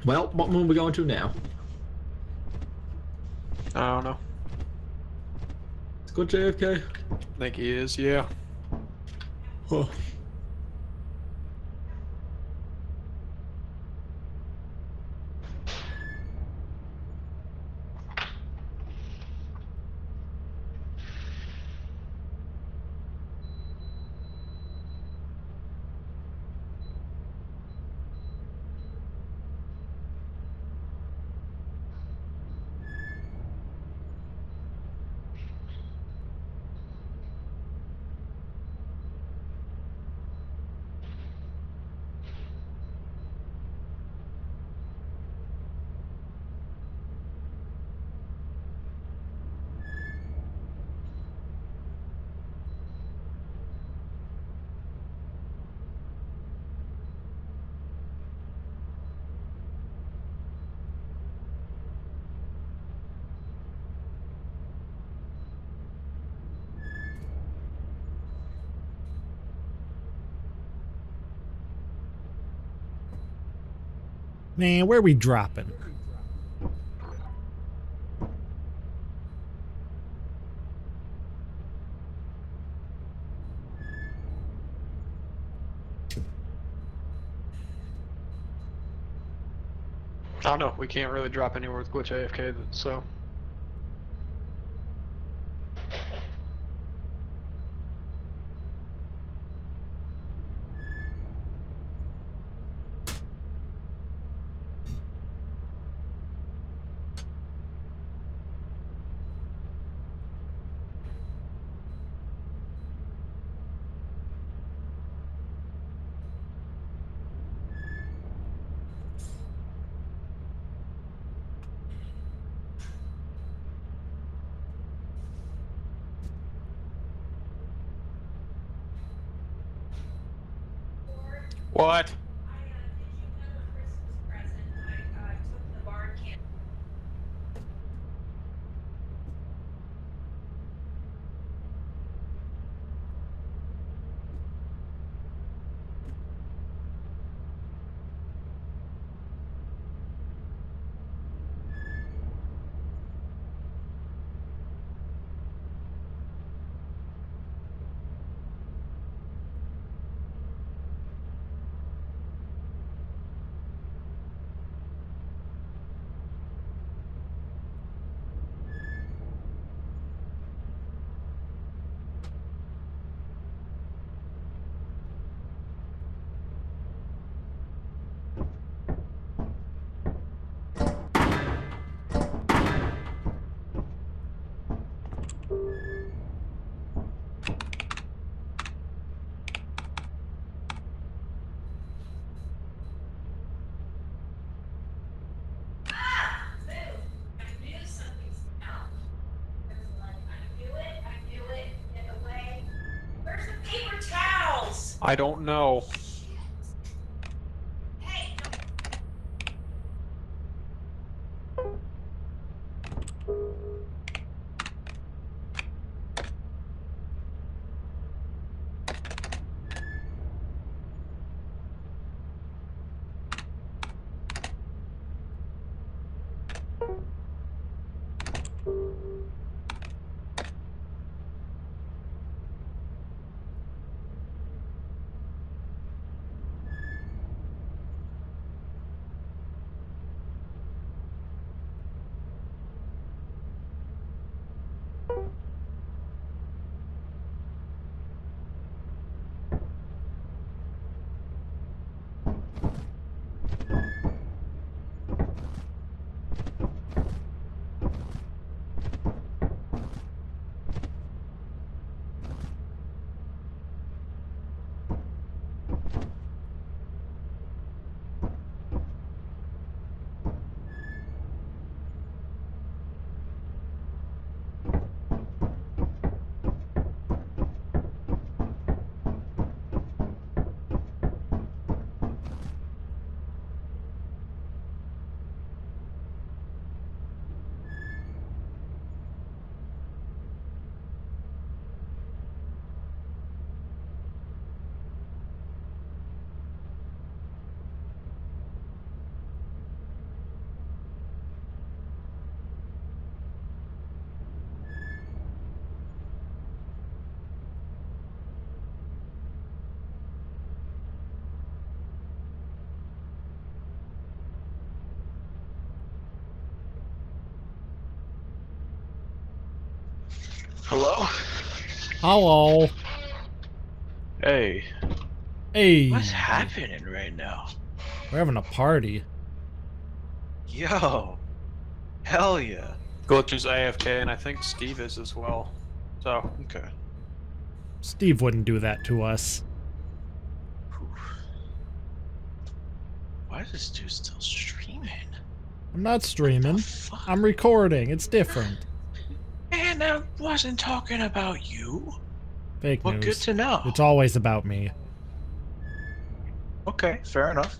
Well, what moon are we going to now? I don't know. Let's go JFK. I think he is, yeah. Huh. Man, where are we dropping? I don't know. We can't really drop anywhere with Glitch AFK, so... What? I don't know. Hey. Hello? Hello. Hey. Hey. What's happening right now? We're having a party. Yo. Hell yeah. Glitch is AFK and I think Steve is as well. So, okay. Steve wouldn't do that to us. Why is this dude still streaming? I'm not streaming. I'm recording. It's different. Man, I wasn't talking about you. Fake news. Well, good to know. It's always about me. Okay, fair enough.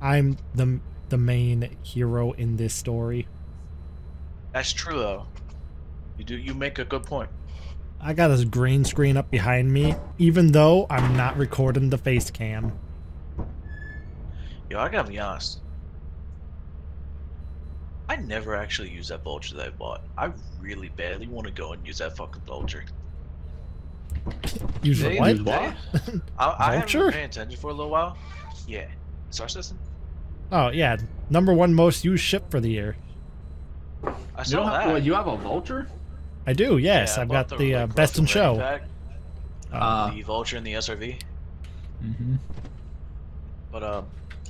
I'm the main hero in this story. That's true, though. You make a good point. I got this green screen up behind me, even though I'm not recording the face cam. Yo, I gotta be honest. I never actually use that vulture that I bought. I really badly want to go and use that fucking vulture. Use the what? I haven't been paying attention for a little while. Yeah. Star System? Oh, yeah. #1 most used ship for the year. I saw that. Well, you have a vulture? I do, yes. Yeah, I've got the best in show. The vulture and the SRV. Mm-hmm. But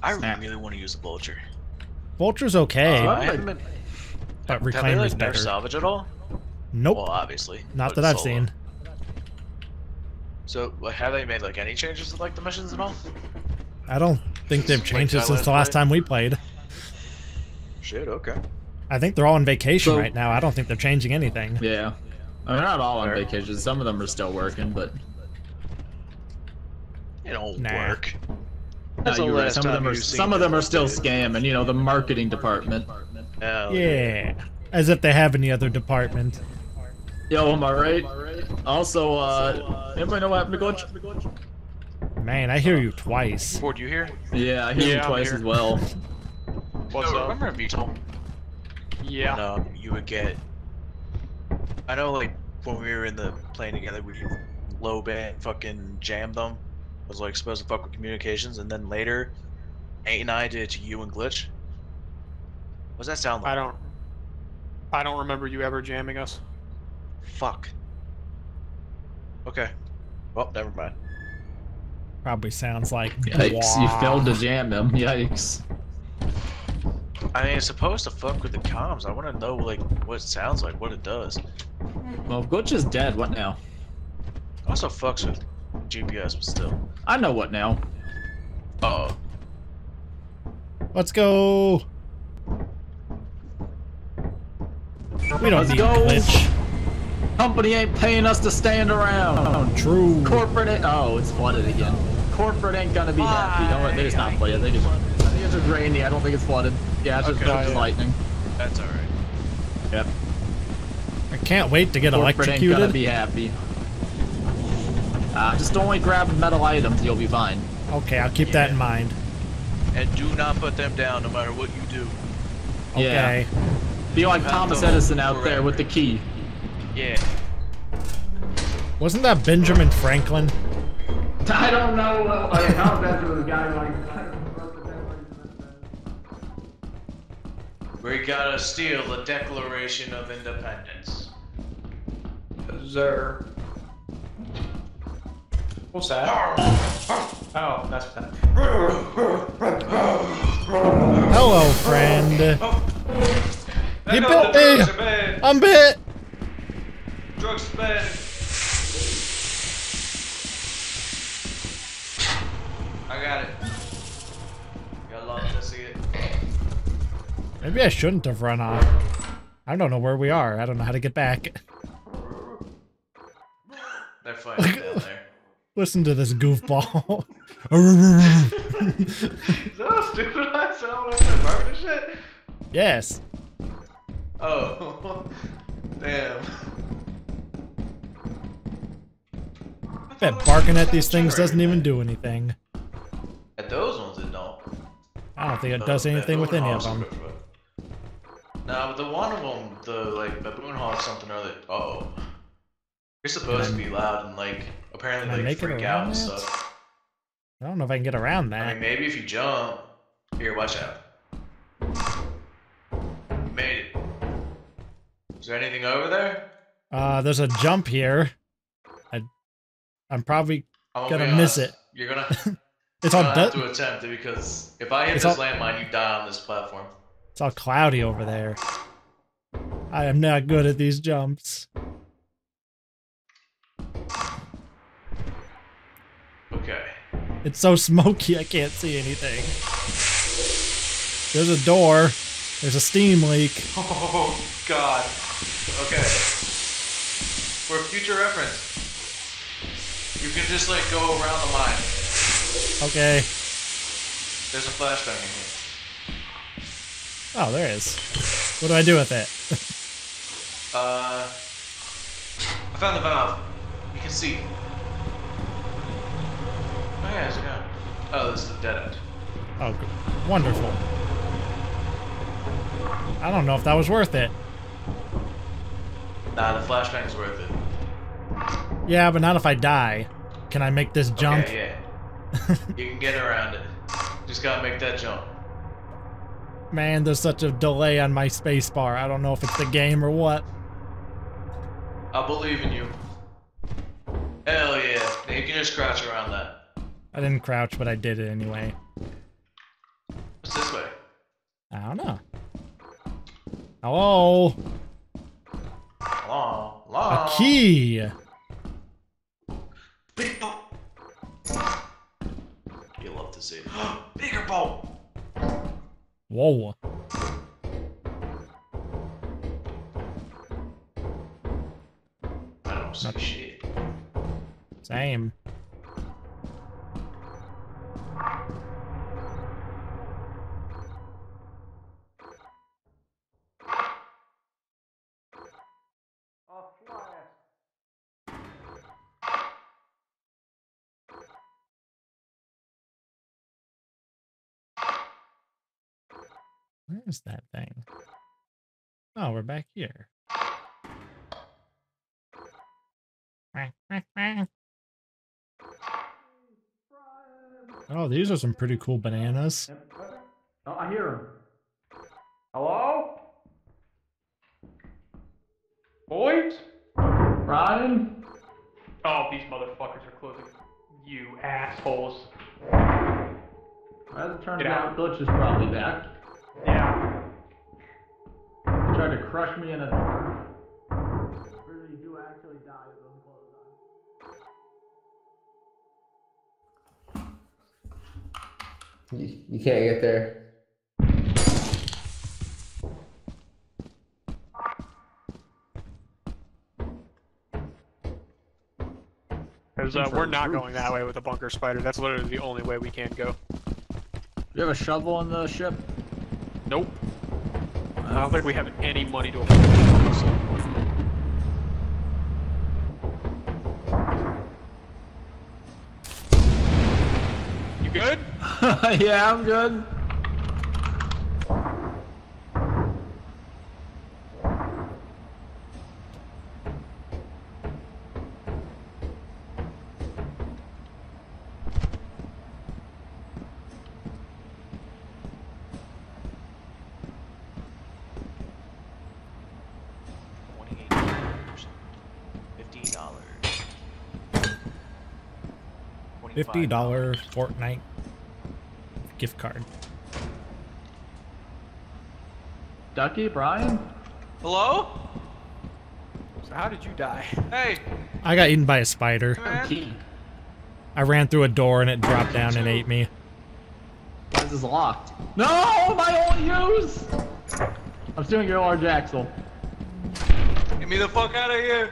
I really want to use the vulture. Vulture's okay, but Reclaimer's better. Have they nerf salvage at all? Nope. Well, obviously. Not that I've seen. So, like, have they made like any changes to like the missions at all? I don't think they've changed it since the last time we played. Shit, okay. I think they're all on vacation right now. I don't think they're changing anything. Yeah. I mean, not all on vacation. Some of them are still working, but... It don't work. That's the last some of them are still scamming, you know, the marketing department. Oh, yeah. As if they have any other department. Yo, am I right? Also, anybody know what happened to Glitch? Man, I hear you twice. Ford, you here? Yeah, I hear you twice as well. What's up? Remember if you told yeah. When, you would get... I know, like, when we were in the plane together, we low band fucking jammed them. It was, like, supposed to fuck with communications, and then later, Nate and I did it to you and Glitch. What does that sound like? I don't remember you ever jamming us. Fuck. Okay. Well, never mind. Probably sounds like... Yikes, blah. You failed to jam him. Yikes. I mean, it's supposed to fuck with the comms. I want to know, like, what it sounds like, what it does. Well, if Glitch is dead, what now? Also fucks with GPS, but still. I know what now. Uh-oh. Let's go! We don't need Glitch. Company ain't paying us to stand around. Oh, true. Corporate ain't... Oh, it's flooded again. Corporate ain't gonna be happy. You know what? They just not flooded. They just... I think it's just rainy. I don't think it's flooded. Yeah, it's just flooded lightning. That's alright. Yep. I can't wait to get electrocuted. Corporate ain't gonna be happy. Just only grab metal items, you'll be fine. Okay, I'll keep that in mind. And do not put them down, no matter what you do. Okay. Yeah. Be like Thomas Edison out there with the key. Yeah. Wasn't that Benjamin Franklin? I don't know. Like, how bad was the guy like? We gotta steal the Declaration of Independence. Sir. What's that? Oh, that's that. Hello, friend. You bit me. I'm bit. Drugs bad. I got it. You'll love to see it. Maybe I shouldn't have run off. I don't know where we are. I don't know how to get back. They're fighting down there. Listen to this goofball. Is that how stupid I sound on that barbecue shit? Yes. Oh. Damn. Bet barking at these things doesn't even do anything. At those ones it don't. I don't think it does anything with any of them. Nah, but the one of them, the like baboon hawk something or other. Uh oh. You're supposed to be loud and like apparently like freak out and stuff. I don't know if I can get around that. I mean maybe if you jump. Here, watch out. Made it. Is there anything over there? There's a jump here. I'm probably gonna miss it. You're gonna, it's all have to attempt it because if I hit this landmine, you die on this platform. It's all cloudy over there. I am not good at these jumps. Okay. It's so smoky, I can't see anything. There's a door. There's a steam leak. Oh, God. Okay. For future reference. You can just like go around the mine. Okay. There's a flashbang in here. Oh, there is. What do I do with it? I found the valve. You can see. Oh yeah, it's gone. Oh, this is the dead end. Oh, good. Wonderful. I don't know if that was worth it. Nah, the flashbang's worth it. Yeah, but not if I die. Can I make this jump? Okay, yeah. You can get around it. Just gotta make that jump. Man, there's such a delay on my space bar. I don't know if it's the game or what. I believe in you. Hell yeah. You can just crouch around that. I didn't crouch, but I did it anyway. What's this way? I don't know. Hello? Hello? Hello? A key! Big ball. You love to see it. Bigger ball. Whoa. I don't see shit. Same. Where is that thing? Oh, we're back here. Oh, these are some pretty cool bananas. Oh, I hear him. Hello? Boyd? Ryan? Oh, these motherfuckers are closing. You assholes. As it turns out, Butch is probably back. Yeah. He tried to crush me in a door. Really do actually die with those clothes on. You can't get there. We're not going that way with a bunker spider. That's literally the only way we can go. Do you have a shovel on the ship? Nope. I don't think we have any money to afford this. You good? Yeah, I'm good. $50 Fortnite gift card. Ducky, Brian? Hello? So how did you die? Hey! I got eaten by a spider. I ran through a door and it dropped down and ate me. This is locked. No! My old use! I'm stealing your large axle. Get me the fuck out of here!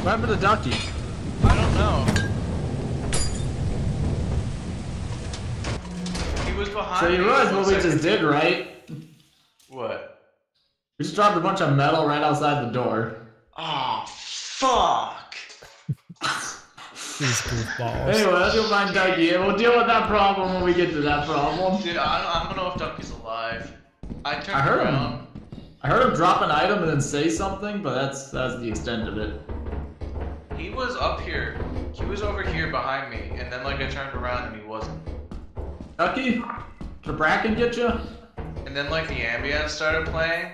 What happened to Ducky? I don't know. He was behind. So you realize what we just did, right? What? We just dropped a bunch of metal right outside the door. Oh, fuck! These goofballs. Anyway, let's go find Ducky. We'll deal with that problem when we get to that problem. Dude, I don't know if Ducky's alive. I heard him. I heard him drop an item and then say something, but that's the extent of it. He was up here. He was over here behind me, and then like I turned around and he wasn't. Ducky, did Bracken get you? And then like the ambient started playing.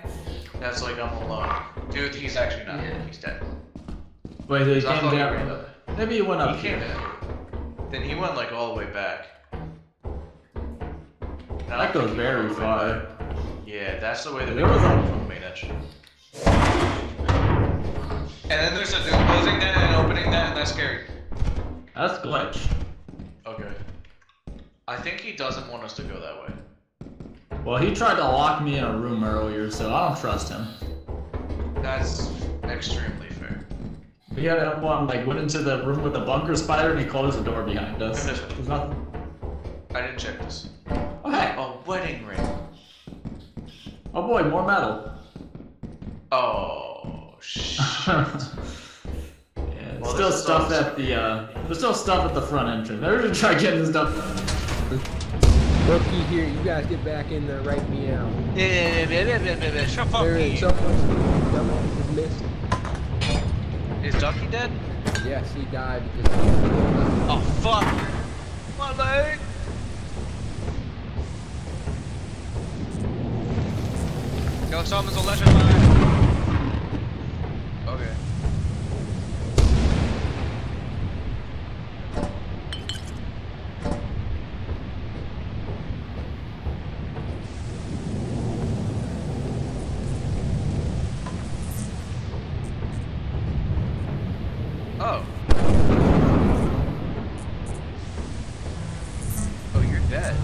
That's like I'm alone. Dude, he's actually not here. He's dead. Wait, so he came down. Maybe he went up here. Then he went like all the way back. That goes very far. Yeah, that's the way that they were from main edge. And then there's a dude closing that and opening that, and that's scary. That's glitch. Okay. I think he doesn't want us to go that way. Well, he tried to lock me in a room earlier, so I don't trust him. That's extremely fair. We had one like went into the room with the bunker spider and he closed the door behind us. There's nothing. I didn't check this. Oh hey! A wedding ring. Oh boy, more metal. Oh. Shit. Yeah, well, still stuff at the there's still stuff at the front entrance. They're gonna try getting stuff. Rookie here, you guys get back in there, right meow. Yeah. Shut up. There is so much missed. Is Ducky dead? Yes, he died because he died. Oh fuck! My leg! Yo, someone's electrified. Okay. Oh. Oh, you're dead.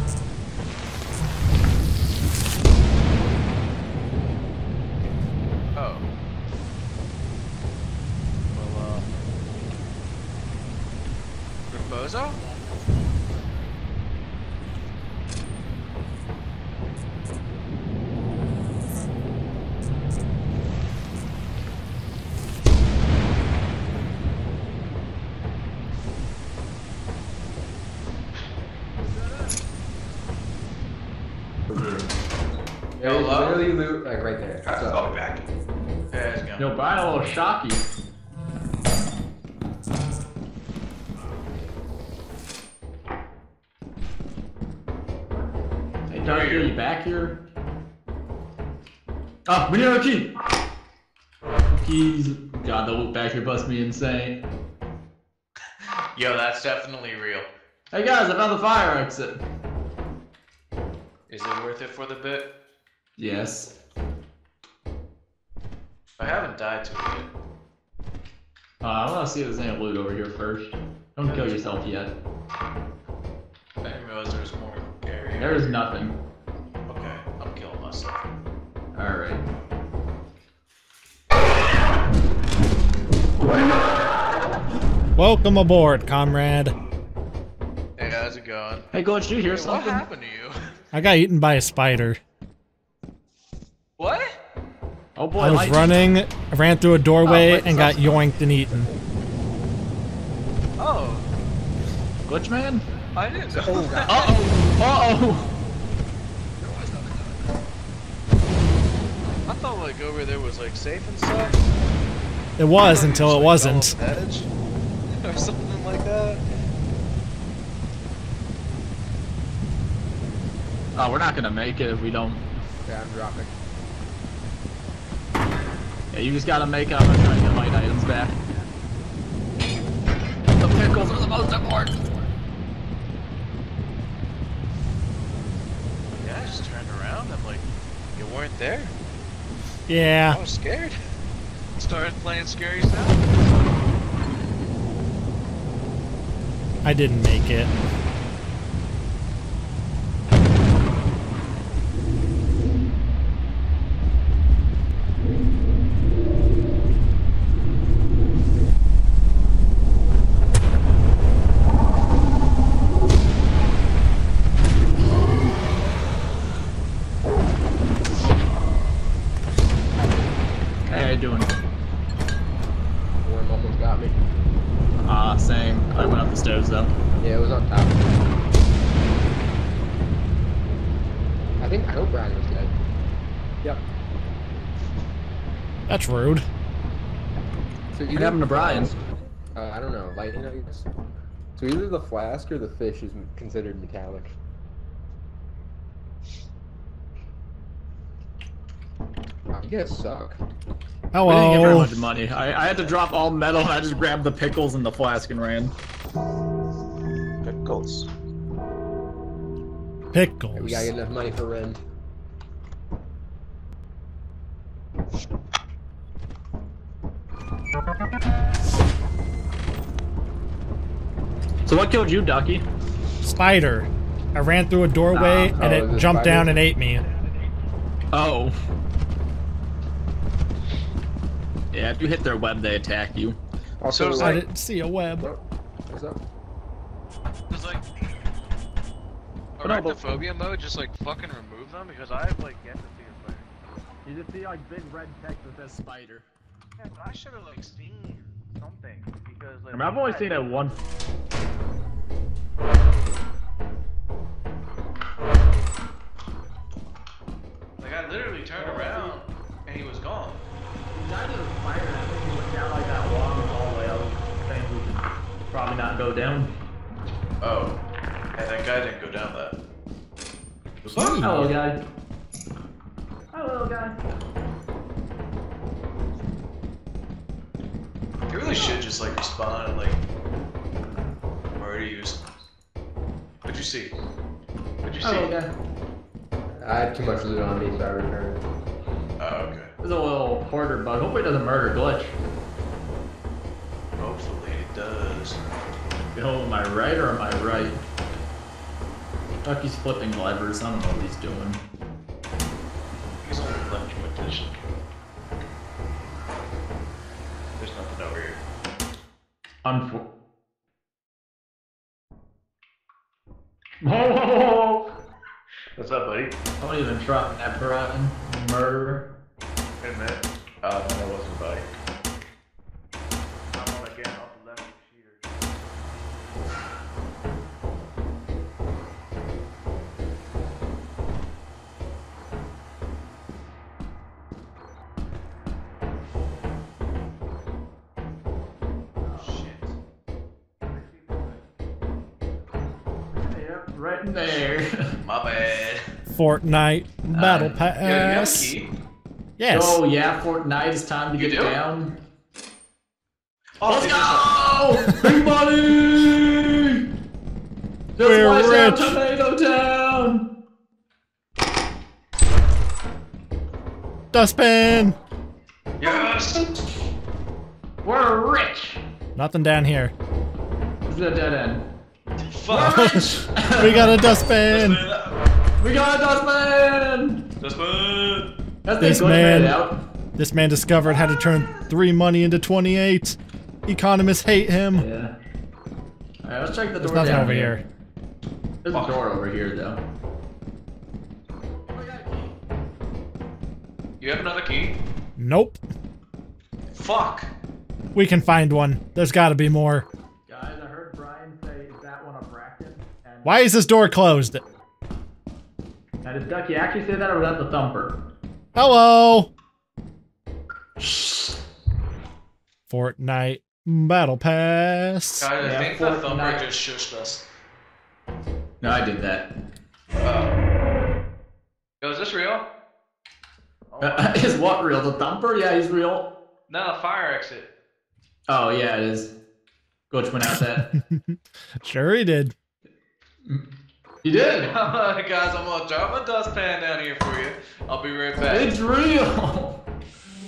Oh. Bozo? There's literally loot like right there. Right, so. I'll be back. Yeah, let's go. Yo, buy a little shocky. Hey, Dark, are you back here? Oh, we need our key. Keys. God, the loot back here must be insane. Yo, that's definitely real. Hey guys, I found the fire exit. Is it worth it for the bit? Yes. I haven't died to it yet. I want to see if there's any loot over here first. Don't kill yourself yet. I didn't realize there was more area. There is nothing. Okay, I'm killing myself. Alright. Welcome aboard, comrade. Hey, how's it going? Hey, Glitch, did you hear something? What happened to you? I got eaten by a spider. What? Oh boy! I was running, I ran through a doorway, and got yoinked and eaten. Oh, Glitch man! I didn't. Oh. Uh oh! I thought like over there was like safe and stuff. It was until it wasn't. Edge or something like that. Oh, we're not gonna make it if we don't. Yeah, I'm dropping. Yeah, you just gotta make it. I'm gonna try to get light items back. The pickles are the most important. Yeah, I just turned around. I'm like, you weren't there. Yeah. I was scared. Started playing scary sound. I didn't make it. That's rude. So what happened to Brian? I don't know. Lightning, I guess. So either the flask or the fish is considered metallic. Wow, you guys suck. Hello. I didn't get very much money. I had to drop all metal and I just grabbed the pickles and the flask and ran. Pickles. Pickles. Hey, we gotta get enough money for rent. So what killed you, Ducky? Spider. I ran through a doorway and it jumped down and ate me. Oh. Yeah, if you hit their web, they attack you. Also, so I didn't see a web. What's up? It's like arachnophobia mode. Just like fucking remove them because I have like yet to see a player. You just see like big red text with that spider. Yeah, but I should have like seen something because like, I mean, I've only seen it once. Like I literally turned around and he was gone. He died of the fire and I think he went down like that long hallway. I would think we could probably not go down. Oh, and yeah, that guy didn't go down that. Hello, guy. Hello, guy. You really should just like respawn and like murder you. What'd you see? What'd you see? Okay. I had too much loot on me, so I returned. Oh, okay. There's a little hoarder bug. Hopefully it doesn't murder Glitch. Hopefully it does. Yo, am I right or am I right? Ducky's flipping levers. I don't know what he's doing. He's only left you attention. There's nothing over here. Whoa! What's up, buddy? I don't even try that rotten murderer. Wait a minute. No, that wasn't buddy. I'm on again off the left cheater. right in there. My bad. Fortnite Battle Pass. Yo, you have a key? Yes. Oh yeah, Fortnite. It's time to get down. Let's go! Everybody! Just watch Tornado Town! Dustpan! Yes! We're rich! Nothing down here. This is a dead end. Fuck! We got a dustpan! We got a dustpan! Dustpan! This man discovered how to turn 3 money into 28. Economists hate him. Yeah. Alright, let's check the door. There's nothing over here. There's a door over here, though. You have another key? Nope. Fuck. We can find one. There's gotta be more. Guys, I heard Brian say that one a bracket. And why is this door closed? Now, did Ducky actually say that, or was that the thumper? Hello! Fortnite Battle Pass. God, I think the thumper just shushed us. No, I did that. Yo, is this real? Is what real? The thumper? Yeah, he's real. No, fire exit. Oh, yeah, it is. Goach went out that. Sure he did. He did? Guys, I'm gonna drop a dustpan down here for you. I'll be right back. It's real!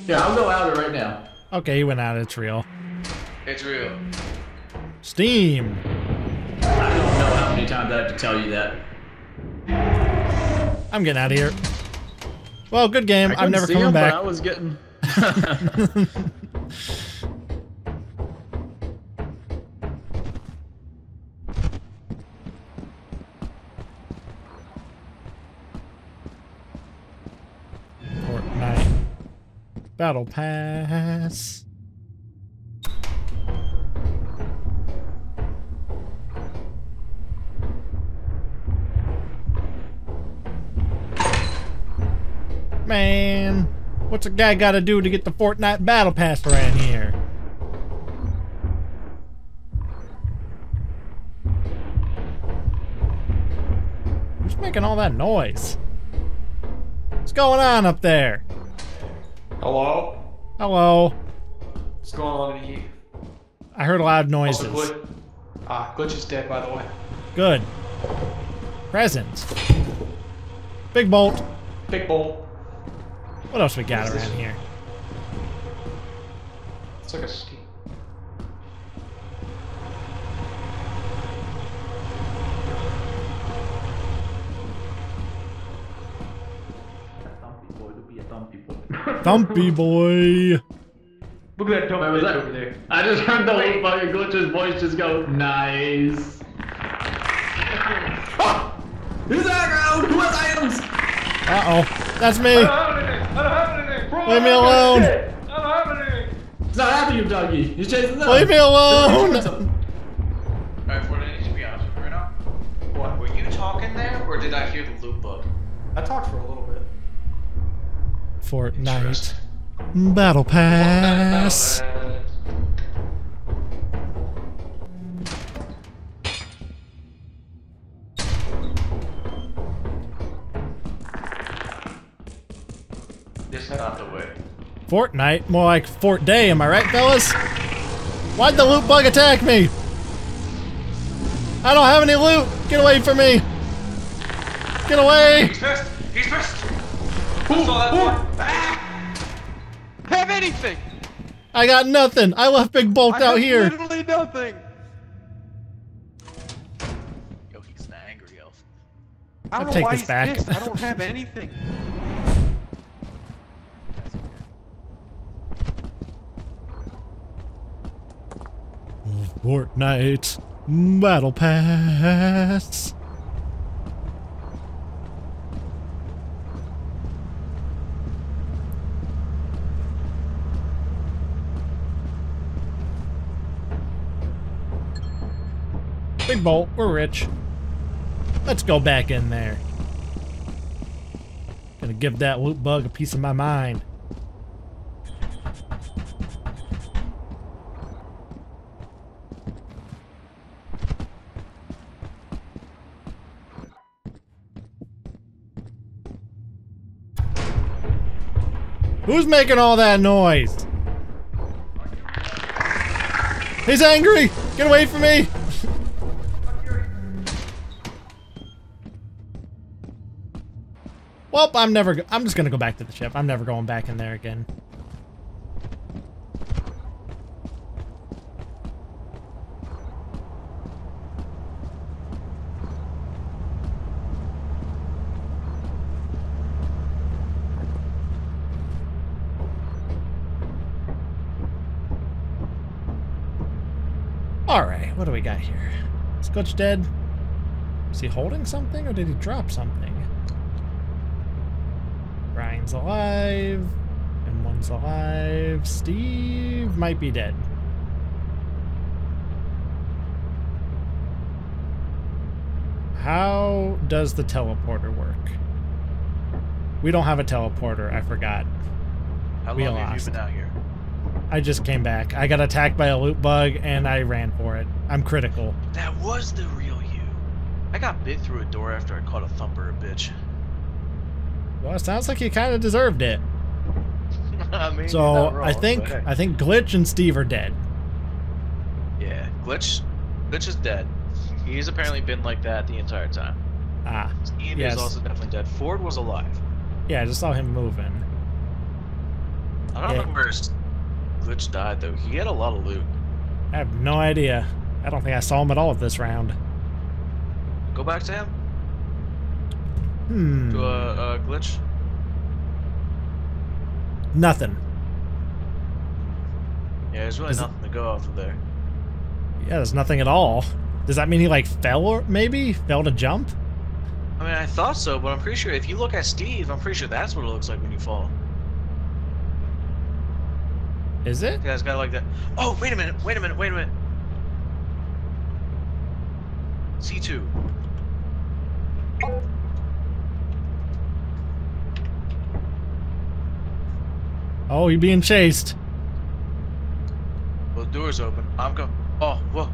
Yeah, I'll go out of it right now. Okay, he went out. It's real. It's real. Steam. I don't know how many times I have to tell you that. I'm getting out of here. Well, good game. I'm never coming back. I was getting. Fortnite Battle Pass. Man, what's a guy gotta do to get the Fortnite Battle Pass around here? Who's making all that noise? What's going on up there? Hello? Hello. What's going on in here? I heard loud noises. Glitch is dead, by the way. Good. Presents. Big bolt. Big bolt. What else we got around here? It's like a ski. Thumpy boy, be a thumpy boy. Thumpy boy. Look at that thumpy boy over there. I just heard the little fucking Glitch's voice just go, nice. Oh! Who's that around? Who has items? Uh-oh. That's me. I don't have anything, bro. Leave me alone. I don't have anything. It's not after you, Dougie. You're chasing them. Leave me alone. Alright, Fortnite, to be honest with you right now. What? Were you talking there, or did I hear the loop bug? I talked for a little bit. Fortnite Battle Pass. Not the way. Fortnite? More like Fort Day, am I right, fellas? Why'd the loot bug attack me? I don't have any loot! Get away from me! Get away! He's pissed! He's pissed! Have anything! I got nothing! I left Big Bolt out here! Literally nothing! Yo, he's an angry elf. I don't know why he's pissed. I don't have anything. Fortnite Battle Pass. Big bolt, we're rich. Let's go back in there. Gonna give that loot bug a piece of my mind. Who's making all that noise? He's angry! Get away from me! Well, I'm just gonna go back to the ship. I'm never going back in there again. Alright, what do we got here? Scutch dead. Is he holding something or did he drop something? Brian's alive, and one's alive. Steve might be dead. How does the teleporter work? We don't have a teleporter, I forgot. How long have you been out here? I just came back. I got attacked by a loot bug and I ran for it. I'm critical. That was the real you. I got bit through a door after I caught a thumper, a bitch. Well, it sounds like you kind of deserved it. I mean, so you're not wrong, I think Glitch and Steve are dead. Yeah, Glitch is dead. He's apparently been like that the entire time. Ah, Steve is also definitely dead. Ford was alive. Yeah, I just saw him moving. I don't remember. Glitch died though. He had a lot of loot. I have no idea. I don't think I saw him at all this round. Go back to him. Hmm. To Glitch. Nothing. Yeah, there's really nothing to go off of there. Yeah, there's nothing at all. Does that mean he like fell, or maybe fell to jump? I mean, I thought so, but I'm pretty sure if you look at Steve, I'm pretty sure that's what it looks like when you fall. Is it? Yeah, it's got like that. Oh, wait a minute, wait a minute, wait a minute. C2. Oh, you're being chased. Well, the door's open. I'm going. Oh, whoa.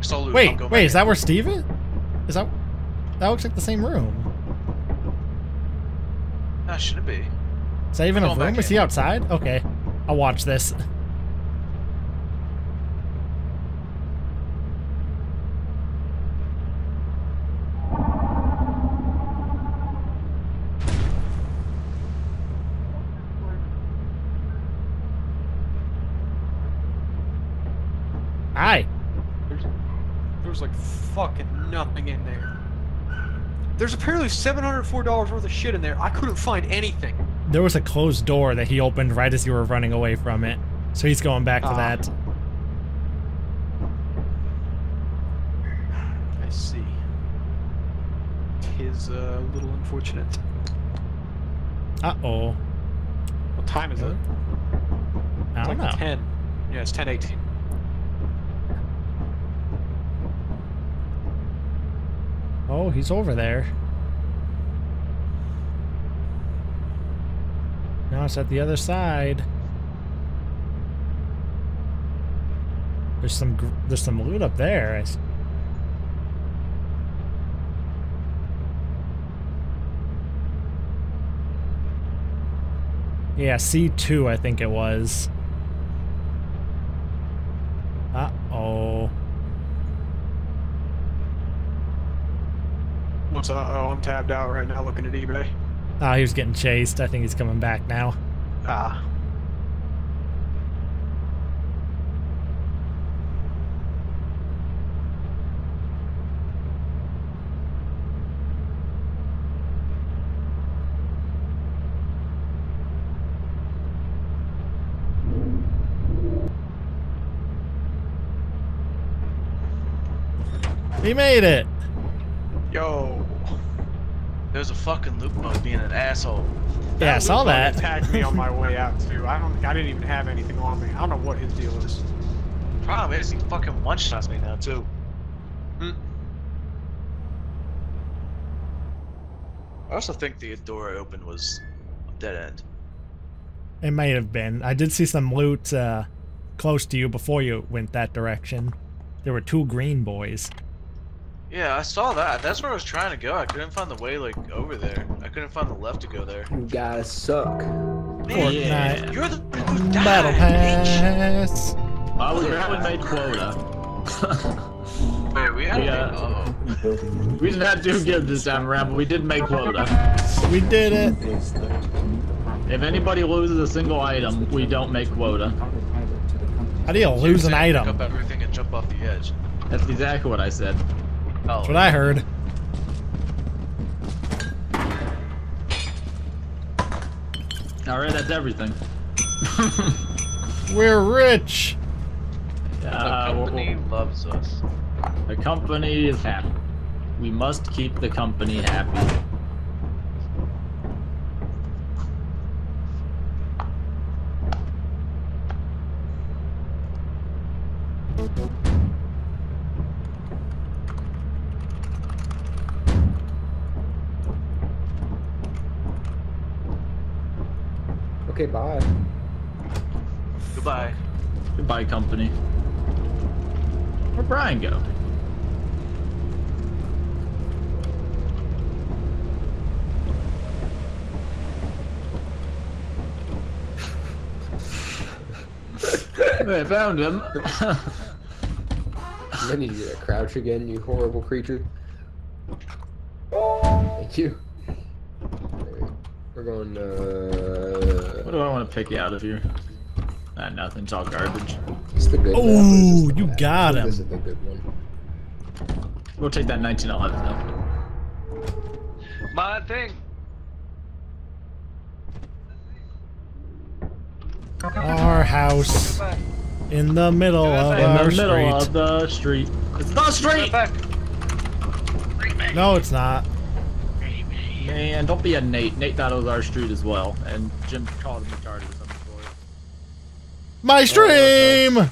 Still loot. Wait, is that where Steve is? Is that. That looks like the same room. That shouldn't be. Is that even a room? Is he outside? Okay. I'll watch this. Hi. There's like fucking nothing in there. There's apparently $704 worth of shit in there. I couldn't find anything. There was a closed door that he opened right as you were running away from it. So he's going back to that. I see. He's a little unfortunate. Uh-oh. What time is it? I don't know. 10. Yeah, it's 10:18. Oh, he's over there. Now it's at the other side. There's some loot up there. Yeah, C2, I think it was. Uh-oh. What's uh-oh? I'm tabbed out right now looking at eBay. Ah, he was getting chased. I think he's coming back now. Ah. We made it. Yo. There's a fucking loot bug being an asshole. Yeah, I saw that. Attacked me on my way out too. I didn't even have anything on me. I don't know what his deal is. The problem is he fucking one shots me now too. Mm. I also think the door I opened was a dead end. It may have been. I did see some loot close to you before you went that direction. There were two green boys. Yeah, I saw that. That's where I was trying to go. I couldn't find the way, like, over there. I couldn't find the left to go there. You guys suck. Fortnite. Yeah. You're the one who died, Battle Pass. Bitch. I was barely made quota. Wait, we had we did not do give this time around, but we did make quota. We did it. If anybody loses a single item, we don't make quota. How do you lose an item? Pick up everything and jump off the edge. That's exactly what I said. Oh. That's what I heard. Alright, that's everything. We're rich! The company loves us. The company is happy. We must keep the company happy. Okay, bye. Goodbye. Goodbye, company. Where'd Brian go? I found him. I need you to crouch again, you horrible creature. Thank you. We're going, what do I want to pick you out of here? Not nothing, it's all garbage. It's the good one. Oh, you got him. This is the good one. We'll take that 1911 though. My thing. Our house. In the middle of our street. In the middle of the street. It's the street! No, it's not. Man, don't be a Nate. Nate thought it was our street as well. And Jim called him retarded or something for it. My stream!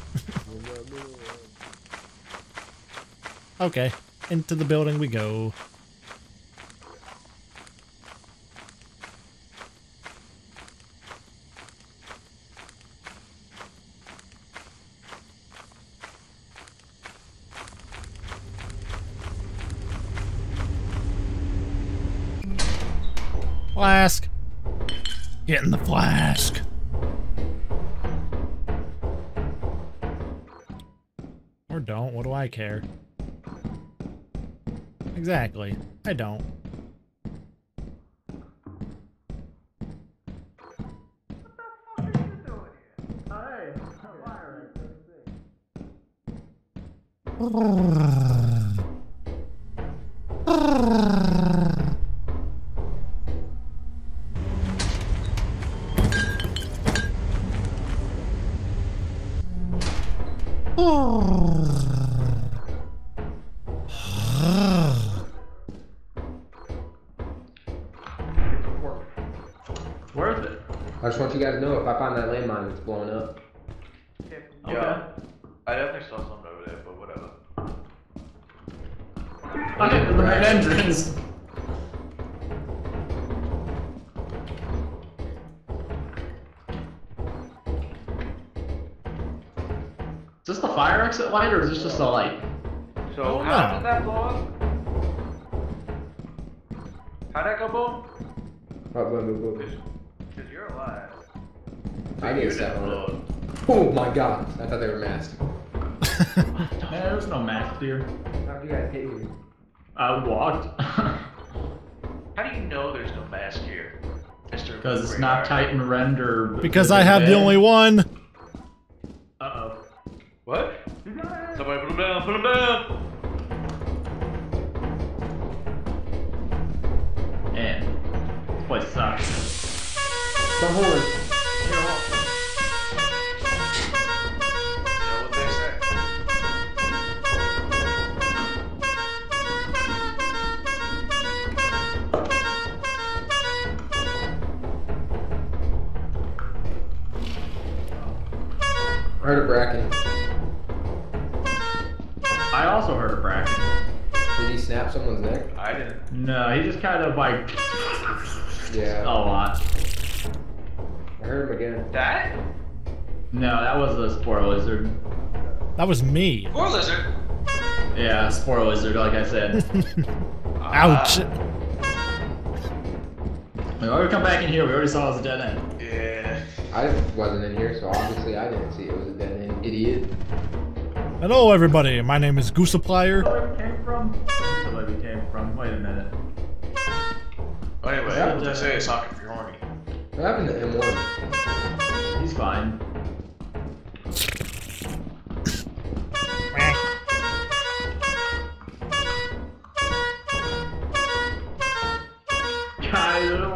Okay. Into the building we go. Flask. Get in the flask. Or don't. What do I care? Exactly. I don't. You guys know if I find that landmine, it's blown up. Okay. Yeah, I definitely saw something over there, but whatever. I hit the right entrance. Is this the fire exit light, or is this just the light? So how did that blow up? How'd that go boom? Because you're alive. I need that one. Oh my god, I thought they were masked. Man, there was no mask here. How do you guys hit you? I walked. How do you know there's no mask here? Because it's not Titan Render. Because I have the only one. Uh-oh. What? Somebody put him down, put him down! Man, this place sucks. The horse. I heard a bracken. I also heard a bracken. Did he snap someone's neck? I didn't. No, he just kind of like... yeah. A lot. I heard him again. That? No, that was the spore lizard. That was me. Spore lizard? Yeah, spore lizard, like I said. Ouch. Why don't we come back in here? We already saw it was a dead end. Yeah. Yeah. I wasn't in here, so obviously I didn't see it. It was a dead end, idiot. Hello, everybody. My name is Gooseapplier. Where we came from? That's where we came from. Wait a minute. Oh, anyway, what did I say? It's not if you're horny. What happened to M1? He's fine.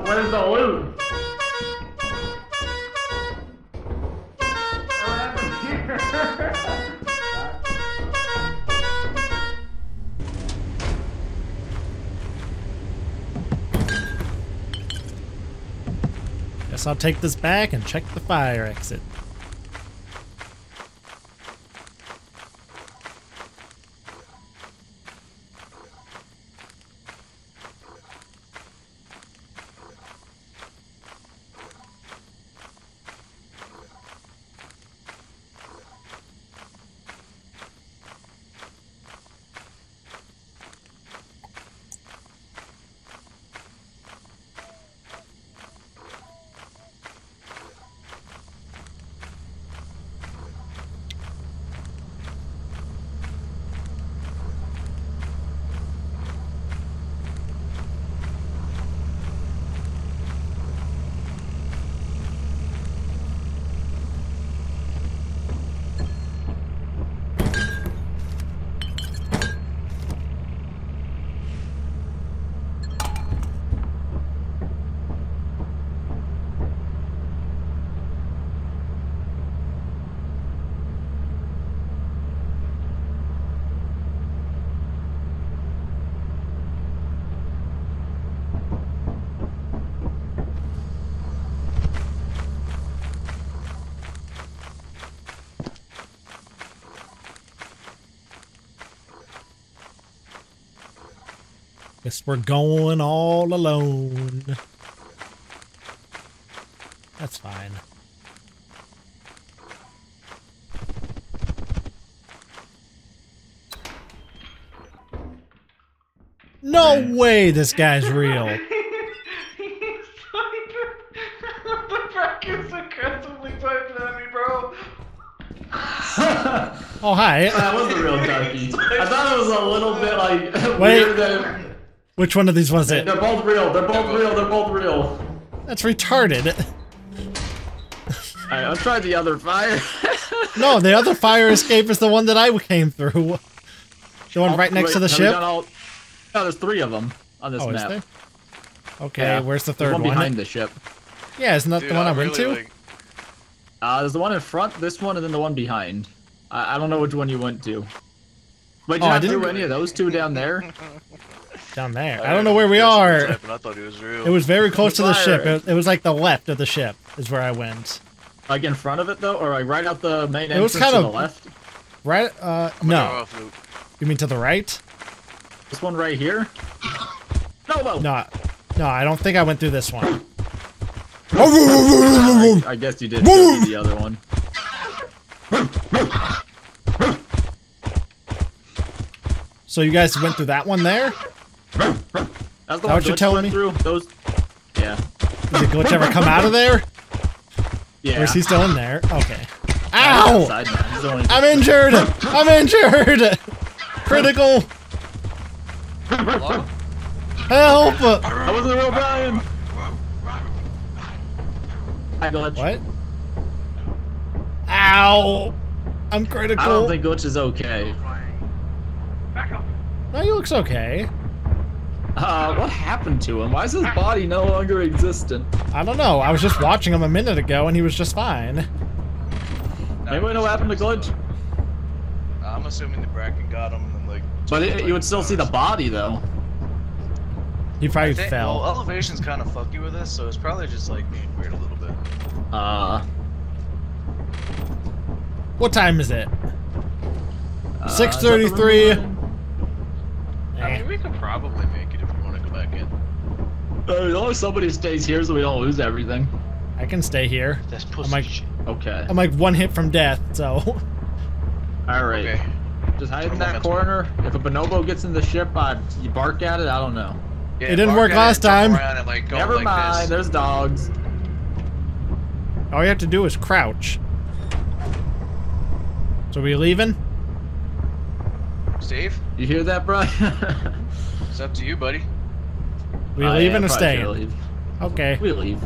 Where's the loot? What happened here? Guess I'll take this back and check the fire exit. Guess we're going all alone. That's fine. No way this guy's real. He's like, the fuck is aggressively typing at me, bro. Oh, hi. That was a real ducky. I thought it was a little bit like weird that... Which one of these was it? They're both real. They're both real. They're both real. That's retarded. All right, I'll try the other fire. No, the other fire escape is the one that I came through. The one right next to the ship? No, there's three of them on this map. Is there? Okay, yeah. Where's the third one? Behind the ship. Yeah, isn't that the one I went to? Like... there's the one in front, this one, and then the one behind. I don't know which one you went to. But you not do any of those two down there? Down there. I don't know where we are. I thought he was real. It was very close to the ship. It was like the left of the ship is where I went. Like in front of it though, or like right out the main entrance to the left? Right, no. You mean to the right? This one right here? No, no, I don't think I went through this one. I guess you did go to the other one. So you guys went through that one there? That's the one what you're telling me? Through those... Yeah. Did the glitch ever come out of there? Yeah. Or is he still in there? Okay. Ow! I'm injured! I'm injured! Critical! Hello? Help! That wasn't the real Brian! Hi, glitch. What? Ow! I'm critical. I don't think glitch is okay. Back up. No, he looks okay. What happened to him? Why is his body no longer existent? I don't know. I was just watching him a minute ago and he was just fine. Anybody know what happened to Glitch? I'm assuming the bracket got him and like... But you would still see the body though. He probably fell. Well, elevation's kind of fucky with us, so it's probably just like being weird a little bit. What time is it? 6:33. I mean, we could probably make it if we want to go back in. As long as somebody stays here so we don't lose everything. I can stay here. That's pussy shit. Okay. I'm like one hit from death, so... Alright. Okay. Just hide in that corner. If a bonobo gets in the ship, you bark at it, I don't know. Yeah, it didn't work last time. Never mind, there's dogs. All you have to do is crouch. So we leaving? Steve? You hear that, bro? It's up to you, buddy. We leaving or staying? Leave. Okay. We leave.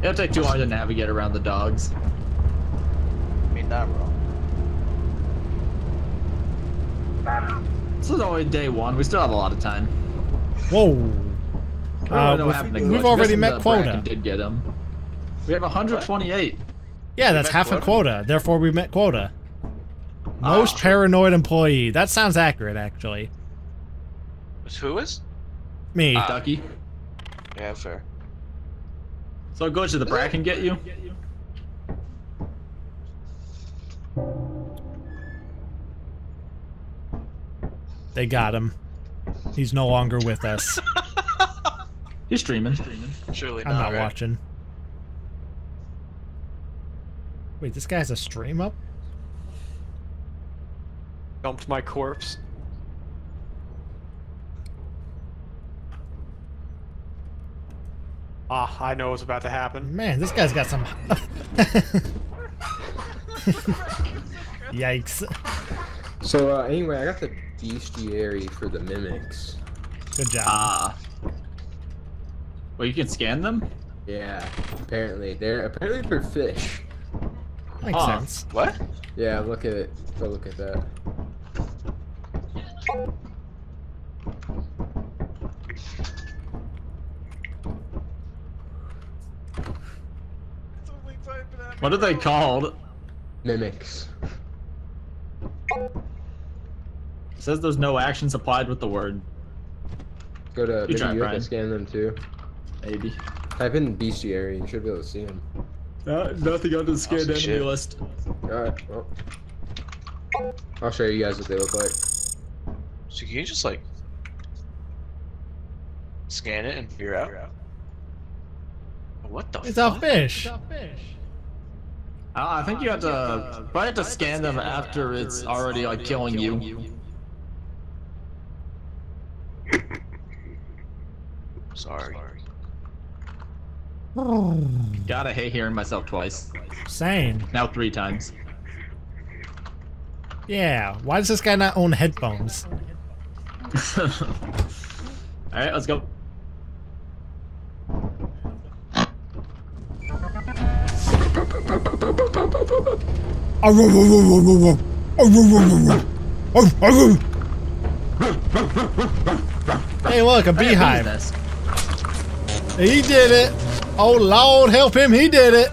It'll take too long to navigate around the dogs. I mean, not wrong. This is only day one. We still have a lot of time. Whoa. We've already met quota. Did get him. We have 128. Yeah, that's half a quota. Therefore, we met quota. Most paranoid employee. That sounds accurate, actually. Who is? Me. Ducky. Yeah, fair. So go to the brack and get you? They got him. He's no longer with us. He's streaming. Surely not. I'm not watching. Wait, this guy has a stream up? Dumped my corpse. Ah, I know what's about to happen. Man, this guy's got some... Yikes. So, anyway, I got the bestiary for the mimics. Good job. Well, you can scan them? Yeah, apparently. Apparently they're fish. Makes sense. What? Yeah, look at it. Go look at that. What are they called? Mimics. It says there's no action supplied with the word. Go to you can scan them too. Maybe. Type in bestiary and you should be able to see them. Nothing on the scanned enemy list. Alright, well. I'll show you guys what they look like. So can you just like scan it and figure out? What the fuck? It's a fish. I think you have to probably have to scan them after it's already like killing you. Sorry. Gotta hate hearing myself twice. Same. Now 3 times. Yeah, why does this guy not own headphones? Alright, let's go. Hey look, a beehive. He did it! Oh Lord, help him, he did it!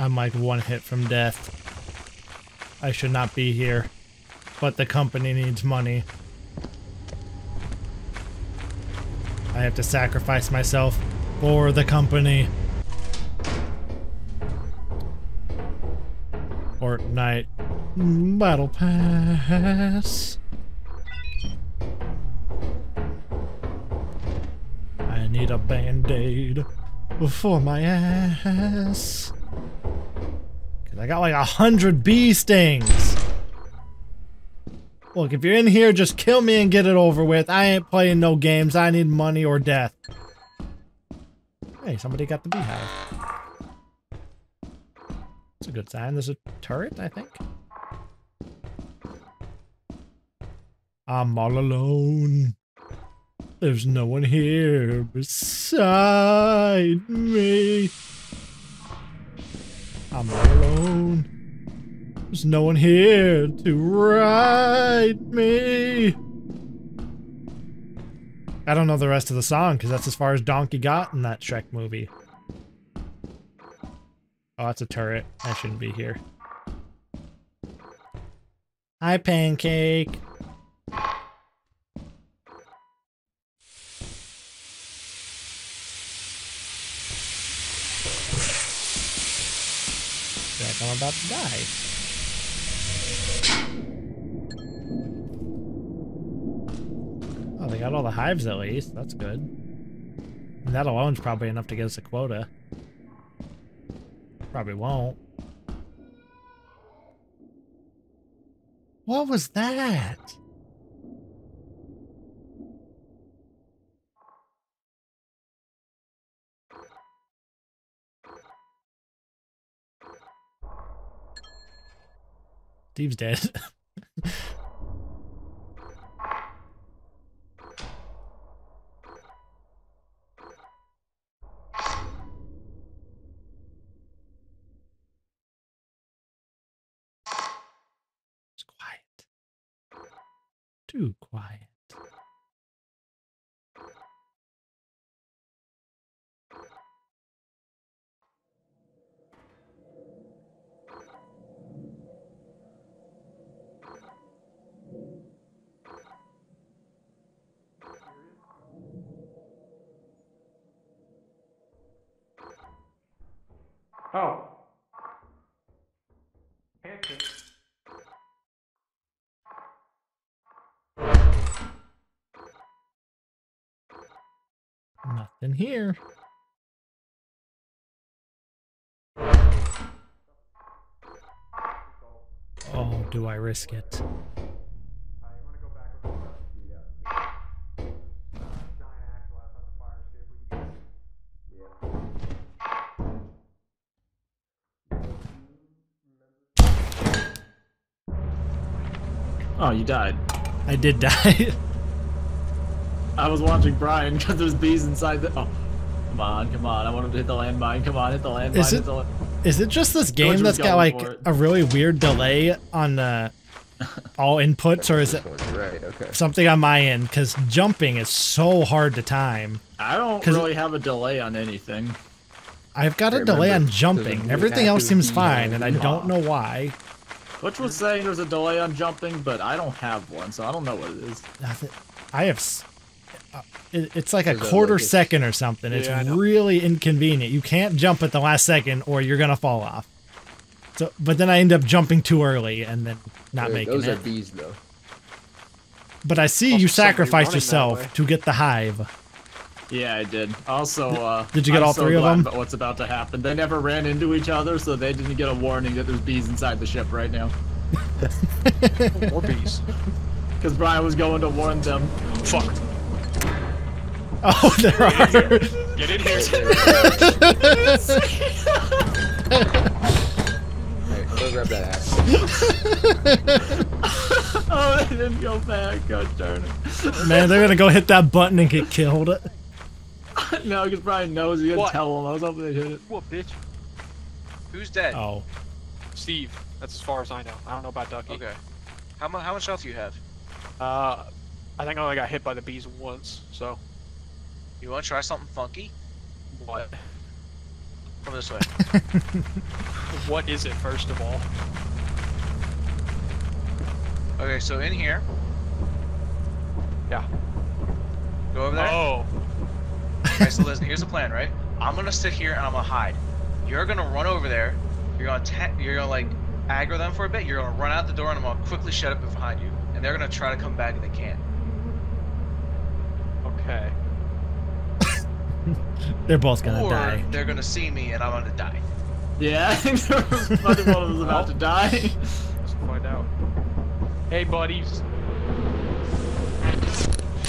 I'm like 1 hit from death. I should not be here, but the company needs money. I have to sacrifice myself for the company. Fortnite Battle Pass. I need a band-aid for my ass. I got like 100 bee stings. Look, if you're in here, just kill me and get it over with. I ain't playing no games. I need money or death. Hey, somebody got the beehive. That's a good sign. There's a turret, I think. I'm all alone. There's no one here beside me. I'm all alone. There's no one here to ride me. I don't know the rest of the song because that's as far as Donkey got in that Shrek movie. Oh, that's a turret. I shouldn't be here. Hi, Pancake. Like I'm about to die. Oh, they got all the hives at least. That's good. And that alone's probably enough to get us a quota. Probably won't. What was that? Steve's dead. Too quiet. Oh. Okay. Nothing here. Oh, do I risk it? Oh, you died. I did die. I was watching Brian because there's bees inside the... Oh, come on, come on. I want him to hit the landmine. Come on, hit the landmine. Is it just this game that's got, like, a really weird delay on all inputs, or is it right, okay. Something on my end? Because jumping is so hard to time. I don't really have a delay on anything. I've got a delay on jumping. Everything else seems fine, and I don't know why. Which was saying there's a delay on jumping, but I don't have one, so I don't know what it is. I have... It's like a quarter second or something. It's really inconvenient. You can't jump at the last second or you're gonna fall off. So, but then I end up jumping too early and then not making it. Those are bees, though. But I see you sacrificed yourself to get the hive. Yeah, I did. Also, did you get all three of them? But what's about to happen? They never ran into each other, so they didn't get a warning that there's bees inside the ship right now. More bees. Because Brian was going to warn them. Fuck. Oh, there are. Get in here. Alright, go grab that axe. Oh, they didn't go back. God darn it. Man, they're gonna go hit that button and get killed. No, because Brian knows you didn't tell him. I was hoping they hit it. What, bitch? Who's dead? Oh. Steve. That's as far as I know. I don't know about Ducky. Okay. How much health do you have? I think I only got hit by the bees once, so. You want to try something funky? What? Come this way. What is it, first of all? Okay, so in here. Yeah. Go over there. Oh. Okay, so listen, here's the plan, right? I'm gonna sit here and I'm gonna hide. You're gonna run over there. You're gonna like aggro them for a bit. You're gonna run out the door and I'm gonna quickly shut up behind you. And they're gonna try to come back and they can't. Okay. They're both gonna die. They're gonna see me and I'm gonna die. Yeah, I think there was another one of them about to die. Let's find out. Hey, buddies.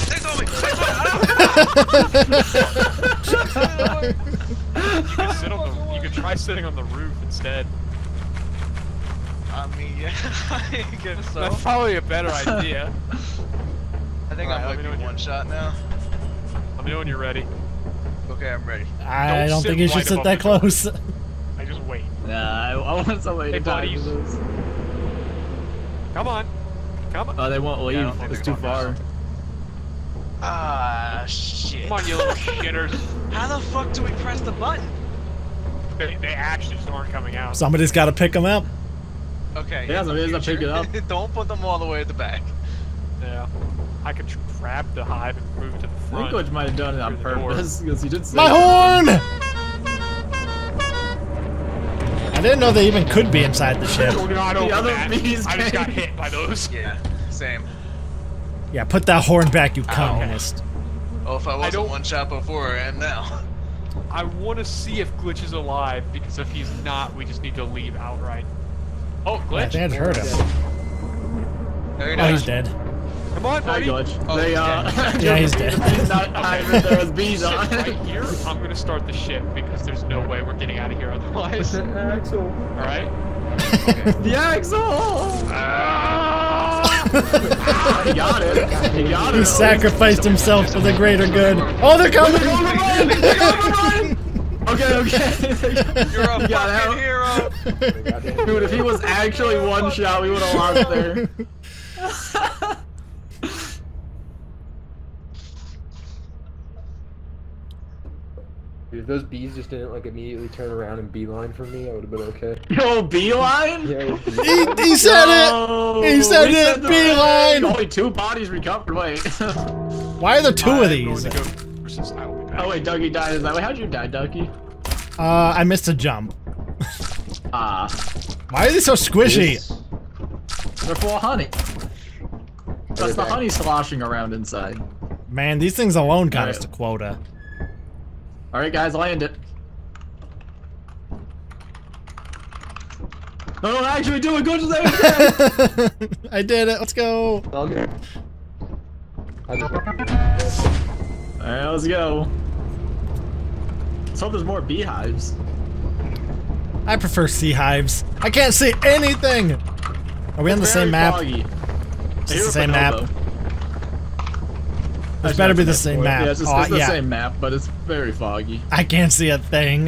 They told me! You could try sitting on the roof instead. I mean, yeah, I guess so. That's probably a better idea. I think I'm looking one shot now. Let me know when you're ready. Okay, I'm ready. I don't think you should sit that close. I just wait. Nah, I want somebody to die. Come on. Come on. Oh, they won't leave. It's too far. Ah, shit. Come on, you little shitters. How the fuck do we press the button? they actually just aren't coming out. Somebody's got to pick them up. Okay. Yeah, somebody's got to pick it up. Don't put them all the way at the back. Yeah. I could grab the hive and move to the front. Linkoich might have done it on purpose because he did say my horn! I didn't know they even could be inside the ship. I just got hit by those. Yeah, same. Yeah, put that horn back, you communist. Oh, if I wasn't one shot before, I am now. I want to see if Glitch is alive, because if he's not, we just need to leave outright. Oh, Glitch! Yeah, I hurt him. No, oh, he's dead. Come on, buddy! Hi, Glitch. Oh, they, yeah, he's dead. There was bees on. Right here, I'm going to start the ship, because there's no way we're getting out of here otherwise. Axel. Alright? Okay. The Axel! He got it. He got it. He sacrificed himself for the greater good. Oh, they're coming! Okay, okay. You're a fucking hero. Dude, if he was actually one shot, we would have lost there. Dude, if those bees just didn't like immediately turn around and beeline for me, I would have been okay. Yo, beeline? Yeah, he said it! He said it! Beeline! Only two bodies recovered, wait. Why are there two of these? Oh wait, Dougie died. Is that way? How'd you die, Dougie? I missed a jump. Ah. Why are they so squishy? They're full of honey. That's the honey sloshing around inside. Man, these things alone got us to quota. Alright guys, land it. No, no, actually do it! Go to the end! I did it, let's go! Okay. Alright, let's go. Let's hope there's more beehives. I prefer sea hives. I can't see anything! Are we on the same map? It's the same map. This better be the same map. Yeah, it's the same map, but it's very foggy. I can't see a thing.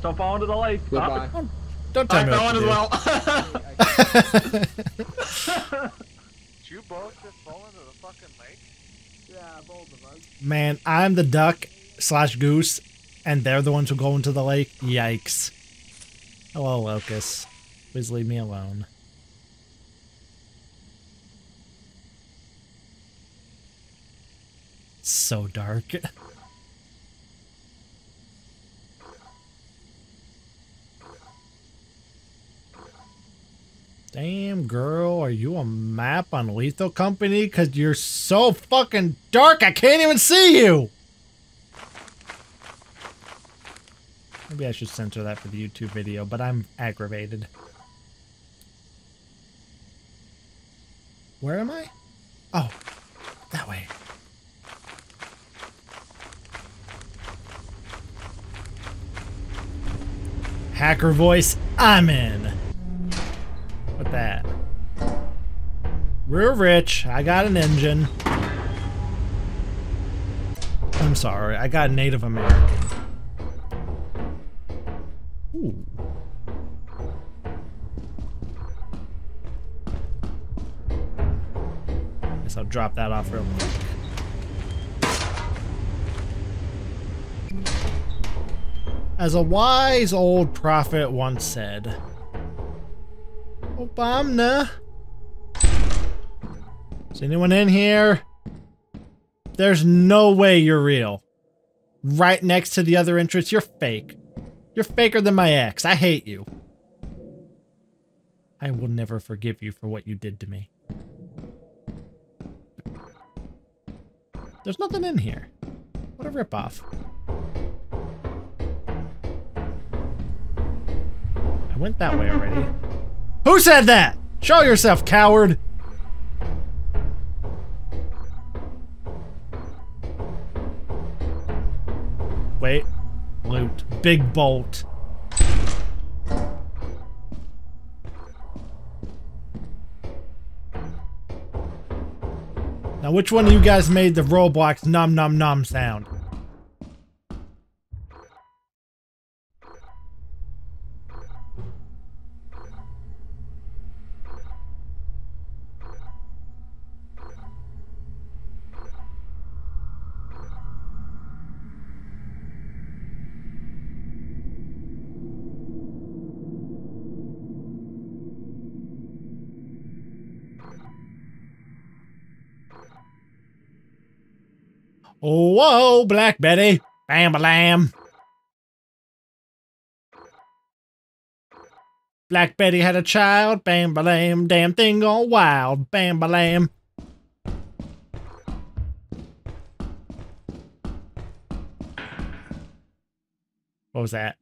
Don't fall into the lake. Don't tell me what to do. Did you both just fall into the fucking lake? Yeah, both of us. Man, I'm the duck slash goose, and they're the ones who go into the lake. Yikes. Hello, Locust. Please leave me alone. So dark. Damn, girl, are you a map on Lethal Company? Because you're so fucking dark, I can't even see you! Maybe I should censor that for the YouTube video, but I'm aggravated. Where am I? Oh, that way. Hacker voice, I'm in. With that. We're rich. I got an engine. I'm sorry. I got Native American. Ooh. Guess I'll drop that off real quick. As a wise old prophet once said, Obama. Is anyone in here? There's no way you're real. Right next to the other entrance, you're fake. You're faker than my ex. I hate you. I will never forgive you for what you did to me. There's nothing in here. What a ripoff. I went that way already. Who said that? Show yourself, coward! Wait. Loot. Big bolt. Now, which one of you guys made the Roblox nom nom nom sound? Whoa, Black Betty. Bam-a-lam. Black Betty had a child. Bam-ba-lam. Damn thing all wild. Bam-ba-lam. What was that?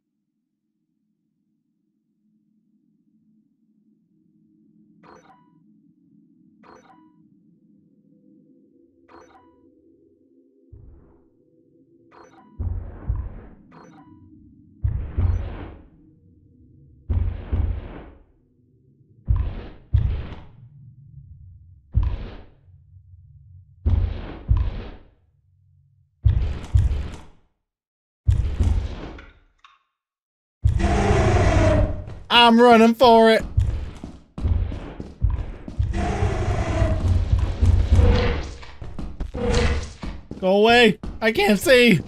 I'm running for it. Go away. I can't see.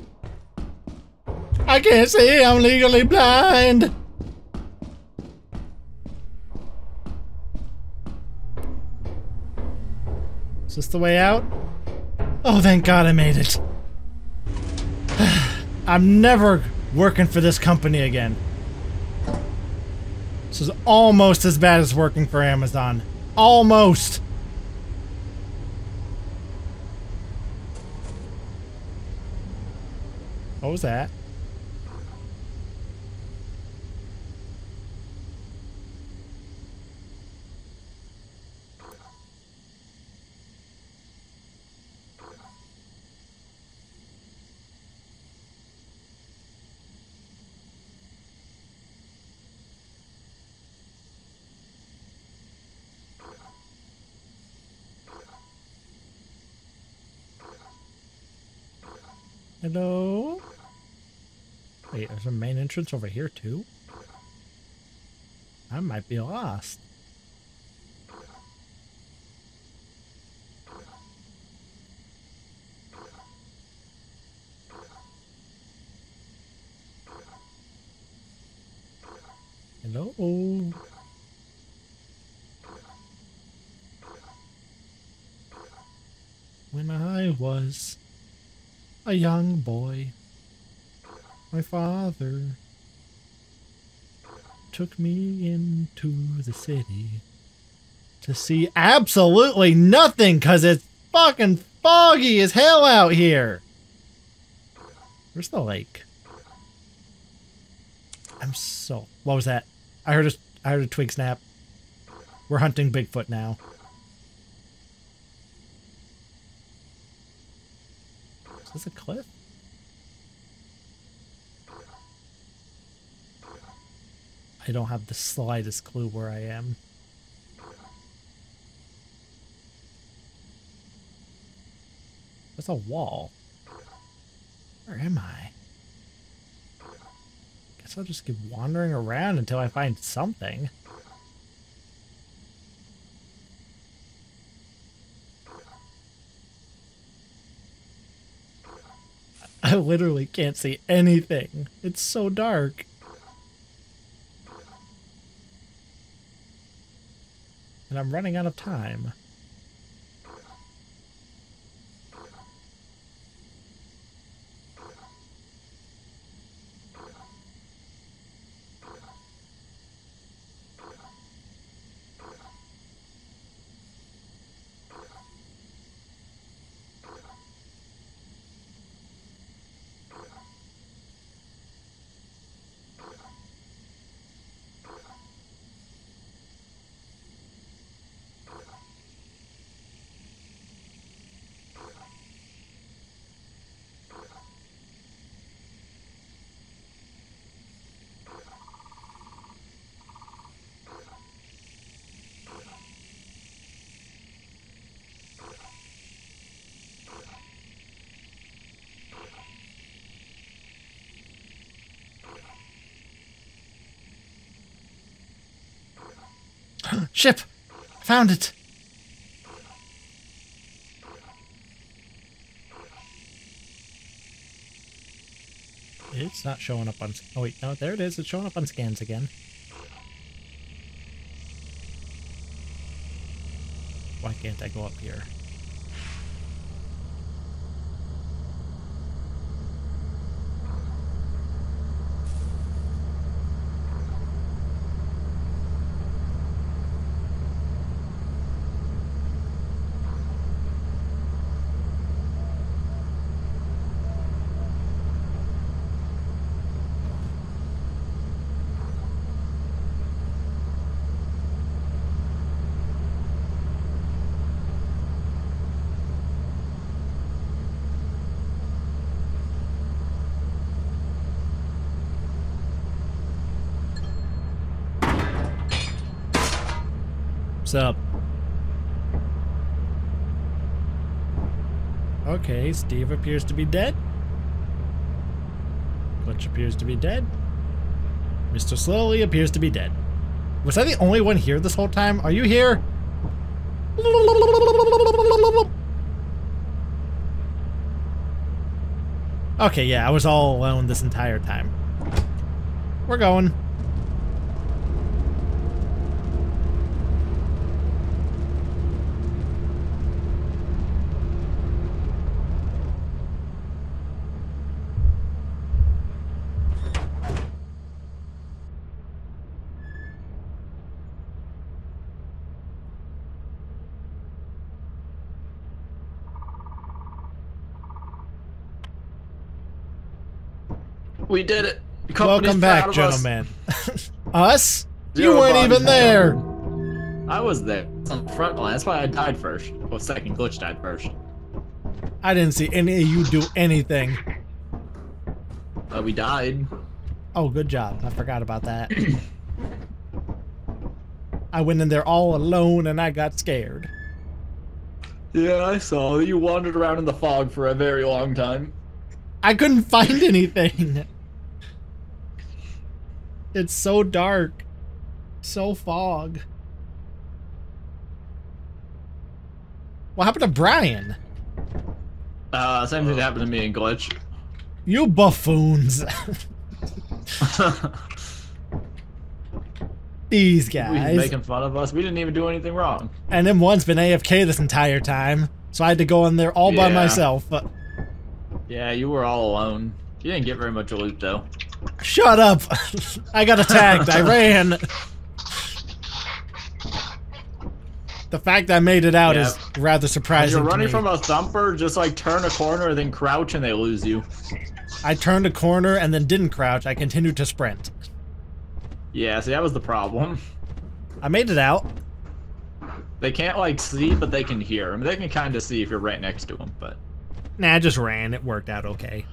I can't see. I'm legally blind. Is this the way out? Oh, thank God I made it. I'm never working for this company again. This is almost as bad as working for Amazon. Almost! What was that? Hello? Wait, there's a main entrance over here too? I might be lost. Hello? When I was a young boy, my father took me into the city to see absolutely nothing, 'cause it's fucking foggy as hell out here. Where's the lake? I'm so... What was that? I heard a twig snap. We're hunting Bigfoot now. Is this a cliff? I don't have the slightest clue where I am. That's a wall. Where am I? Guess I'll just keep wandering around until I find something. I literally can't see anything. It's so dark. And I'm running out of time. Ship! I found it! It's not showing up on... Oh wait, no, there it is. It's showing up on scans again. Why can't I go up here? What's up? Okay, Steve appears to be dead. Clutch appears to be dead. Mr. Slowly appears to be dead. Was I the only one here this whole time? Are you here? Okay, yeah, I was all alone this entire time. We're going. We did it. The company's Welcome back, gentlemen. Us? Us? You weren't even there. I was there. It's on the front line. That's why I died first. Well, second, Glitch died first. I didn't see any of you do anything. But we died. Oh, good job. I forgot about that. I went in there all alone and I got scared. Yeah, I saw. You wandered around in the fog for a very long time. I couldn't find anything. It's so dark. So fog. What happened to Brian? Same thing happened to me in Glitch. You buffoons. These guys. Making fun of us. We didn't even do anything wrong. And M1's been AFK this entire time. So I had to go in there all by myself. Yeah, you were all alone. You didn't get very much loot, though. Shut up! I got attacked. I ran. The fact I made it out is rather surprising. When you're running from a thumper, just like turn a corner, then crouch, and they lose you. I turned a corner and then didn't crouch. I continued to sprint. Yeah, see, that was the problem. I made it out. They can't like see, but they can hear. I mean, they can kind of see if you're right next to them, but. Nah, I just ran. It worked out okay.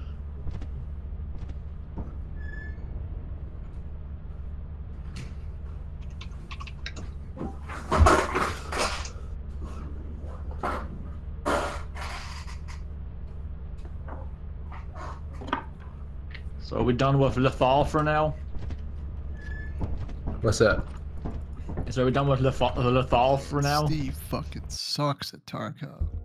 So are we done with Lethal for now? What's that? So are we done with Lethal for now? Steve fucking sucks at Tarkov.